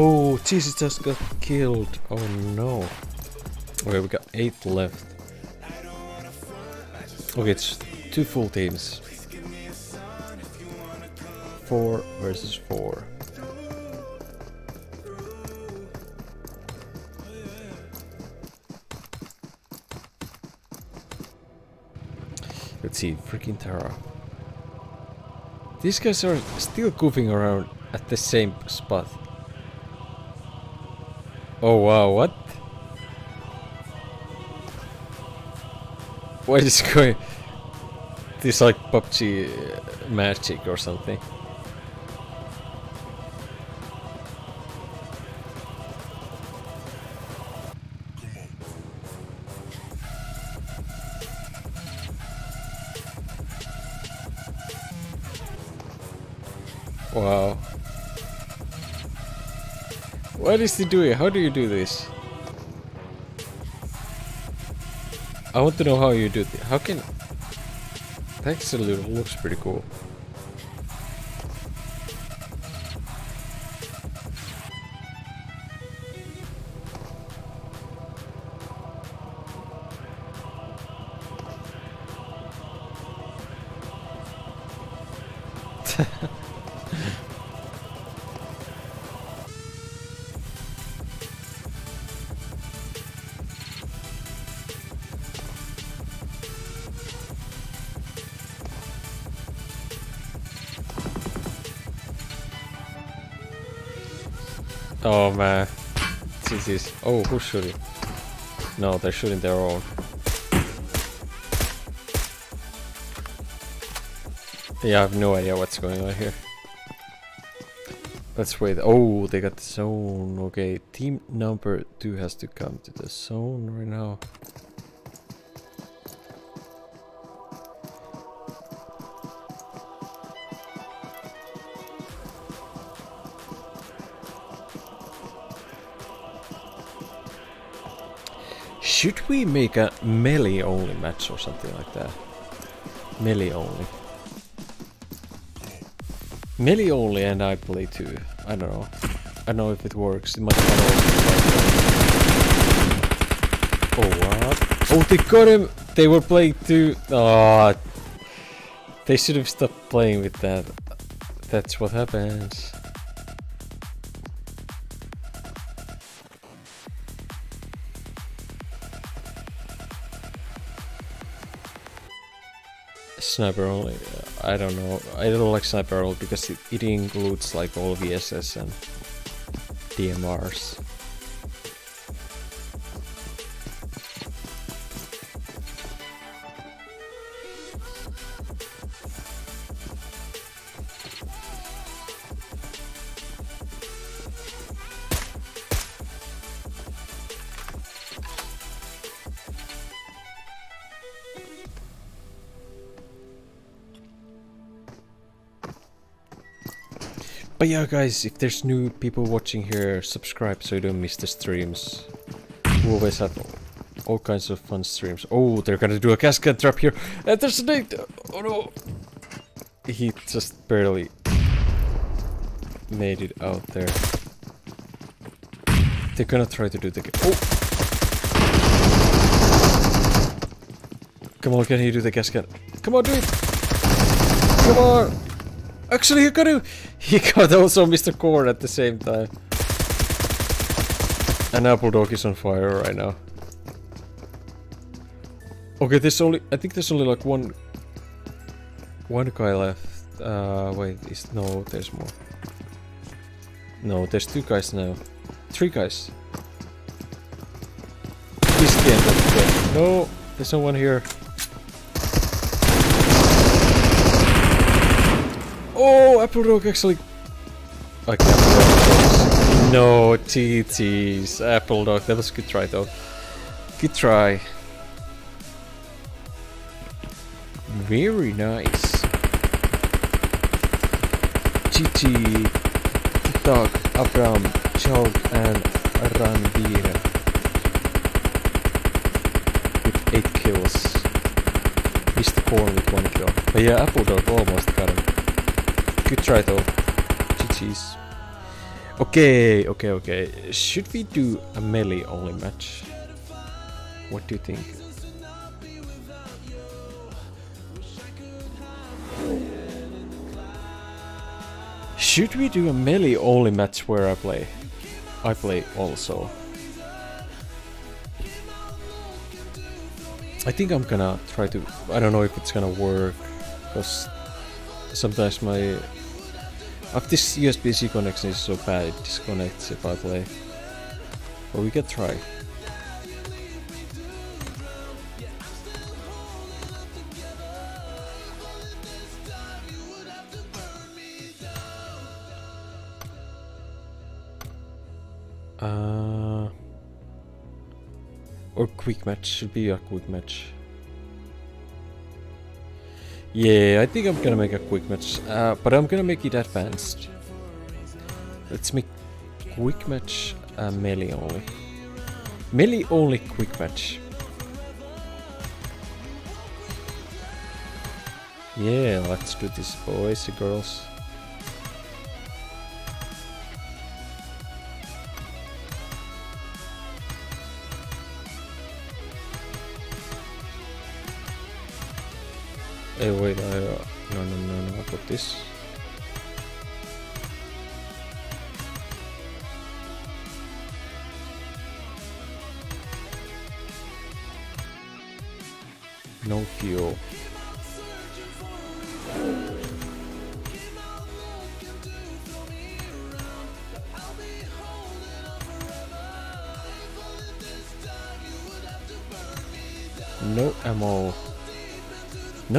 Oh, Jesus just got killed. Oh no. Okay, we got eight left. Okay, it's two full teams. Four versus four. Let's see, freaking Tara. These guys are still goofing around at the same spot. Oh wow, what? What is going? This like P U B G magic or something. Wow. What is he doing? How do you do this? I want to know how you do this. How can... That actually looks pretty cool. Oh man, this is. Oh, who's shooting? No, they're shooting their own. Yeah, I have no idea what's going on here. Let's wait. Oh, they got the zone. Okay, team number two has to come to the zone right now. Should we make a melee only match or something like that? Melee only. Melee only and I play too. I don't know. I don't know if it works. It must not work. Oh, what? Oh, they got him! They were playing too. Oh, they should have stopped playing with that. That's what happens. Sniper only, I don't know, I don't like sniper only because it, it includes like all V S S and D M Rs. But yeah guys, if there's new people watching here, subscribe so you don't miss the streams. We always have all kinds of fun streams. Oh, they're gonna do a cascade trap here. And there's a snake! Oh no! He just barely made it out there. They're gonna try to do the... Oh! Come on, can he do the cascade? Come on, do it! Come on! Actually, he got him! He got also Mister Core at the same time. And Apple Dog is on fire right now. Okay, there's only... I think there's only like one... One guy left. Uh, wait, is... No, there's more. No, there's two guys now. Three guys. This game doesn't work. No, there's no one here. Oh, Apple Dog actually. I can't. No, T Ts. Apple Dog. That was a good try, though. Good try. Very nice. G G. Dog, Abram, Chog, and Randir. With eight kills. Mister Corn with one kill. But yeah, Apple Dog almost got him. Good try though. G Gs. Okay, okay, okay. Should we do a melee only match? What do you think? Should we do a melee only match where I play? I play also. I think I'm gonna try to... I don't know if it's gonna work. Because sometimes my... If this U S B C connection is so bad, it disconnects if I play. But we can try. Uh, or quick match, should be a quick match. Yeah, I think I'm gonna make a quick match, uh, but I'm gonna make it advanced. Let's make quick match uh, melee only. Melee only quick match. Yeah, let's do this, boys and girls. Hey, wait, I, uh, no, no, no, no, I got this. No fuel.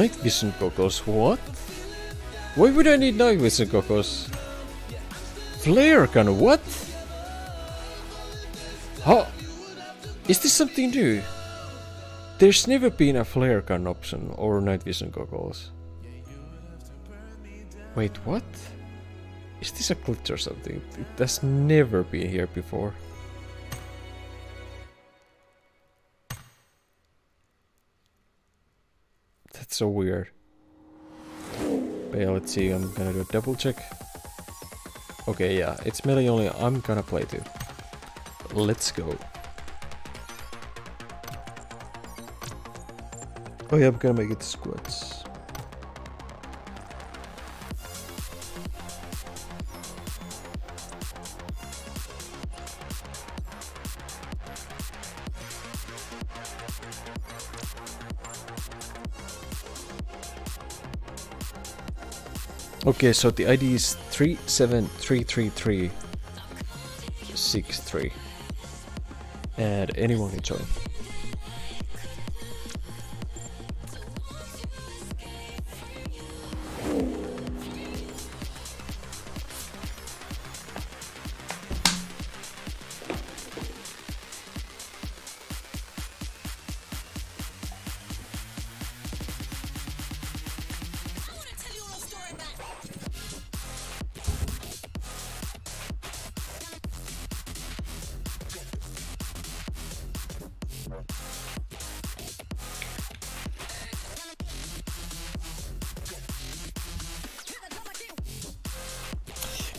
night vision goggles? What? Why would I need night vision goggles? Flare gun? What? How? Is this something new? There's never been a flare gun option or night vision goggles. Wait, what? Is this a glitch or something? That's never been here before. That's so weird. Yeah, let's see, I'm gonna do a double check. Okay, yeah, it's melee only. I'm gonna play too. Let's go. Oh yeah, I'm gonna make it squats. Okay, so the I D is three seven three three three six three, and anyone can join.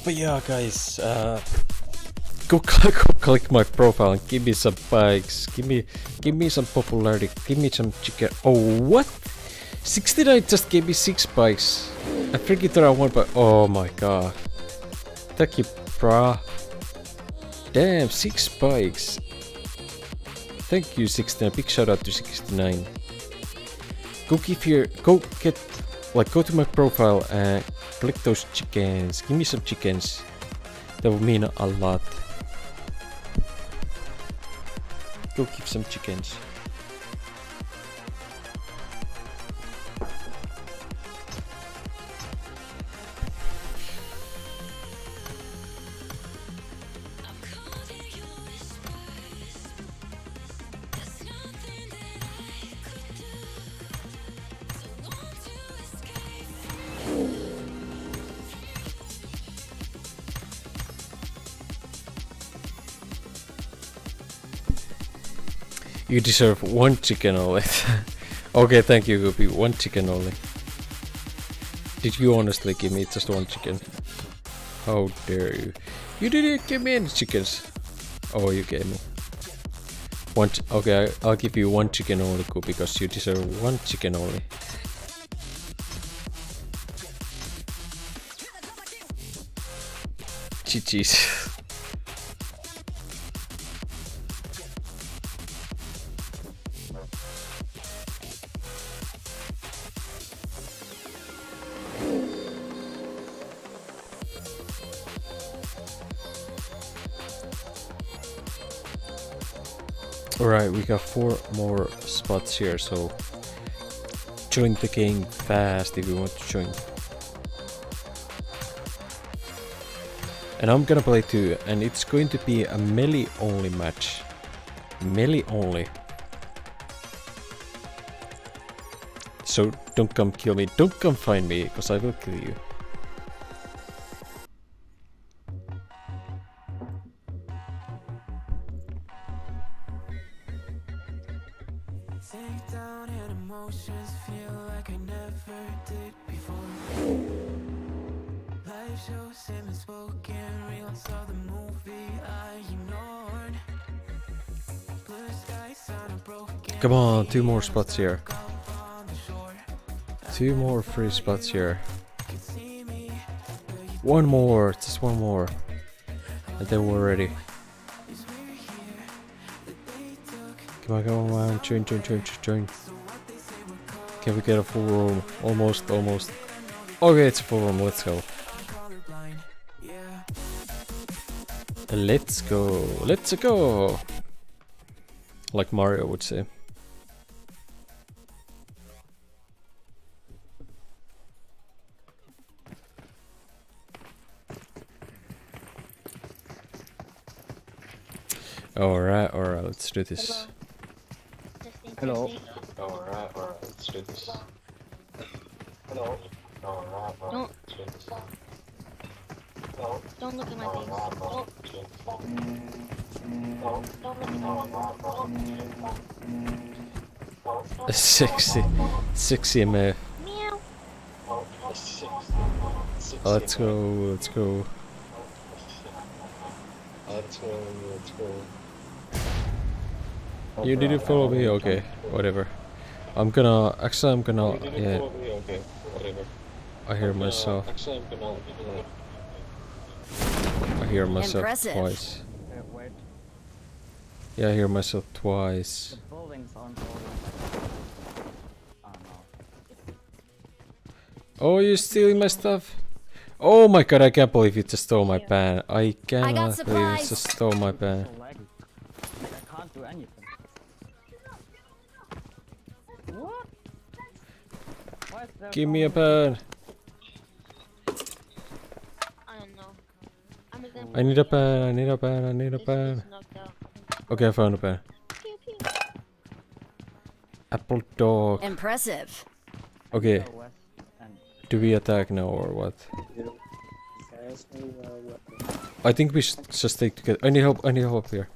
But yeah, guys, uh, go, go click my profile and give me some bikes, give me, give me some popularity, give me some chicken. Oh, what? sixty-nine just gave me six bikes. I figured that I want, but oh my god! Thank you, brah. Damn, six bikes. Thank you, sixty-nine. Big shout out to sixty-nine. Go give your, go get, like, go to my profile and. Click those chickens. Give me some chickens. That would mean a lot. Go give some chickens. You deserve one chicken only. Okay, thank you, Goopy. One chicken only. Did you honestly give me just one chicken? How dare you? You didn't give me any chickens. Oh, you gave me one. Okay, I'll give you one chicken only, Goopy, because you deserve one chicken only. G Gs's. Alright, we got four more spots here, so join the game fast if you want to join. And I'm gonna play too, and it's going to be a melee only match. Melee only. So don't come kill me, don't come find me, because I will kill you. Come on, two more spots here. Two more free spots here. One more, just one more. And then we're ready. Come on, come on, join, join, join, join. Can we get a full room? Almost, almost. Okay, it's a full room, let's go. Let's go, let's go. Like Mario would say. Alright, alright, let's do this. Hello. Alright, alright, let's do this. Hello. Alright, alright, let's do this. Hello. Don't look at my things. Oh. Mm. Don't look at my things. Oh. A sexy, sexy M F. Meow. Let's go, let's go. Let's go, let's go. You didn't follow me? Okay, whatever. I'm gonna, actually I'm gonna, yeah. I hear myself. I hear myself twice. Yeah, I hear myself twice. Oh, you're stealing my stuff? Oh my god, I can't believe you just stole my pan. I cannot I believe you just stole my pan. Like, I can't do anything. What? Give me a pan. I don't know. I need a pan, I need a pan, I need a pan. Okay, I found a pan. Apple dog. Impressive. Okay. Do we attack now or what? I think we should just take together. I need help, I need help here.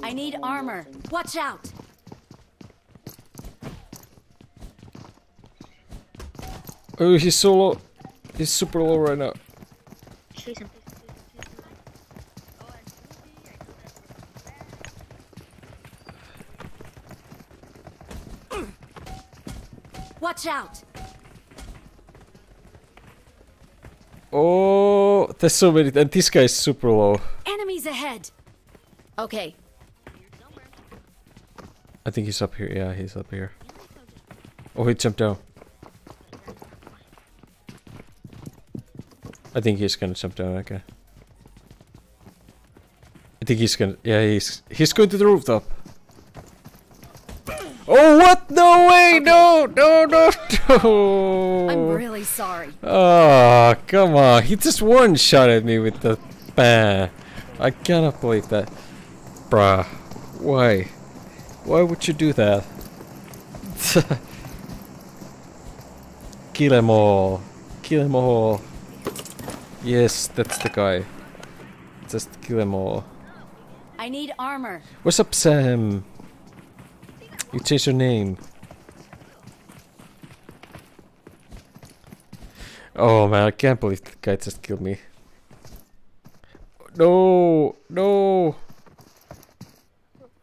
I need armor. Watch out! Oh, he's so low. He's super low right now. Watch out! Oh, there's so many, and this guy is super low. Enemies ahead. Okay. I think he's up here. Yeah, he's up here. Oh, he jumped down. I think he's gonna jump down. Okay. I think he's gonna. Yeah, he's he's going to the rooftop. Oh, what? No way! Okay. No, no, no, no! I'm really sorry. Oh, come on. He just one-shotted me with the pan. I cannot believe that. Bruh. Why? Why would you do that? Kill them all. Kill them all. Yes, that's the guy. Just kill them all. I need armor. What's up, Sam? You changed your name. Oh man, I can't believe the guy just killed me. No, no.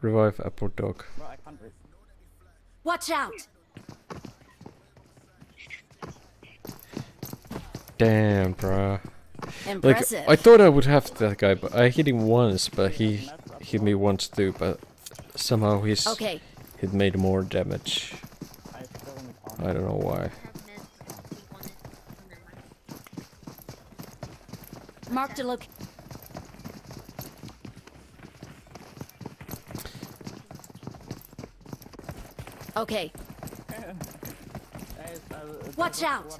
Revive Apple Dog. Watch out! Damn, bruh. Impressive. Like, I thought I would have that guy, but I hit him once, but he hit me once too. But somehow he's. Okay. It made more damage. I don't know why. Mark to look. Okay. Watch out.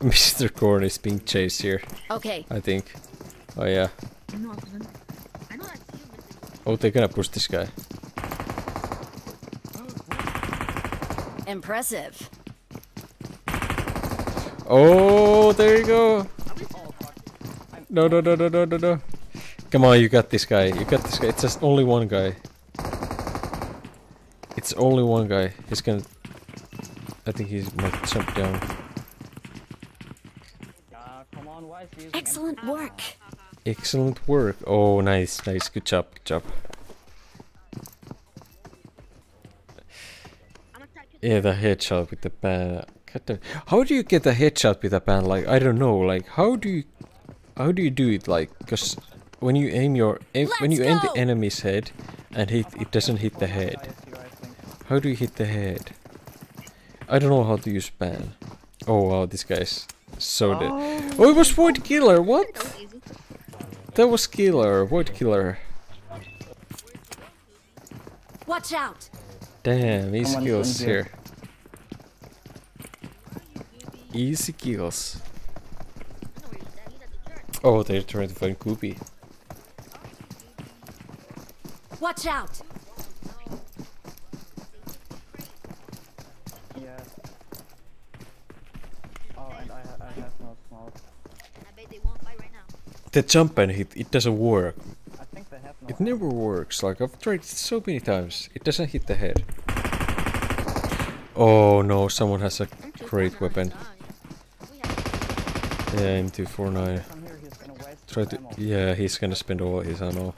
Mister Corn is being chased here. Okay. I think. Oh yeah. Oh, they're gonna push this guy. Impressive. Oh, there you go. No, no, no, no, no, no, no. Come on, you got this guy. You got this guy. It's just only one guy. It's only one guy. He's gonna. I think he's might jump down. Excellent work. Excellent work. Oh, nice, nice. Good job. Good job. Yeah, the headshot with the pan. How do you get a headshot with a pan? Like, I don't know. Like, how do you, how do you do it? Like, cause when you aim your, aim, when you aim go. the enemy's head, and hit, it doesn't hit the head. How do you hit the head? I don't know how to use pan. Oh wow, this guy's so dead. Oh, it was Void Killer. What? That was Killer. Void Killer. Watch out. Damn, easy kills here. Easy kills. Oh, they're trying to find Koopy. Watch out! Yeah. Oh, and I, ha I have no smoke. I bet they won't buy right now. The jump and hit, it doesn't work. I think they have no it never works. Like, I've tried it so many times. It doesn't hit the head. Oh no, someone has a great weapon. Yeah, M two forty-nine. Try to. Yeah, he's gonna spend all his ammo.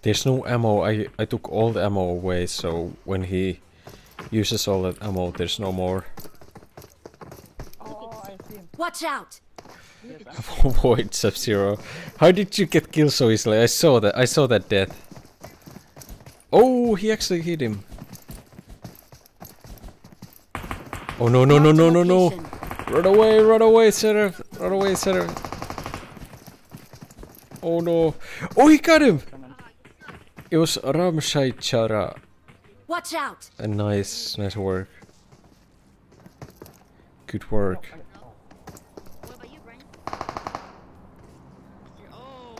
There's no ammo. I I took all the ammo away, so when he uses all that ammo, there's no more. Oh, I see him. Watch out! Avoid Sub-Zero. How did you get killed so easily? I saw that. I saw that death. Oh, he actually hit him. Oh no no no no no no! Run away! Run away, Seraph! Run away, Seraph! Oh no! Oh, he got him! It was Ramshai Chara. Watch out! A nice, nice work. Good work. What about you, Brian? Oh,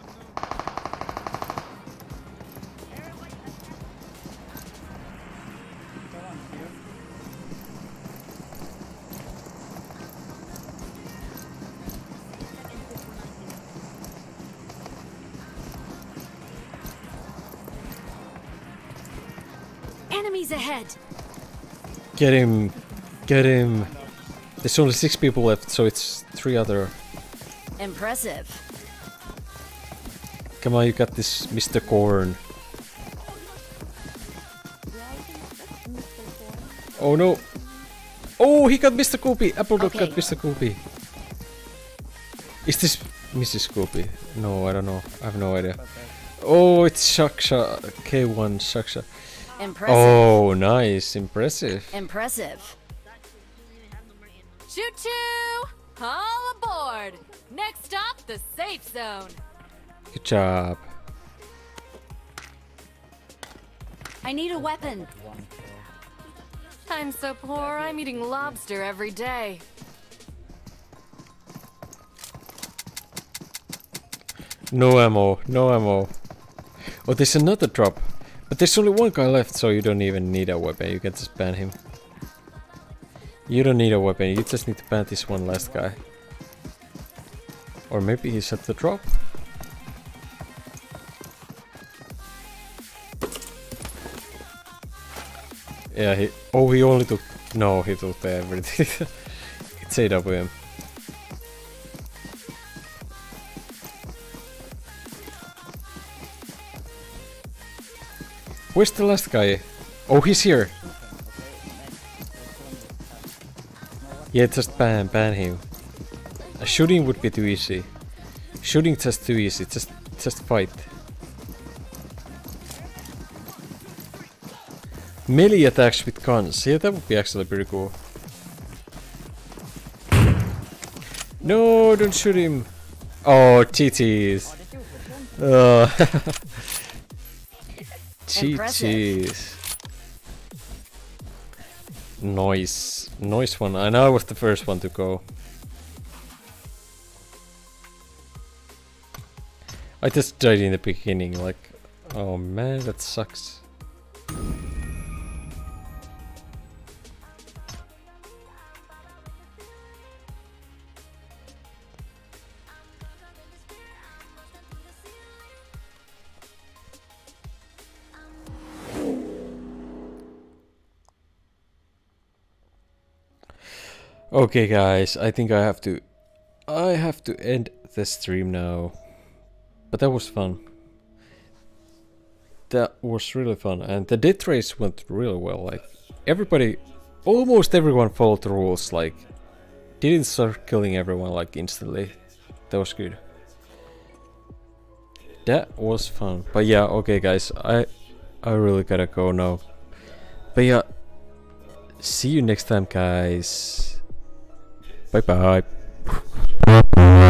ahead. Get him, get him. There's only six people left, so it's three other. Impressive. Come on, you got this, Mister Corn. Oh no. Oh, he got Mister Koopy. Appledog okay. got Mister Koopy. Is this Missus Koopy? No, I don't know. I have no idea. Oh, it's Shaksha. K one Shaksha. Impressive. Oh, nice. Impressive. Impressive. Choo choo! All aboard! Next stop, the safe zone. Good job. I need a weapon. I'm so poor, I'm eating lobster every day. No ammo, no ammo. Oh, there's another drop. But there's only one guy left, so you don't even need a weapon. You can just ban him. You don't need a weapon. You just need to ban this one last guy. Or maybe he's at the drop. Yeah. He. Oh, he only took. No, he took everything. It's A W M. Where's the last guy? Oh, he's here! Yeah, just ban, ban him. A shooting would be too easy. Shooting just too easy, just, just fight. Melee attacks with guns, yeah, that would be actually pretty cool. No, don't shoot him! Oh, G Gs! Oh, G Gs. Nice. Nice one. And I was the first one to go. I just died in the beginning, like, oh man, that sucks. Okay guys, I think I have to I have to end the stream now. But that was fun. That was really fun, and the death race went really well. Like everybody, almost everyone followed the rules, like didn't start killing everyone like instantly. That was good. That was fun. But yeah, okay guys, I I really gotta go now. But yeah, see you next time guys. Bye bye.